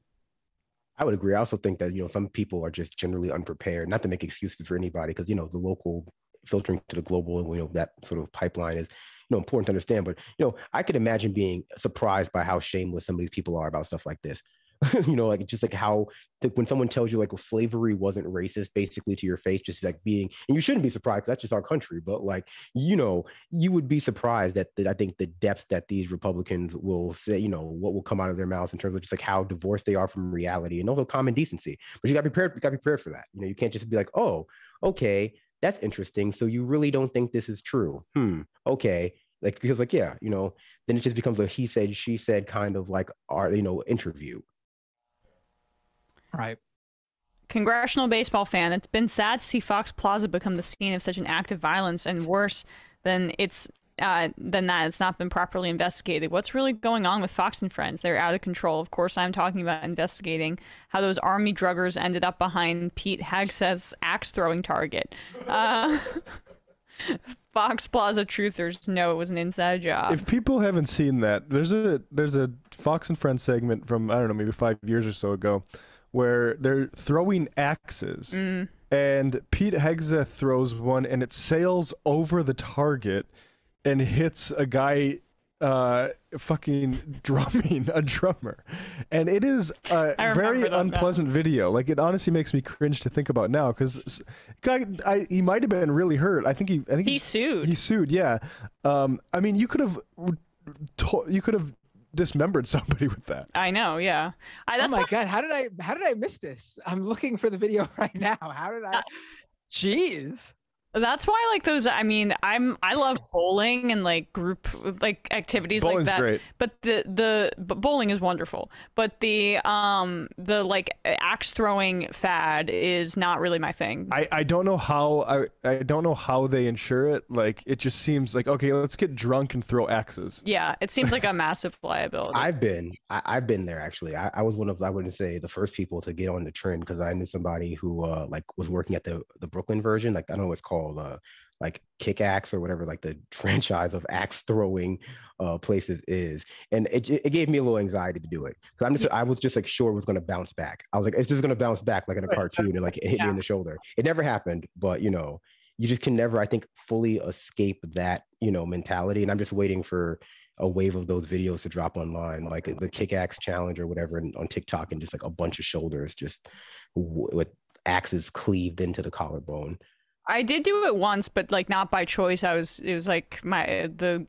I would agree. I also think that, you know, some people are just generally unprepared, not to make excuses for anybody, because, you know, the local filtering to the global, you know, that sort of pipeline is, you know, important to understand. But, you know, I could imagine being surprised by how shameless some of these people are about stuff like this. You know, like, just like how when someone tells you, like, well, slavery wasn't racist, basically to your face, just like being, and you shouldn't be surprised, that's just our country. But, like, you know, you would be surprised at I think the depth that these Republicans will say, you know, what will come out of their mouths in terms of just, like, how divorced they are from reality and also common decency. But you got to be prepared for that. You know, you can't just be like, oh, okay, that's interesting, so you really don't think this is true. Okay. Like, because, like, yeah, you know, then it just becomes a he said, she said kind of, like, our, you know, interview. Right. Congressional baseball fan. It's been sad to see Fox Plaza become the scene of such an act of violence, and worse than that, it's not been properly investigated. What's really going on with Fox and Friends? They're out of control. Of course, I'm talking about investigating how those army druggers ended up behind Pete Hegseth's axe-throwing target. Fox Plaza truthers know it was an inside job. If people haven't seen that, there's a Fox and Friends segment from, I don't know, maybe 5 years or so ago, where they're throwing axes. Mm. And Pete Hegseth throws one, and it sails over the target and hits a guy fucking drumming a drummer. And it is a very unpleasant video. Like, it honestly makes me cringe to think about now, because he might have been really hurt. I think he sued. He sued, yeah. I mean, you could have dismembered somebody with that. I know, yeah. Oh my god, how did I miss this? I'm looking for the video right now. How did I? Jeez. That's why, like, those, I mean, I love bowling and, like, group, like, activities. Bowling's like that. Great. But but bowling is wonderful. But the like axe throwing fad is not really my thing. I don't know how they insure it. Like, it just seems like, okay, let's get drunk and throw axes. Yeah, it seems like a massive liability. I've been there, actually. I was one of, I wouldn't say the first people to get on the trend, because I knew somebody who like was working at the Brooklyn version. Like, I don't know what it's called. Like Kick Axe or whatever, like the franchise of axe throwing places is, and it gave me a little anxiety to do it, because I was just like sure it was going to bounce back. I was like, it's just going to bounce back like in a cartoon, and like it hit me in the shoulder. It never happened, but you know, you just can never, I think, fully escape that, you know, mentality. And I'm just waiting for a wave of those videos to drop online, like the Kick Axe challenge or whatever, and on TikTok, and just like a bunch of shoulders just with axes cleaved into the collarbone. I did do it once, but like not by choice. It was like my the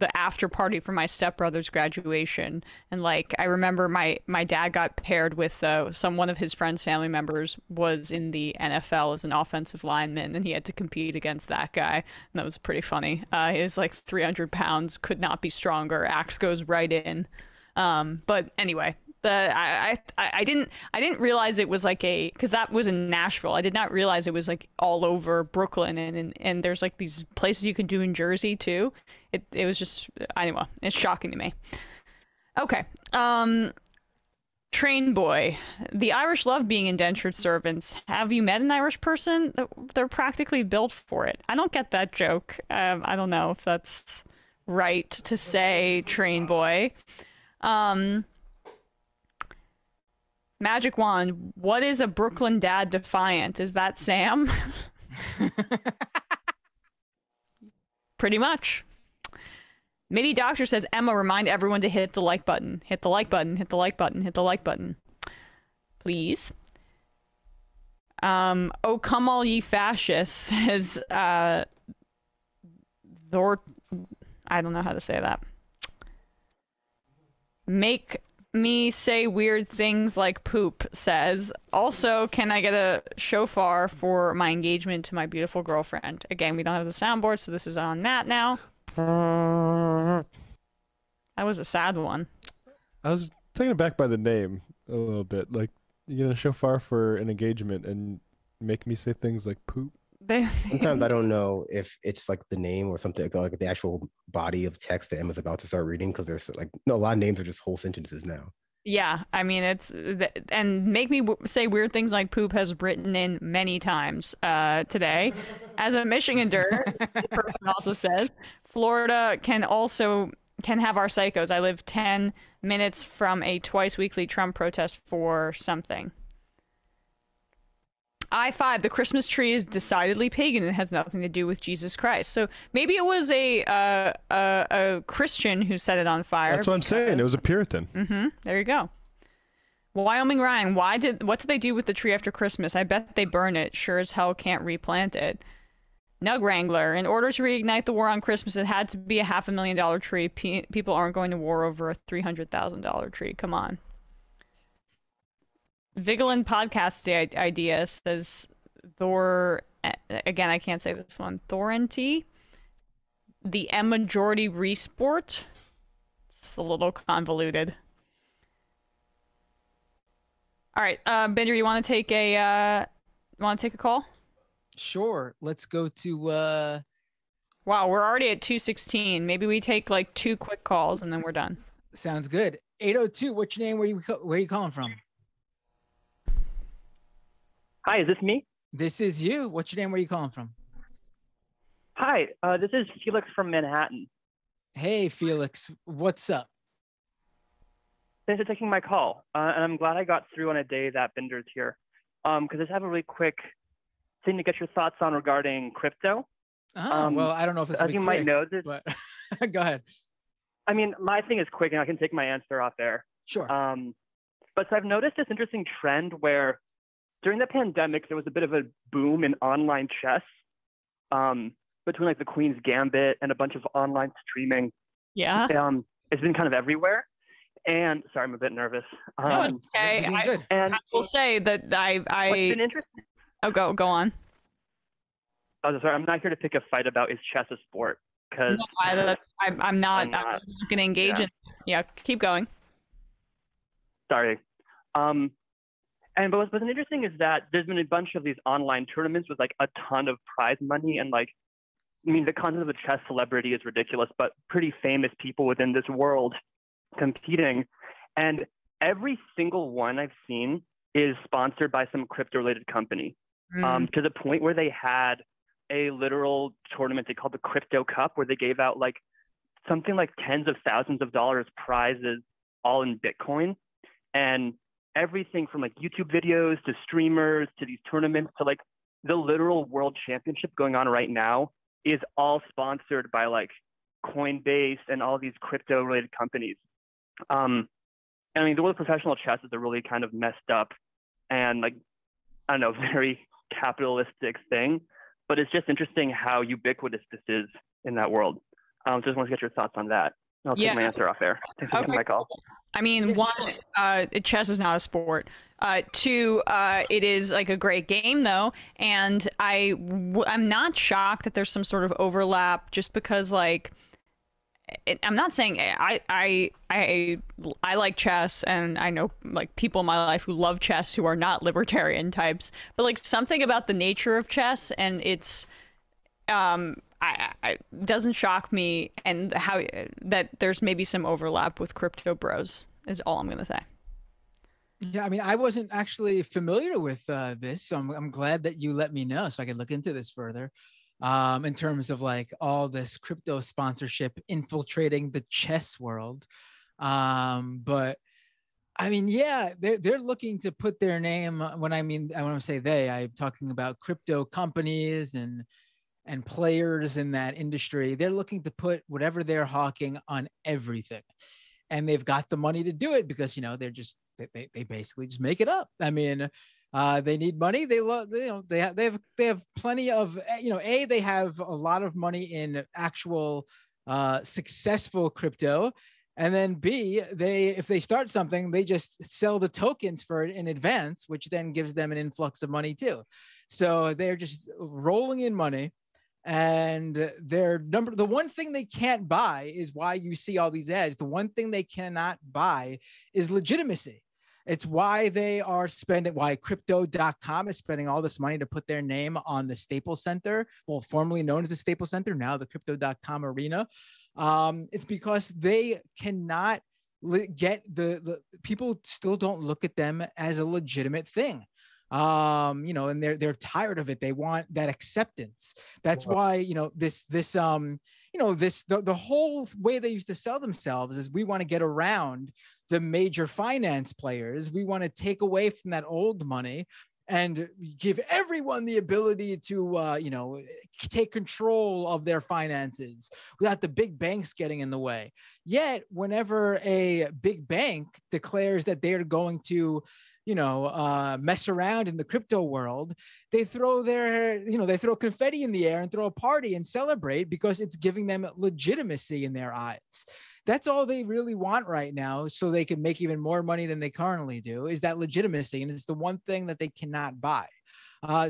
the after party for my stepbrother's graduation, and like I remember my dad got paired with one of his friends' family members was in the NFL as an offensive lineman, and he had to compete against that guy, and that was pretty funny. He was like 300 pounds, could not be stronger, axe goes right in. But anyway, I didn't realize it was like because that was in Nashville. I did not realize it was like all over Brooklyn, and there's like these places you can do in Jersey too. It was just, anyway, it's shocking to me. Okay. Train boy, the Irish love being indentured servants. Have you met an Irish person? They're practically built for it. I don't get that joke. I don't know if that's right to say, train boy. Magic wand, what is a Brooklyn dad defiant? Is that Sam? Pretty much. Midi Doctor says, Emma, remind everyone to hit the like button. Hit the like button, hit the like button, hit the like button. Please. Oh, come all ye fascists, says Thor. I don't know how to say that. Make me say weird things like poop, says. Also, can I get a shofar for my engagement to my beautiful girlfriend? Again, we don't have the soundboard, so this is on Matt now. That was a sad one. I was taken aback by the name a little bit. Like, you're gonna shofar for an engagement and make me say things like poop. Sometimes I don't know if it's like the name or something, like the actual body of text that Emma's about to start reading, because there's like a lot of names are just whole sentences now. Yeah, I mean, it's, and make me say weird things like poop has written in many times today. As a Michigander, the person also says, Florida can have our psychos. I live 10 minutes from a twice-weekly Trump protest for something. I-5, the Christmas tree is decidedly pagan and has nothing to do with Jesus Christ. So maybe it was a Christian who set it on fire. That's what I'm saying. It was a Puritan. Mm-hmm. There you go. Wyoming Ryan, what did they do with the tree after Christmas? I bet they burn it. Sure as hell can't replant it. Nug Wrangler, in order to reignite the war on Christmas, it had to be a $500,000 tree. People aren't going to war over a $300,000 tree. Come on. Vigeland podcast idea, says Thor. Again, I can't say this one. Thorinty, the M majority resport. It's a little convoluted. All right, Bender, you want to take a call? Sure. Let's go to. Wow, we're already at 2:16. Maybe we take like 2 quick calls and then we're done. Sounds good. 802. What's your name? Where are you calling from? Hi, is this me? This is you. What's your name? Where are you calling from? Hi, this is Felix from Manhattan. Hey, Felix. What's up? Thanks for taking my call. And I'm glad I got through on a day that Bender's here. Because I just have a really quick thing to get your thoughts on regarding crypto. Oh, well, I don't know if it's as you might know, this, but go ahead. I mean, my thing is quick, and I can take my answer off air. Sure. But so I've noticed this interesting trend where during the pandemic, there was a bit of a boom in online chess between like the Queen's Gambit and a bunch of online streaming. Yeah. It's been kind of everywhere. And sorry, I'm a bit nervous. Okay. I will say that It's been interesting. Oh, go on. Oh, sorry. I'm not here to pick a fight about is chess a sport. Because no, I'm not going to engage in. Yeah, keep going. Sorry. And but what's interesting is that there's been a bunch of these online tournaments with like a ton of prize money, and like, I mean, the concept of a chess celebrity is ridiculous, but pretty famous people within this world competing. And every single one I've seen is sponsored by some crypto-related company, to the point where they had a literal tournament they called the Crypto Cup, where they gave out like something like tens of thousands of dollars prizes, all in Bitcoin. And everything from like YouTube videos to streamers to these tournaments to like the literal world championship going on right now is all sponsored by like Coinbase and all these crypto related companies. I mean, the world of professional chess is a really kind of messed up and like, I don't know, very capitalistic thing, but it's just interesting how ubiquitous this is in that world. Just want to get your thoughts on that. I'll take my answer off air. Okay. My call. I mean, one, chess is not a sport. Two, it is like a great game, though. And I'm not shocked that there's some sort of overlap just because, like, I'm not saying I like chess, and I know like people in my life who love chess who are not libertarian types, but like something about the nature of chess and its doesn't shock me, and how that there's maybe some overlap with crypto bros is all I'm gonna say. Yeah, I mean, I wasn't actually familiar with this, so I'm glad that you let me know so I could look into this further. In terms of like all this crypto sponsorship infiltrating the chess world. But I mean, yeah, they're looking to put their name when I want to say they, I'm talking about crypto companies and players in that industry. They're looking to put whatever they're hawking on everything. And they've got the money to do it because, you know, they're just, they basically just make it up. I mean, they need money. They love, you know, they have plenty of, you know, they have a lot of money in actual successful crypto, and then B, if they start something, they just sell the tokens for it in advance, which then gives them an influx of money too. So they're just rolling in money, and the one thing they can't buy is why you see all these ads. The one thing they cannot buy is legitimacy. It's why they are spending, why crypto.com is spending all this money to put their name on the Staples Center, well, formerly known as the Staples Center, now the crypto.com arena. It's because they cannot get the people still don't look at them as a legitimate thing. You know, and they're tired of it. They want that acceptance. That's why, you know, the whole way they used to sell themselves is we want to get around the major finance players. We want to take away from that old money and give everyone the ability to, you know, take control of their finances without the big banks getting in the way. Yet, whenever a big bank declares that they're going to, you know, mess around in the crypto world, they throw their confetti in the air and throw a party and celebrate because it's giving them legitimacy in their eyes. That's all they really want right now, so they can make even more money than they currently do, is that legitimacy, and it's the one thing that they cannot buy.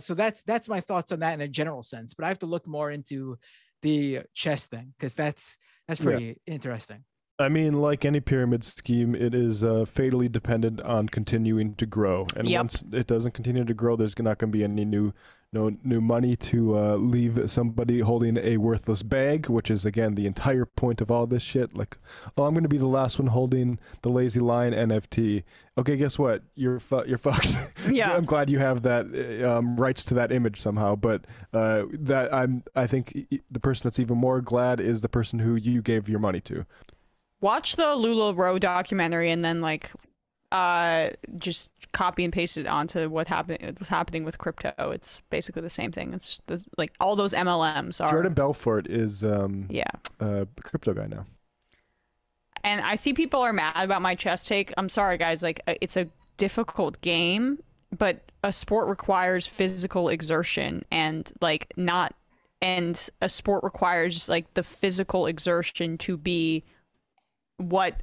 So that's my thoughts on that in a general sense, but I have to look more into the chess thing because that's pretty interesting. I mean, like any pyramid scheme, it is fatally dependent on continuing to grow, and once it doesn't continue to grow, there's not going to be any new money to leave somebody holding a worthless bag, which is again the entire point of all this shit. Like, oh, I'm going to be the last one holding the Lazy Lion NFT. Okay, guess what? You're fucked. Yeah. I'm glad you have that rights to that image somehow, but I think the person that's even more glad is the person who you gave your money to. Watch the LuLaRoe documentary and then like just copy and paste it onto what's happening with crypto. It's basically the same thing. It's like all those MLMs are. Jordan Belfort is a crypto guy now. And I see people are mad about my chess take. I'm sorry, guys. Like, it's a difficult game, but a sport requires physical exertion and like not. And a sport requires like the physical exertion to be what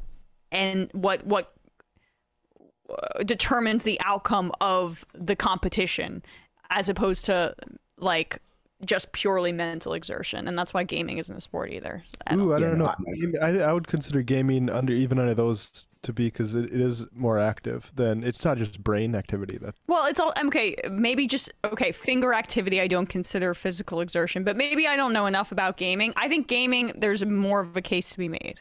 determines the outcome of the competition, as opposed to like just purely mental exertion. And that's why gaming isn't a sport either. I don't know. I would consider gaming even under those to be, because it is more active than, it's not just brain activity. It's all, okay, maybe just, okay, finger activity I don't consider physical exertion, but maybe I don't know enough about gaming. I think gaming, there's more of a case to be made.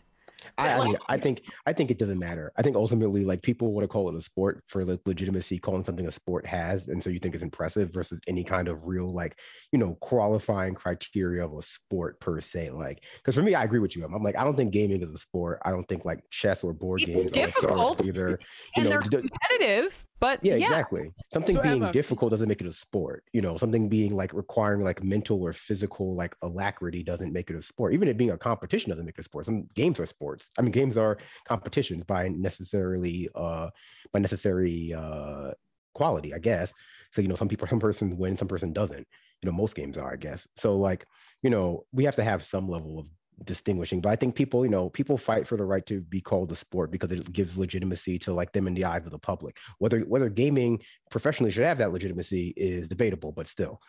I think it doesn't matter. I think ultimately, like, people want to call it a sport for the legitimacy calling something a sport has, and so you think it's impressive versus any kind of real, like, you know, qualifying criteria of a sport per se. Like, because for me, I agree with you. I'm like, I don't think gaming is a sport. I don't think like chess or board games difficult either. You know, they're competitive, but exactly. Something being difficult doesn't make it a sport. You know, something being like requiring like mental or physical like alacrity doesn't make it a sport. Even it being a competition doesn't make it a sport. Some games are sports. I mean, games are competitions by necessary quality, I guess. So, you know, some person wins, some person doesn't. You know, most games are, I guess. So, like, you know, we have to have some level of distinguishing. But I think people, you know, people fight for the right to be called a sport because it gives legitimacy to like them in the eyes of the public. Whether gaming professionally should have that legitimacy is debatable, but still,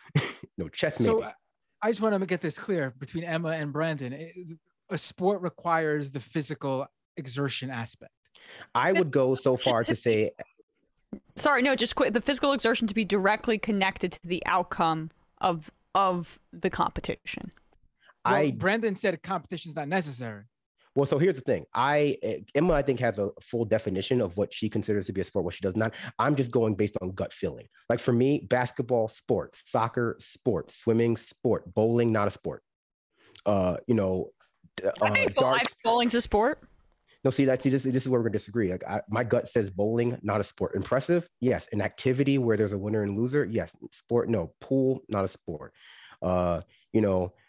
no, chess maybe. So I just want to get this clear between Emma and Brandon. A sport requires the physical exertion aspect. I would go so far to say. Sorry, no, just quit the physical exertion to be directly connected to the outcome of the competition. Brandon said competition is not necessary. Well, so here's the thing. Emma, I think, has a full definition of what she considers to be a sport, what she does not. I'm just going based on gut feeling. Like for me, basketball, sport, soccer, sport, swimming, sport, bowling, not a sport. I think bowling's a sport. No, this is where we're going to disagree. Like my gut says bowling, not a sport. Impressive? Yes. An activity where there's a winner and loser? Yes. Sport? No. Pool? Not a sport.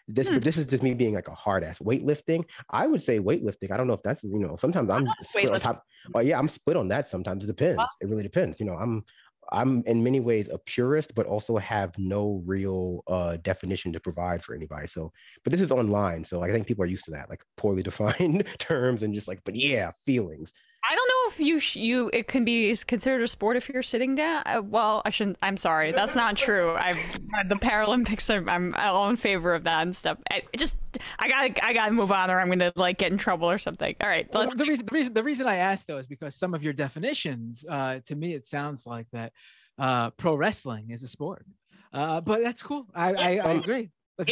This is just me being like a hard ass. Weightlifting, I would say weightlifting. I don't know if that's, sometimes I'm split on top. Oh yeah, I'm split on that sometimes. It depends. Wow. It really depends. I'm in many ways a purist, but also have no real definition to provide for anybody. So, but this is online. So I think people are used to that, like poorly defined terms and just like, but yeah, feelings. I don't know if it can be considered a sport if you're sitting down. Well, I shouldn't. I'm sorry. That's not true. I've had the Paralympics. I'm all in favor of that and stuff. I gotta move on or I'm going to like get in trouble or something. All right. Well, the reason I asked though is because some of your definitions, to me, it sounds like that pro wrestling is a sport, but that's cool. I agree. But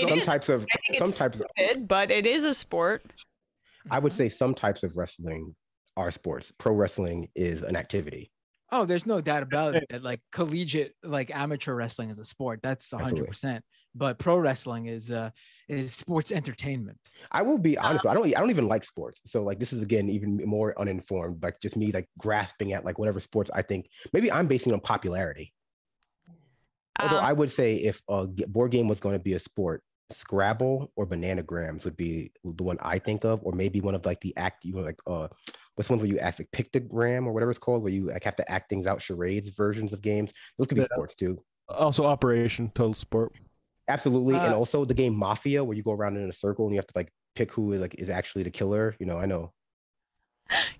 it is a sport. I would say some types of wrestling are sports. Pro wrestling is an activity. Oh, there's no doubt about it that like collegiate, like amateur wrestling is a sport. That's 100%. But pro wrestling is sports entertainment. I will be honest. I don't even like sports. So like this is again even more uninformed. Like just me like grasping at like whatever sports I think. Maybe I'm basing it on popularity. Although I would say if a board game was going to be a sport, Scrabble or Bananagrams would be the one I think of, or maybe one of like the act what's one where you act like pictogram or whatever it's called, where you like have to act things out, charades versions of games. Those could be sports too. Also, Operation Total Sport. Absolutely, and also the game Mafia, where you go around in a circle and you have to like pick who is actually the killer. I know.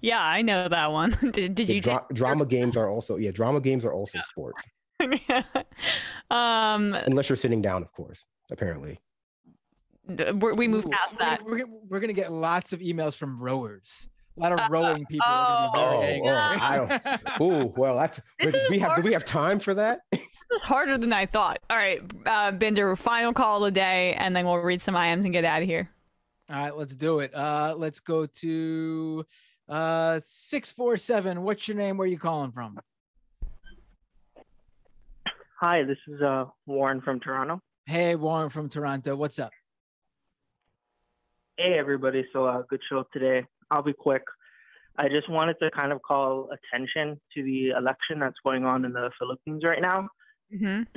Yeah, I know that one. Drama games are also sports. Yeah. Unless you're sitting down, of course. Apparently. We moved past that. We're going to get lots of emails from rowers. A lot of rowing people are going to be very angry. Do we have time for that? This is harder than I thought. All right, Binder, final call of the day, and then we'll read some IMs and get out of here. All right, let's do it. Let's go to 647. What's your name? Where are you calling from? Hi, this is Warren from Toronto. Hey, Warren from Toronto. What's up? Hey, everybody. So good show today. I'll be quick. I just wanted to kind of call attention to the election that's going on in the Philippines right now,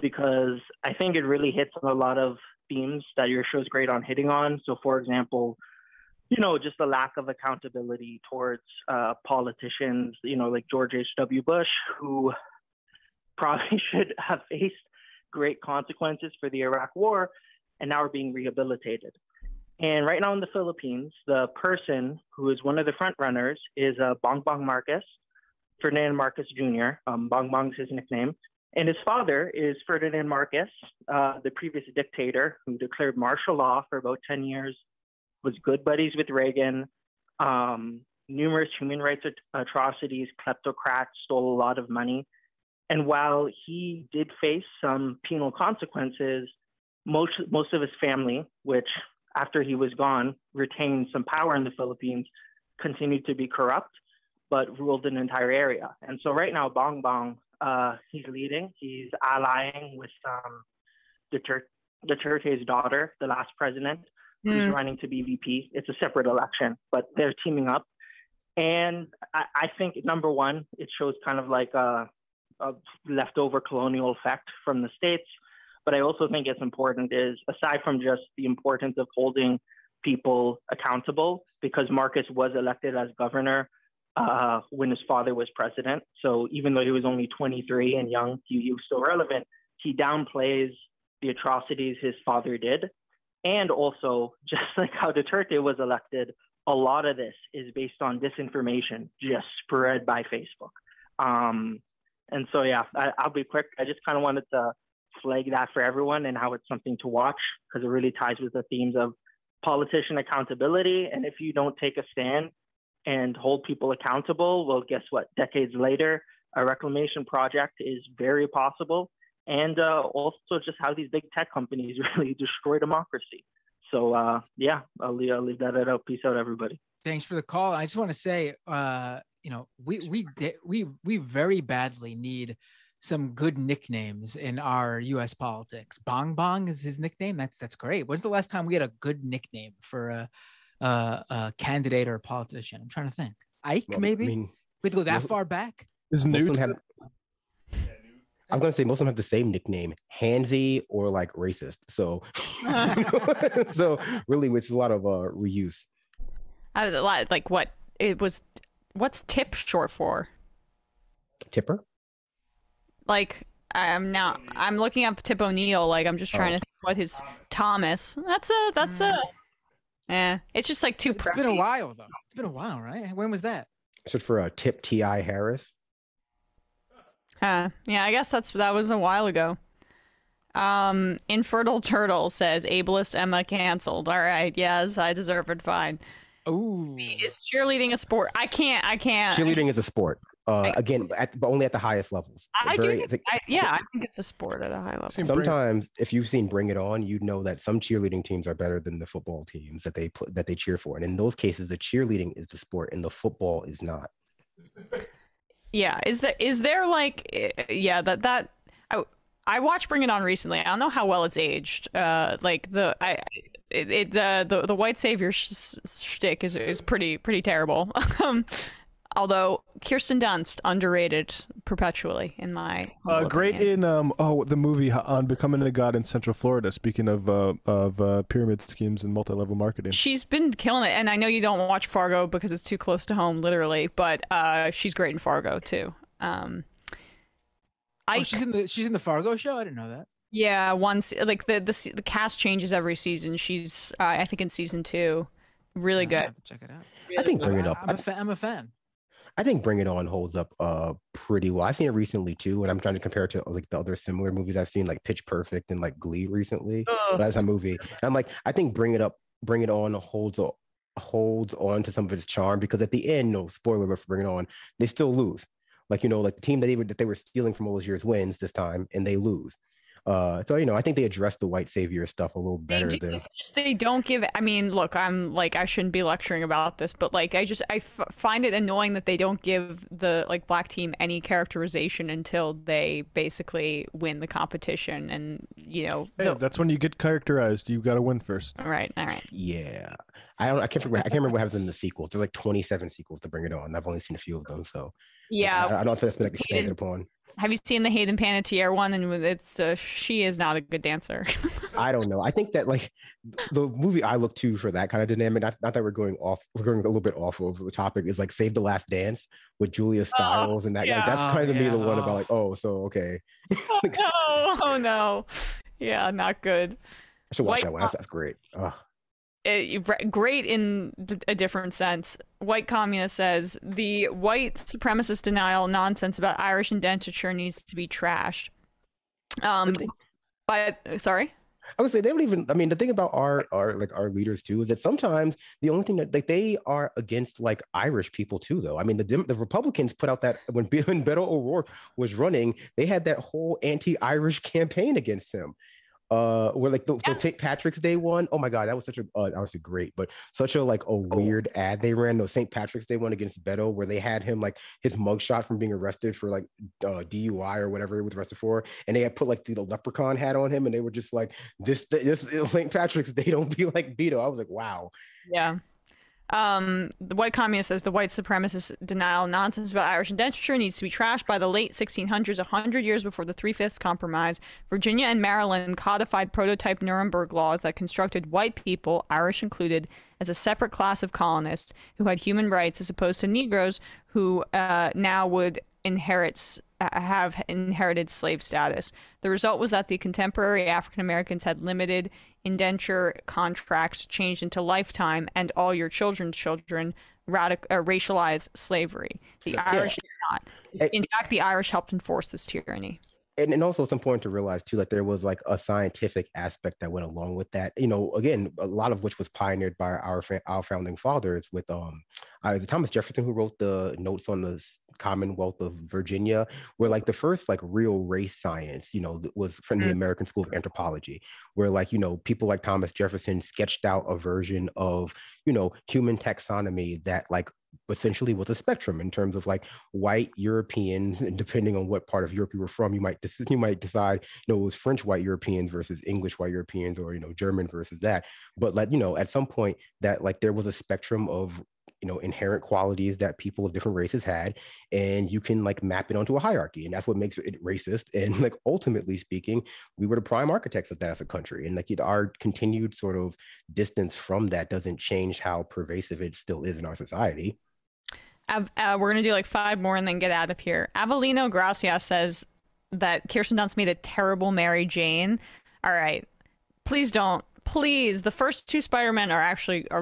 because I think it really hits on a lot of themes that your show's great on hitting on. So, for example, just the lack of accountability towards politicians, like George H.W. Bush, who probably should have faced great consequences for the Iraq war, and now are being rehabilitated. And right now in the Philippines, the person who is one of the front runners is Bongbong Marcos, Ferdinand Marcos Jr. Bongbong's his nickname. And his father is Ferdinand Marcos, the previous dictator who declared martial law for about 10 years, was good buddies with Reagan, numerous human rights atrocities, kleptocrats, stole a lot of money. And while he did face some penal consequences, most of his family, which after he was gone, retained some power in the Philippines, continued to be corrupt, but ruled an entire area. And so right now, Bongbong, he's leading. He's allying with Duterte's daughter, the last president, who's running to be VP. It's a separate election, but they're teaming up. And I think, number one, it shows kind of like a leftover colonial effect from the States. But I also think it's important is, aside from just the importance of holding people accountable, because Marcos was elected as governor when his father was president. So even though he was only 23 and young, he was still relevant. He downplays the atrocities his father did. And also, just like how Duterte was elected, a lot of this is based on disinformation just spread by Facebook. And so, yeah, I'll be quick. I just kind of wanted to flag that for everyone and how it's something to watch, because it really ties with the themes of politician accountability. And if you don't take a stand and hold people accountable, well, guess what? Decades later, a reclamation project is very possible. And also just how these big tech companies really destroy democracy. So, yeah, I'll leave that out. Peace out, everybody. Thanks for the call. I just want to say, you know, we very badly need some good nicknames in our U.S. politics. Bong Bong is his nickname. That's great. When's the last time we had a good nickname for a candidate or a politician? I'm trying to think. Ike, well, maybe? I mean, we have to go that far back? There's Newt. I'm going to say most of them have the same nickname, handsy or like racist. So, so really, it's a lot of reuse. A lot, like what it was. What's tip short for? Tipper? Like, I'm looking up Tip O'Neill. Like, I'm just trying to think what his Thomas. Yeah, it's just like too. It's been a while though. It's been a while, right? When was that? So for a Tip T.I. Harris. Yeah, I guess that was a while ago. Infertile Turtle says, ableist Emma canceled. All right, yes, I deserve it. Fine. Ooh. Is cheerleading a sport? I can't. Cheerleading is a sport. Again, but only at the highest levels. I think it's a sport at a high level. Sometimes, if you've seen Bring It On, you know that some cheerleading teams are better than the football teams that they cheer for, and in those cases, the cheerleading is the sport, and the football is not. Yeah, is there like, yeah, that I watched Bring It On recently. I don't know how well it's aged. The white savior shtick is pretty terrible. Although Kirsten Dunst underrated perpetually in my great opinion. In the movie on Becoming a God in Central Florida. Speaking of pyramid schemes and multi-level marketing, she's been killing it. And I know you don't watch Fargo because it's too close to home, literally, but she's great in Fargo too. She's in the Fargo show. I didn't know that. Yeah, once like the cast changes every season. She's I think in season 2, really good. Have to check it out. Really, I think Bring It Up. I'm a fan. I think Bring It On holds up pretty well. I've seen it recently too, and I'm trying to compare it to like the other similar movies I've seen, like Pitch Perfect and like Glee recently. Oh. That's a movie. And I'm like, I think Bring It On holds on to some of its charm, because at the end, no spoiler alert for Bring It On, they still lose. Like, you know, like the team that they were stealing from all those years wins this time, and they lose. So, you know, I think they address the white savior stuff a little better. It's just they don't give. I mean, look, I'm like, I shouldn't be lecturing about this, but like, I find it annoying that they don't give the like black team any characterization until they basically win the competition, and you know, that's when you get characterized. You got to win first. All right. Yeah, I can't remember what happens in the sequels. There's like 27 sequels to Bring It On. I've only seen a few of them, so yeah, I don't think that's been like expanded upon. Have you seen the Hayden Panettiere one? And it's she is not a good dancer. I don't know. I think that like the movie I look to for that kind of dynamic. Not that we're going a little bit off of the topic. Is like Save the Last Dance with Julia Stiles, and that. Yeah. Like, that's kind of to me the one about like so okay. oh no, yeah, not good. I should watch that one. That's great. Great in a different sense. White Communist says the white supremacist denial nonsense about Irish indenture needs to be trashed. Sorry, I would say they don't even. I mean, the thing about our leaders too is that sometimes the only thing that like they are against like Irish people too. Though I mean, the Republicans put out that when Beto O'Rourke was running, they had that whole anti-Irish campaign against him. Where like the St. Patrick's Day one, oh my God, that was such a honestly great, but such a like a weird ad they ran. The St. Patrick's Day one against Beto, where they had him like his mugshot from being arrested for like DUI or whatever he was arrested for, and they had put like the leprechaun hat on him, and they were just like, this St. Patrick's Day, don't be like Beto. I was like, wow. Yeah. The White Communist says the white supremacist denial nonsense about Irish indenture needs to be trashed. By the late 1600s, 100 years before the Three-Fifths Compromise, Virginia and Maryland codified prototype Nuremberg laws that constructed white people, Irish included, as a separate class of colonists who had human rights as opposed to Negroes who now would have inherited slave status. The result was that the contemporary African Americans had limited indenture contracts changed into lifetime and all your children's children racialized slavery. The Irish did not. In fact, the Irish helped enforce this tyranny. And also it's important to realize too that there was like a scientific aspect that went along with that, you know, again, a lot of which was pioneered by our founding fathers with Thomas Jefferson, who wrote the Notes on the Commonwealth of Virginia, where like the first like real race science, you know, was from the American School of Anthropology, where like, you know, people like Thomas Jefferson sketched out a version of, you know, human taxonomy that like essentially was a spectrum in terms of like white Europeans, and depending on what part of Europe you were from, you might decide, you know, it was French white Europeans versus English white Europeans, or, you know, German versus that. But like, you know, at some point that like there was a spectrum of, you know, inherent qualities that people of different races had, and you can like map it onto a hierarchy, and that's what makes it racist. And like ultimately speaking, we were the prime architects of that as a country, and like our continued sort of distance from that doesn't change how pervasive it still is in our society. We're gonna do like 5 more and then get out of here. Avelino Gracia says that Kirsten Dunst made a terrible Mary Jane. All right, please don't. Please, the first 2 Spider-Man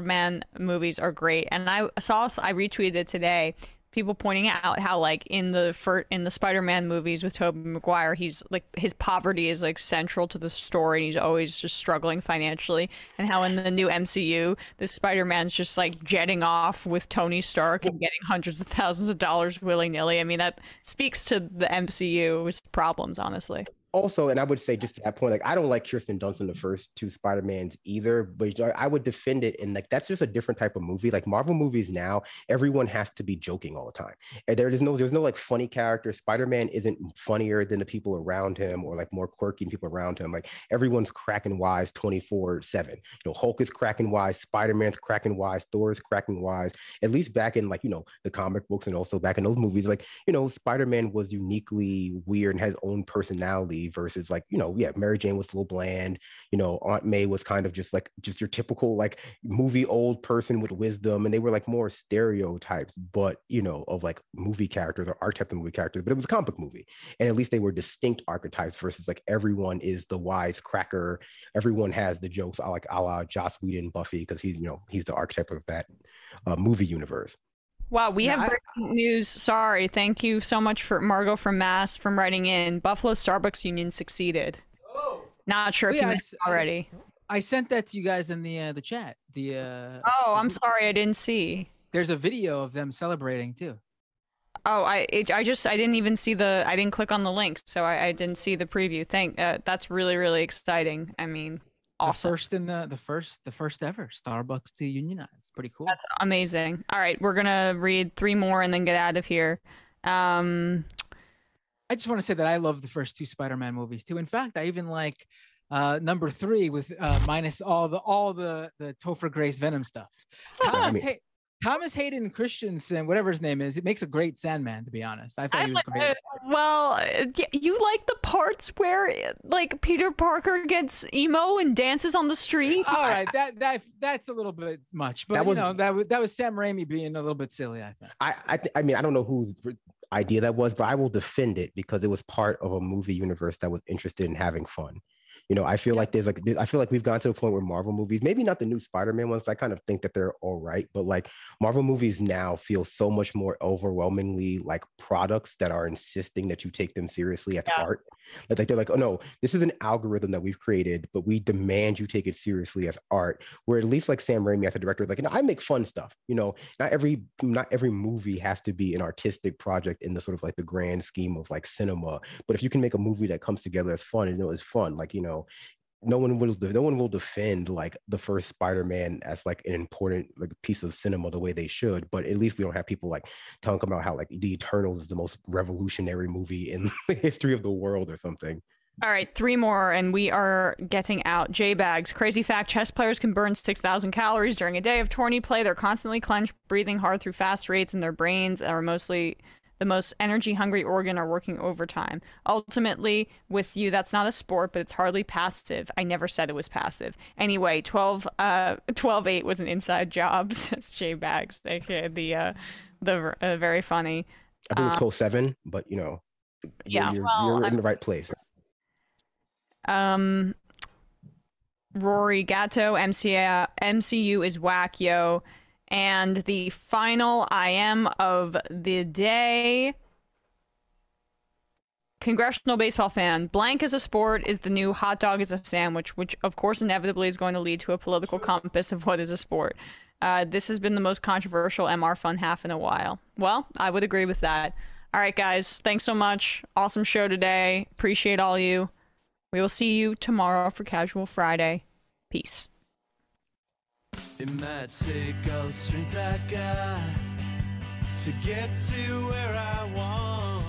Man movies are great, and I retweeted it today. People pointing out how like in the Spider-Man movies with Tobey Maguire, he's like his poverty is like central to the story, and he's always just struggling financially. And how in the new MCU, this Spider-Man's just like jetting off with Tony Stark and getting hundreds of thousands of dollars willy-nilly. I mean, that speaks to the MCU's problems, honestly. Also, and I would say just to that point, like I don't like Kirsten Dunst in the first 2 Spider-Mans either, but I would defend it, and like that's just a different type of movie. Like Marvel movies now, everyone has to be joking all the time, and there's no like funny character. Spider-Man isn't funnier than the people around him, or like more quirky than people around him. Like everyone's cracking wise 24/7. You know, Hulk is cracking wise, Spider-Man's cracking wise, Thor's cracking wise. At least back in like, you know, the comic books, and also back in those movies, like, you know, Spider-Man was uniquely weird and had his own personality. Versus like, you know, yeah, Mary Jane was a little bland, you know, Aunt May was kind of just like, just your typical like movie old person with wisdom, and they were like more stereotypes, but, you know, of like movie characters or archetypes of movie characters, but it was a comic book movie, and at least they were distinct archetypes versus like everyone is the wise cracker, everyone has the jokes, like a la Joss Whedon Buffy, because he's, you know, he's the archetype of that movie universe. Wow, we have breaking news. Sorry, thank you so much for Margo from Mass from writing in. Buffalo Starbucks union succeeded. Oh, not sure if you missed already. I sent that to you guys in the chat. I'm sorry, I didn't see. There's a video of them celebrating too. Oh, I didn't even see the. I didn't click on the link, so I didn't see the preview. That's really exciting. I mean. Awesome. The first ever Starbucks to unionize. Pretty cool. That's amazing. All right, we're gonna read 3 more and then get out of here. I just want to say that I love the first 2 Spider-Man movies too. In fact, I even like number 3 with minus all the Topher Grace Venom stuff. Thomas Hayden Christensen, whatever his name is, it makes a great Sandman, to be honest. I thought he was great. Well, you like the parts where like Peter Parker gets emo and dances on the street? All right, that's a little bit much, but that was Sam Raimi being a little bit silly, I think. I mean, I don't know who's idea that was, but I will defend it because it was part of a movie universe that was interested in having fun. You know, I feel like we've gone to the point where Marvel movies, maybe not the new Spider-Man ones, I kind of think that they're all right, but like Marvel movies now feel so much more overwhelmingly like products that are insisting that you take them seriously at the art. Like they're like, oh no, this is an algorithm that we've created, but we demand you take it seriously as art. Where at least like Sam Raimi as the director, like, you know, I make fun stuff. You know, not every movie has to be an artistic project in the sort of like the grand scheme of like cinema. But if you can make a movie that comes together as fun, and it was fun, like, you know. No one will defend like the first Spider-Man as like an important like piece of cinema the way they should, but at least we don't have people like talking about how like The Eternals is the most revolutionary movie in the history of the world or something. All right, 3 more and we are getting out. J-Bags, crazy fact, chess players can burn 6,000 calories during a day of tourney play. They're constantly clenched, breathing hard through fast rates, and their brains are mostly the most energy-hungry organ are working overtime. Ultimately, with you, that's not a sport, but it's hardly passive. I never said it was passive. Anyway, 12-8 was an inside job, says J-Bags, aka the very funny I think it's called Seven, but you know, you're in the right place. Rory Gatto, MCU is whack, yo. And the final IM of the day. Congressional baseball fan. Blank as a sport is the new hot dog as a sandwich, which of course inevitably is going to lead to a political compass of what is a sport. This has been the most controversial MR fun half in a while. Well, I would agree with that. All right, guys. Thanks so much. Awesome show today. Appreciate all you. We will see you tomorrow for Casual Friday. Peace. It might take all the strength I got to get to where I want,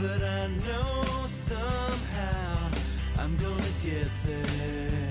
but I know somehow I'm gonna get there.